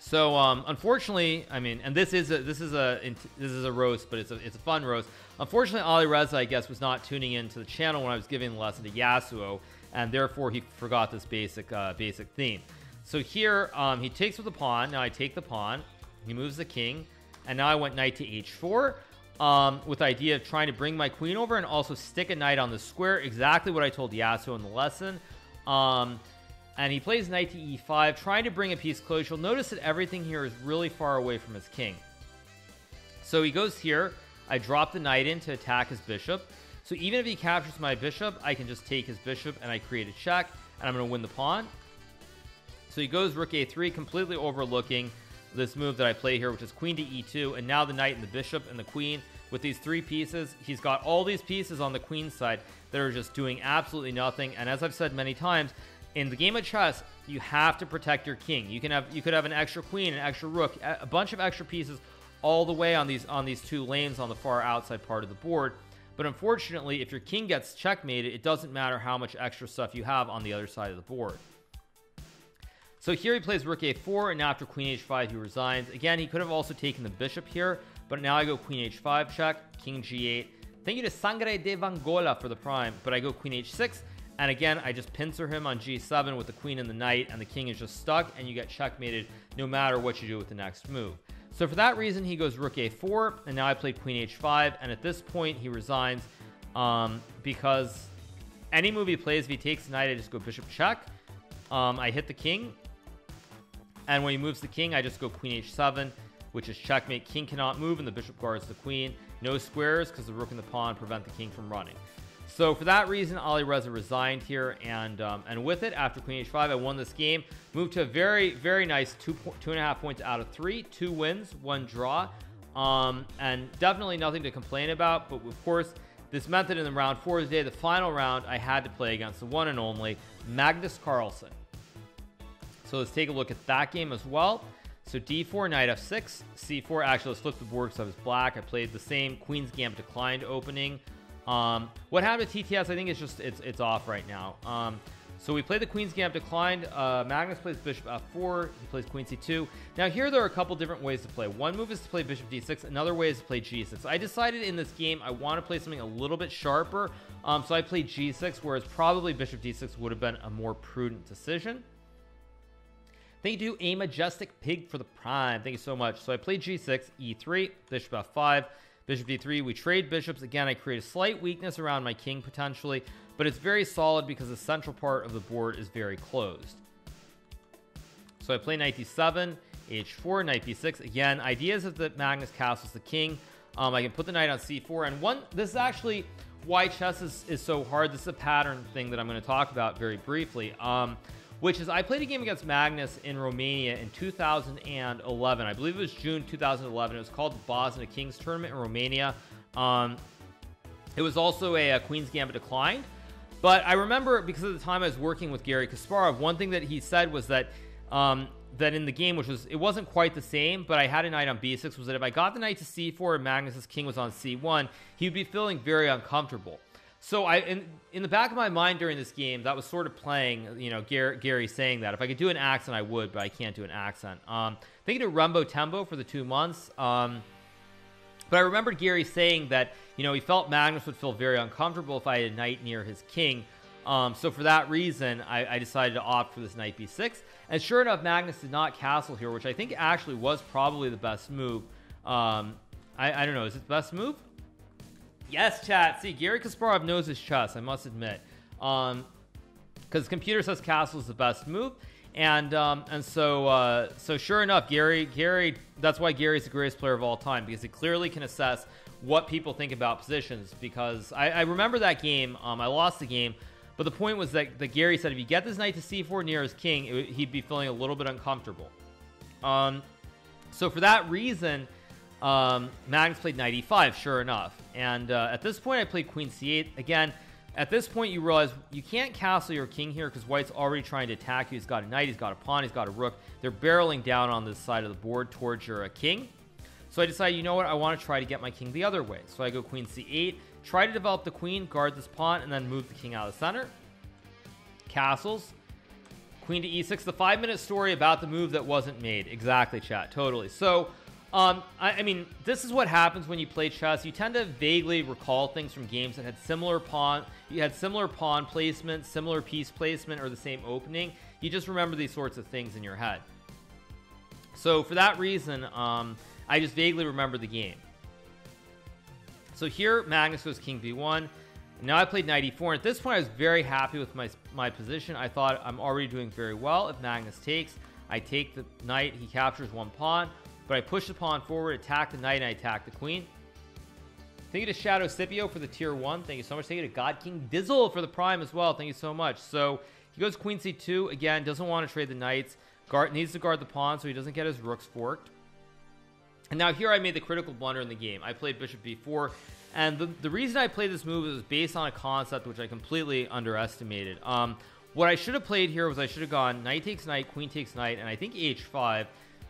so um unfortunately, I mean, and this is a this is a this is a roast, but it's a it's a fun roast. Unfortunately, Alireza, I guess, was not tuning into the channel when I was giving the lesson to Yasuo, and therefore he forgot this basic uh basic theme. So here um he takes with the pawn. Now I take the pawn, he moves the king, and now I went knight to h four, um with the idea of trying to bring my queen over and also stick a knight on the square, exactly what I told Yasuo in the lesson. Um and he plays knight to e five, trying to bring a piece close. You'll notice that everything here is really far away from his king. So he goes here, I drop the knight in to attack his bishop. So even if he captures my bishop, I can just take his bishop and I create a check, and I'm going to win the pawn. So he goes rook a three, completely overlooking this move that I play here, which is queen to e two, and now the knight and the bishop and the queen. With these three pieces, he's got all these pieces on the queen side that are just doing absolutely nothing. And as I've said many times, in the game of chess, you have to protect your king. You can have you could have an extra queen, an extra rook, a bunch of extra pieces all the way on these on these two lanes on the far outside part of the board. But unfortunately, if your king gets checkmated, it doesn't matter how much extra stuff you have on the other side of the board. So here he plays rook a four, and now after queen h five he resigns. Again, he could have also taken the bishop here, but now I go queen h five check, king g eight. Thank you to Sangre de Vangola for the prime. But I go queen h six, and again I just pincer him on g seven with the queen and the knight, and the king is just stuck, and you get checkmated no matter what you do with the next move. So for that reason he goes rook a four, and now I play queen h five, and at this point he resigns, um because any move he plays, if he takes the knight, I just go bishop check, um I hit the king, and when he moves the king I just go queen h seven, which is checkmate. King cannot move and the bishop guards the queen. No squares because the rook and the pawn prevent the king from running. So for that reason, Alireza resigned here, and um, and with it, after queen h five, I won this game. Moved to a very, very nice two two and a half points out of three, two wins, one draw, um, and definitely nothing to complain about. But of course, this meant that in the round four today, the final round, I had to play against the one and only Magnus Carlsen. So let's take a look at that game as well. So d four, knight f six, c four. Actually, let's flip the board because I was black. I played the same Queen's Gambit declined opening. Um what happened to T T S, I think it's just it's it's off right now. Um so we played the Queen's Gambit declined. uh Magnus plays bishop f four, he plays queen c two. Now here there are a couple different ways to play. One move is to play bishop d six, another way is to play g six. I decided in this game I want to play something a little bit sharper, um so I played g six, whereas probably bishop d six would have been a more prudent decision. Thank you to A Majestic Pig for the prime, thank you so much. So I played g six, e three, bishop f five, bishop d three. We trade bishops. Again, I create a slight weakness around my king potentially, but it's very solid because the central part of the board is very closed. So I play knight d seven, h four, knight b six. Again, ideas is that Magnus castles the king. um I can put the knight on c four, and one this is actually why chess is, is so hard. This is a pattern thing that I'm going to talk about very briefly, um which is I played a game against Magnus in Romania in two thousand eleven. I believe it was June two thousand eleven. It was called the Bosnia Kings Tournament in Romania. Um, it was also a, a Queen's Gambit declined. But I remember, because at the time I was working with Gary Kasparov, one thing that he said was that um, that in the game, which was, it wasn't quite the same, but I had a knight on b six, was that if I got the knight to c four and Magnus's king was on c one, he would be feeling very uncomfortable. So I, in, in the back of my mind during this game, that was sort of playing, you know, Gary, Gary saying that if I could do an accent, I would, but I can't do an accent. Um, thank you to Rumbo Tembo for the two months. Um, but I remembered Gary saying that, you know, he felt Magnus would feel very uncomfortable if I had a knight near his king. Um, so for that reason, I, I decided to opt for this knight b six. And sure enough, Magnus did not castle here, which I think actually was probably the best move. Um, I, I don't know. Is it the best move? Yes, chat. See, Gary Kasparov knows his chess, I must admit, um because computer says castle is the best move, and um and so uh so sure enough, Gary Gary that's why Gary's the greatest player of all time, because he clearly can assess what people think about positions. Because I, I remember that game, um I lost the game, but the point was that, that Gary said if you get this knight to c four near his king, it, he'd be feeling a little bit uncomfortable. Um so for that reason, um Magnus played knight e five, sure enough, and uh, at this point I played queen c eight. Again, at this point you realize you can't castle your king here because white's already trying to attack you. He's got a knight, he's got a pawn, he's got a rook. They're barreling down on this side of the board towards your uh, king. So I decided, you know what, I want to try to get my king the other way. So I go queen c eight, try to develop the queen, guard this pawn, and then move the king out of the center. Castles Queen to e six, the five minute story about the move that wasn't made. Exactly, chat, totally. So um I, I mean, this is what happens when you play chess. You tend to vaguely recall things from games that had similar pawn you had similar pawn placement, similar piece placement, or the same opening. You just remember these sorts of things in your head. So for that reason, um I just vaguely remember the game. So here Magnus goes king b one. Now I played knight e four, and at this point I was very happy with my my position. I thought I'm already doing very well. If Magnus takes, I take the knight, he captures one pawn, but I push the pawn forward, attack the knight, and I attack the queen. Thank you to Shadow Scipio for the tier one, thank you so much. Thank you to God King Dizzle for the prime as well, thank you so much. So he goes queen c two again, doesn't want to trade the knights, guard needs to guard the pawn so he doesn't get his rooks forked. And now here I made the critical blunder in the game. I played bishop b four, and the, the reason I played this move is based on a concept which I completely underestimated. Um what I should have played here was I should have gone knight takes knight, queen takes knight, and I think h five.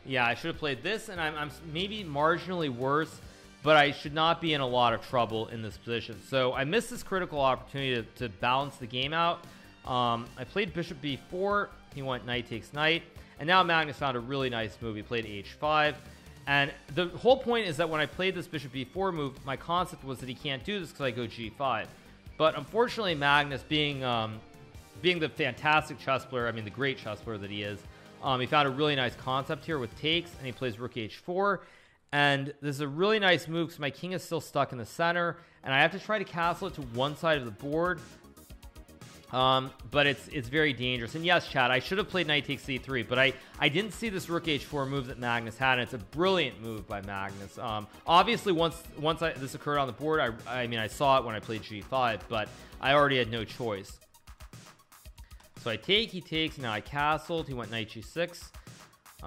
Yeah, I should have played this, and I'm, I'm maybe marginally worse, but I should not be in a lot of trouble in this position. So I missed this critical opportunity to, to balance the game out. um I played bishop b four, he went knight takes knight, and now Magnus found a really nice move. He played h five. And the whole point is that when I played this bishop b four move, my concept was that he can't do this because I go g five. But unfortunately, Magnus, being um being the fantastic chess player, I mean the great chess player that he is, um he found a really nice concept here with takes, and he plays rook h four, and this is a really nice move because my king is still stuck in the center, and I have to try to castle it to one side of the board. Um but it's it's very dangerous. And yes, chat, I should have played knight takes c three, but I I didn't see this rook h four move that Magnus had, and it's a brilliant move by Magnus. Um obviously once once I, this occurred on the board, I I mean I saw it when I played g five, but I already had no choice. So I take, he takes, now I castled, he went knight g six.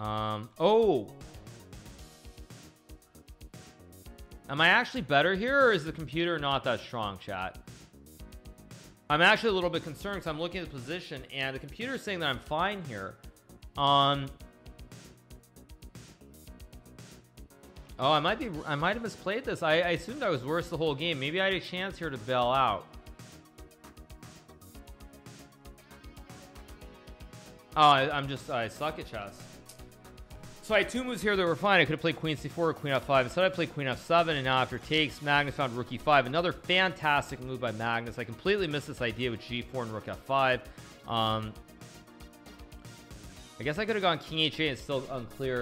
Um oh, am I actually better here, or is the computer not that strong, chat? I'm actually a little bit concerned because I'm looking at the position and the computer is saying that I'm fine here. Um oh, I might be I might have misplayed this. I, I assumed I was worse the whole game. Maybe I had a chance here to bail out. Oh, I, I'm just I suck at chess. So I had two moves here that were fine. I could have played queen c four or queen f five. Instead I played queen f seven, and now after takes Magnus found rook e five. Another fantastic move by Magnus. I completely missed this idea with g four and rook f five. um I guess I could have gone king h eight, it's still unclear,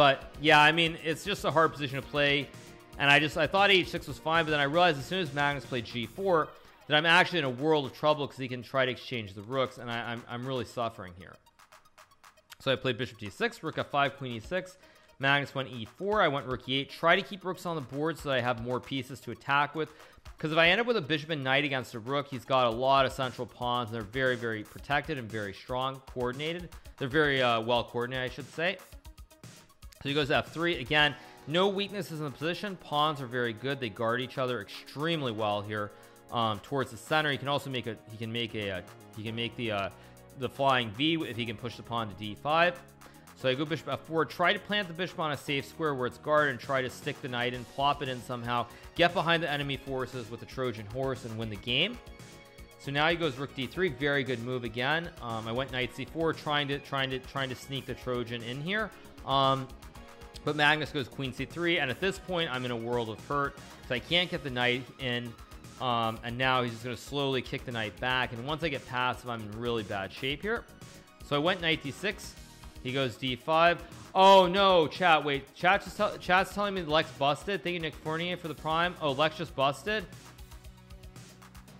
but yeah, I mean it's just a hard position to play, and I just I thought h six was fine, but then I realized as soon as Magnus played g four that I'm actually in a world of trouble because he can try to exchange the rooks, and I, I'm, I'm really suffering here. So I played bishop d six, rook f five, queen e six, Magnus went e four, I went rook e eight, try to keep rooks on the board so that I have more pieces to attack with, because if I end up with a bishop and knight against a rook, he's got a lot of central pawns, and they're very very protected and very strong coordinated. They're very uh, well coordinated, I should say. So he goes to f three again, no weaknesses in the position, pawns are very good, they guard each other extremely well here, um towards the center. He can also make a he can make a uh, he can make the uh the flying V if he can push the pawn to d five. So I go bishop f four, try to plant the bishop on a safe square where it's guarded, and try to stick the knight in, plop it in somehow, get behind the enemy forces with the Trojan horse, and win the game. So now he goes rook d three, very good move again. um I went knight c four, trying to trying to trying to sneak the Trojan in here, um but Magnus goes queen c three, and at this point I'm in a world of hurt, so I can't get the knight in. Um and now he's just going to slowly kick the knight back, and once I get passive I'm in really bad shape here. So I went knight d six, he goes d five. Oh no, chat, wait, chat just tell, chat's telling me Lex busted. Thank you, Nick Fournier, for the prime. Oh, Lex just busted.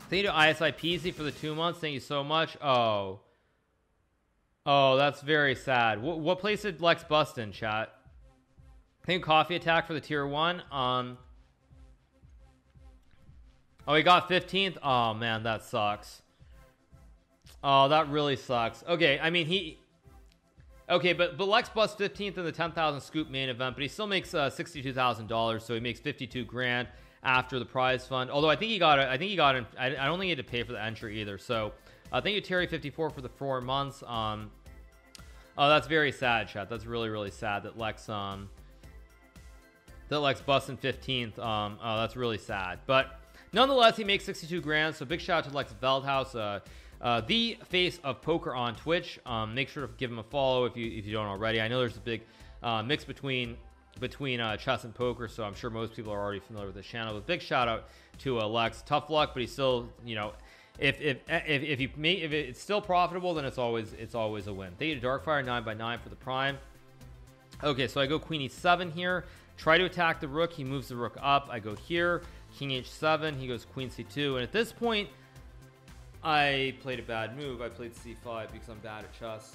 Thank you to I S I P Z for the two months, thank you so much. Oh, oh, that's very sad. W what place did Lex bust in, chat? Thank you, Coffee Attack, for the tier one. um Oh, he got fifteenth. Oh man, that sucks. Oh, that really sucks. Okay, I mean he okay, but but Lex busts fifteenth in the ten thousand scoop main event, but he still makes uh sixty-two thousand dollars, so he makes fifty-two grand after the prize fund. Although I think he got it, I think he got it, I, I don't think he had to pay for the entry either. So uh thank you, Terry fifty-four, for the four months. Um oh, that's very sad, chat. That's really really sad that Lex um that Lex busts in fifteenth. Um oh, that's really sad, but Nonetheless, he makes sixty-two grand, so big shout out to Lex Veldhouse, uh uh the face of poker on Twitch. Um make sure to give him a follow if you if you don't already. I know there's a big uh mix between between uh chess and poker, so I'm sure most people are already familiar with this channel, but big shout out to uh, Lex. Tough luck, but he's still, you know, if if if, if you make if it's still profitable, then it's always it's always a win. Thank you to Darkfire nine by nine for the prime. Okay, so I go queen e seven here, try to attack the rook. He moves the rook up. I go here, king h seven. He goes queen c two, and at this point I played a bad move. I played c five because I'm bad at chess.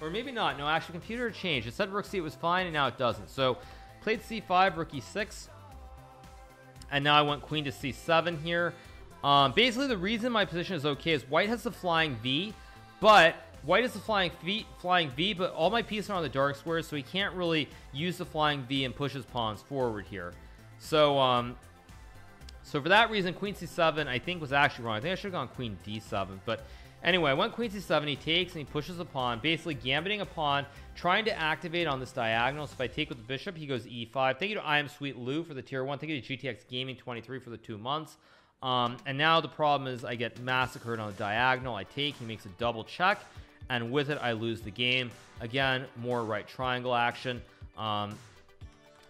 Or maybe not. No, actually, computer changed. It said rook c, it was fine, and now it doesn't. So played c five, rook e six, and now I went queen to c seven here. Um basically the reason my position is okay is white has the flying v, but white is the flying v flying v but all my pieces are on the dark squares, so he can't really use the flying v and push his pawns forward here. So um so for that reason, queen c seven I think was actually wrong. I think I should have gone queen d seven, but anyway, I went queen c seven. He takes and he pushes a pawn, basically gambiting a pawn, trying to activate on this diagonal. So if I take with the bishop, he goes e five. Thank you to I Am Sweet Lou for the tier one. Thank you to G T X Gaming twenty-three for the two months. Um and now the problem is I get massacred on the diagonal. I take, he makes a double check, and with it I lose the game again. More right triangle action. Um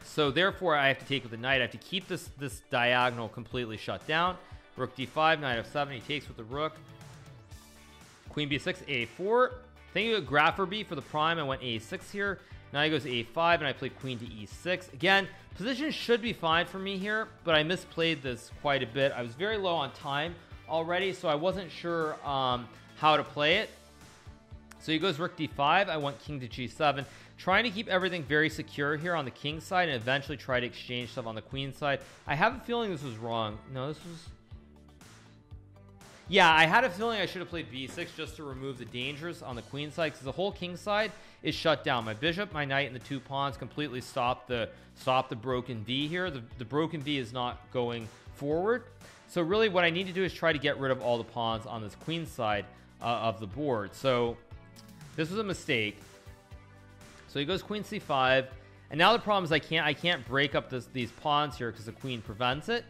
so therefore I have to take with the knight. I have to keep this this diagonal completely shut down. Rook d five, knight f seven. He takes with the rook. Queen b six, a four. Thank you to Grafferby for the prime. I went a six here. Now he goes a five, and I play queen to e six. Again, position should be fine for me here, but I misplayed this quite a bit. I was very low on time already, so I wasn't sure um how to play it. So he goes rook d five. I want king to g seven, trying to keep everything very secure here on the king side, and eventually try to exchange stuff on the queen side. I have a feeling this was wrong. No, this was, yeah, I had a feeling I should have played b six just to remove the dangers on the queen side, because the whole king side is shut down. My bishop, my knight, and the two pawns completely stop the stop the broken v here. The, the broken v is not going forward, so really what I need to do is try to get rid of all the pawns on this queen side uh, of the board. So this was a mistake. So he goes queen c five, and now the problem is I can't I can't break up this these pawns here because the queen prevents it.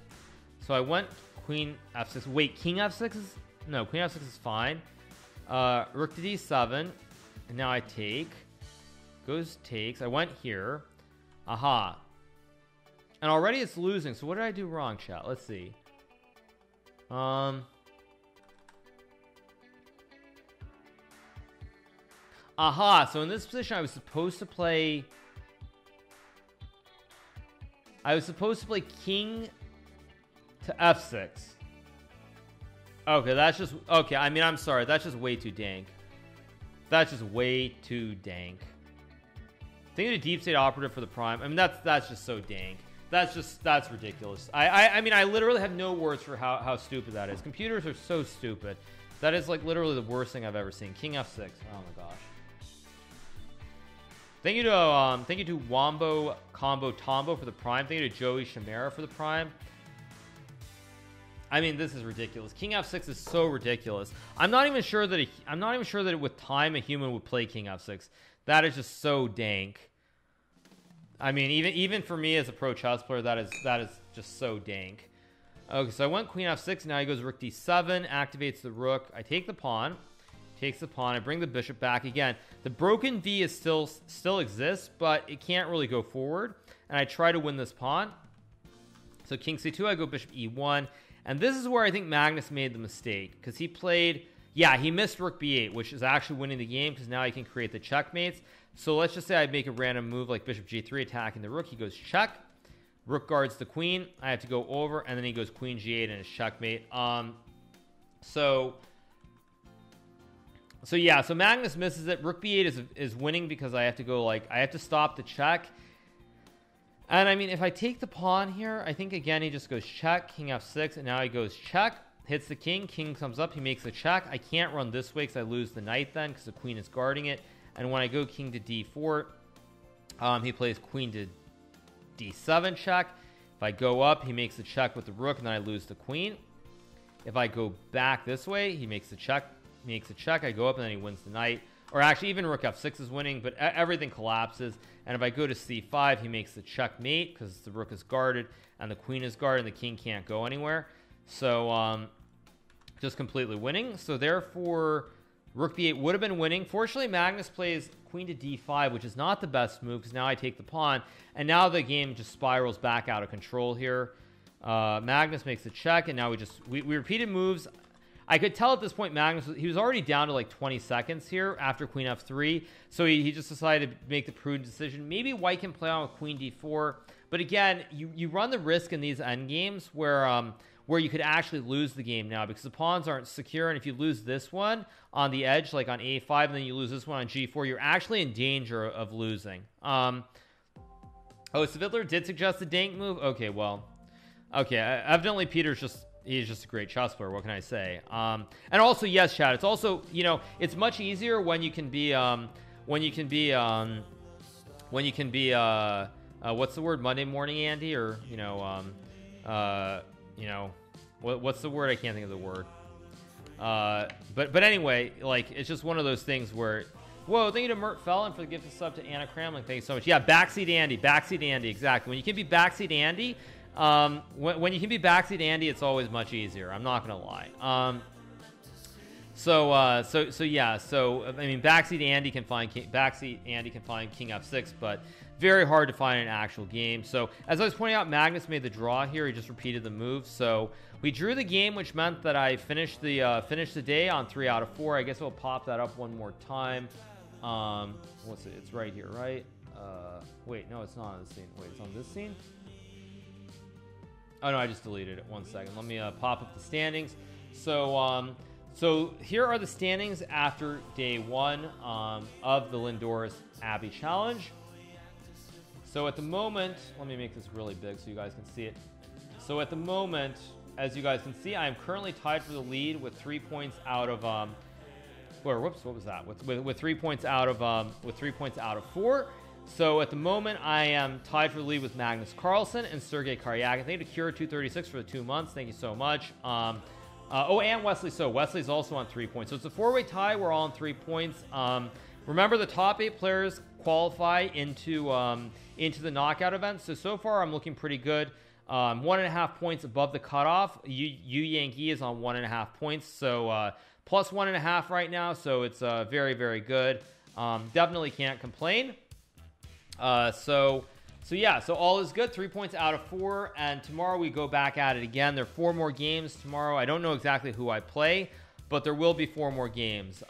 So I went queen f six. Wait, king f six is, no, queen f six is fine. Uh rook to d seven, and now I take, goes takes. I went here, aha, and already it's losing. So what did I do wrong, chat? Let's see. Um aha, so in this position I was supposed to play I was supposed to play king to f six. Okay, that's just, okay, I mean, I'm sorry, that's just way too dank. That's just way too dank. Thank you to Deep State Operative for the prime. I mean, that's that's just so dank. That's just, that's ridiculous. I I, I mean, I literally have no words for how, how stupid that is. Computers are so stupid. That is like literally the worst thing I've ever seen. King f six. Oh my gosh. Thank you to um thank you to Wombo Combo Tombo for the prime. Thank you to Joey Shamara for the prime. I mean, this is ridiculous. King f six is so ridiculous. I'm not even sure that a, I'm not even sure that with time a human would play king f six. That is just so dank. I mean, even even for me as a pro chess player, that is that is just so dank. Okay, so I went queen f six. Now he goes rook d seven, activates the rook. I take the pawn, takes the pawn. I bring the bishop back again. The broken v is still still exists, but it can't really go forward. And I try to win this pawn. So king c two. I go bishop e one. And this is where I think Magnus made the mistake, because he played, yeah, he missed rook b eight, which is actually winning the game, because now he can create the checkmates. So let's just say I make a random move like bishop g three, attacking the rook. He goes check, rook guards the queen. I have to go over, and then he goes queen g eight and a checkmate. Um so so yeah, so Magnus misses it. Rook b eight is is winning because I have to go, like, I have to stop the check. And I mean, if I take the pawn here, I think again he just goes check, king f six, and now he goes check, hits the king, king comes up, he makes a check. I can't run this way because I lose the knight then, because the queen is guarding it. And when I go king to d four, um he plays queen to d seven check. If I go up, he makes the check with the rook, and then I lose the queen. If I go back this way, he makes the check, makes a check. I go up, and then he wins the knight. or actually even rook f six is winning, but everything collapses. And if I go to c five, he makes the checkmate because the rook is guarded and the queen is guarded and the king can't go anywhere. So um just completely winning. So therefore rook b eight would have been winning. Fortunately, Magnus plays queen to d five, which is not the best move because now I take the pawn and now the game just spirals back out of control here. uh Magnus makes the check and now we just we, we repeated moves. I could tell at this point Magnus, he was already down to like twenty seconds here after queen f three, so he, he just decided to make the prudent decision. Maybe white can play on with queen d four, but again you you run the risk in these end games where um where you could actually lose the game now because the pawns aren't secure, and if you lose this one on the edge like on a five and then you lose this one on g four, you're actually in danger of losing. Um oh, Svidler did suggest the dank move. Okay, well okay, evidently Peter's just he's just a great chess player, what can I say? Um and also, yes chat, it's also, you know, it's much easier when you can be um when you can be um when you can be uh, uh what's the word, Monday morning Andy, or you know um uh you know what, what's the word, I can't think of the word. Uh but but anyway, like it's just one of those things where, whoa, thank you to Mert Felon for the gift of sub to Anna Kramling, thank you so much. Yeah, backseat Andy, backseat Andy, exactly. When you can be backseat Andy, um when, when you can be backseat Andy, it's always much easier, I'm not gonna lie. Um so uh so so yeah, so I mean backseat Andy can find king, backseat Andy can find king f six, but very hard to find an actual game. So as I was pointing out, Magnus made the draw here, he just repeated the move, so we drew the game, which meant that I finished the uh finished the day on three out of four. I guess I'll pop that up one more time. Um what's it, it's right here, right? Uh wait, no, it's not on this scene, wait, it's on this scene. Oh no, I just deleted it, one second, let me uh, pop up the standings. So um so here are the standings after day one um of the Lindores Abbey challenge. So at the moment, let me make this really big so you guys can see it. So at the moment, as you guys can see, I am currently tied for the lead with three points out of um or whoops what was that with, with, with three points out of um with three points out of four. So at the moment I am tied for the lead with Magnus Carlsen and Sergey Karyakin. Thank you to Cura two thirty-six for the two months, thank you so much. Um uh, oh, and Wesley, so Wesley's also on three points, so it's a four-way tie, we're all on three points. Um remember, the top eight players qualify into um into the knockout event, so so far I'm looking pretty good. Um one and a half points above the cutoff. Yu Yang is on one and a half points, so uh plus one and a half right now, so it's uh very very good. Um definitely can't complain. Uh so so yeah, so all is good, three points out of four, and tomorrow we go back at it again. There are four more games tomorrow. I don't know exactly who I play, but there will be four more games.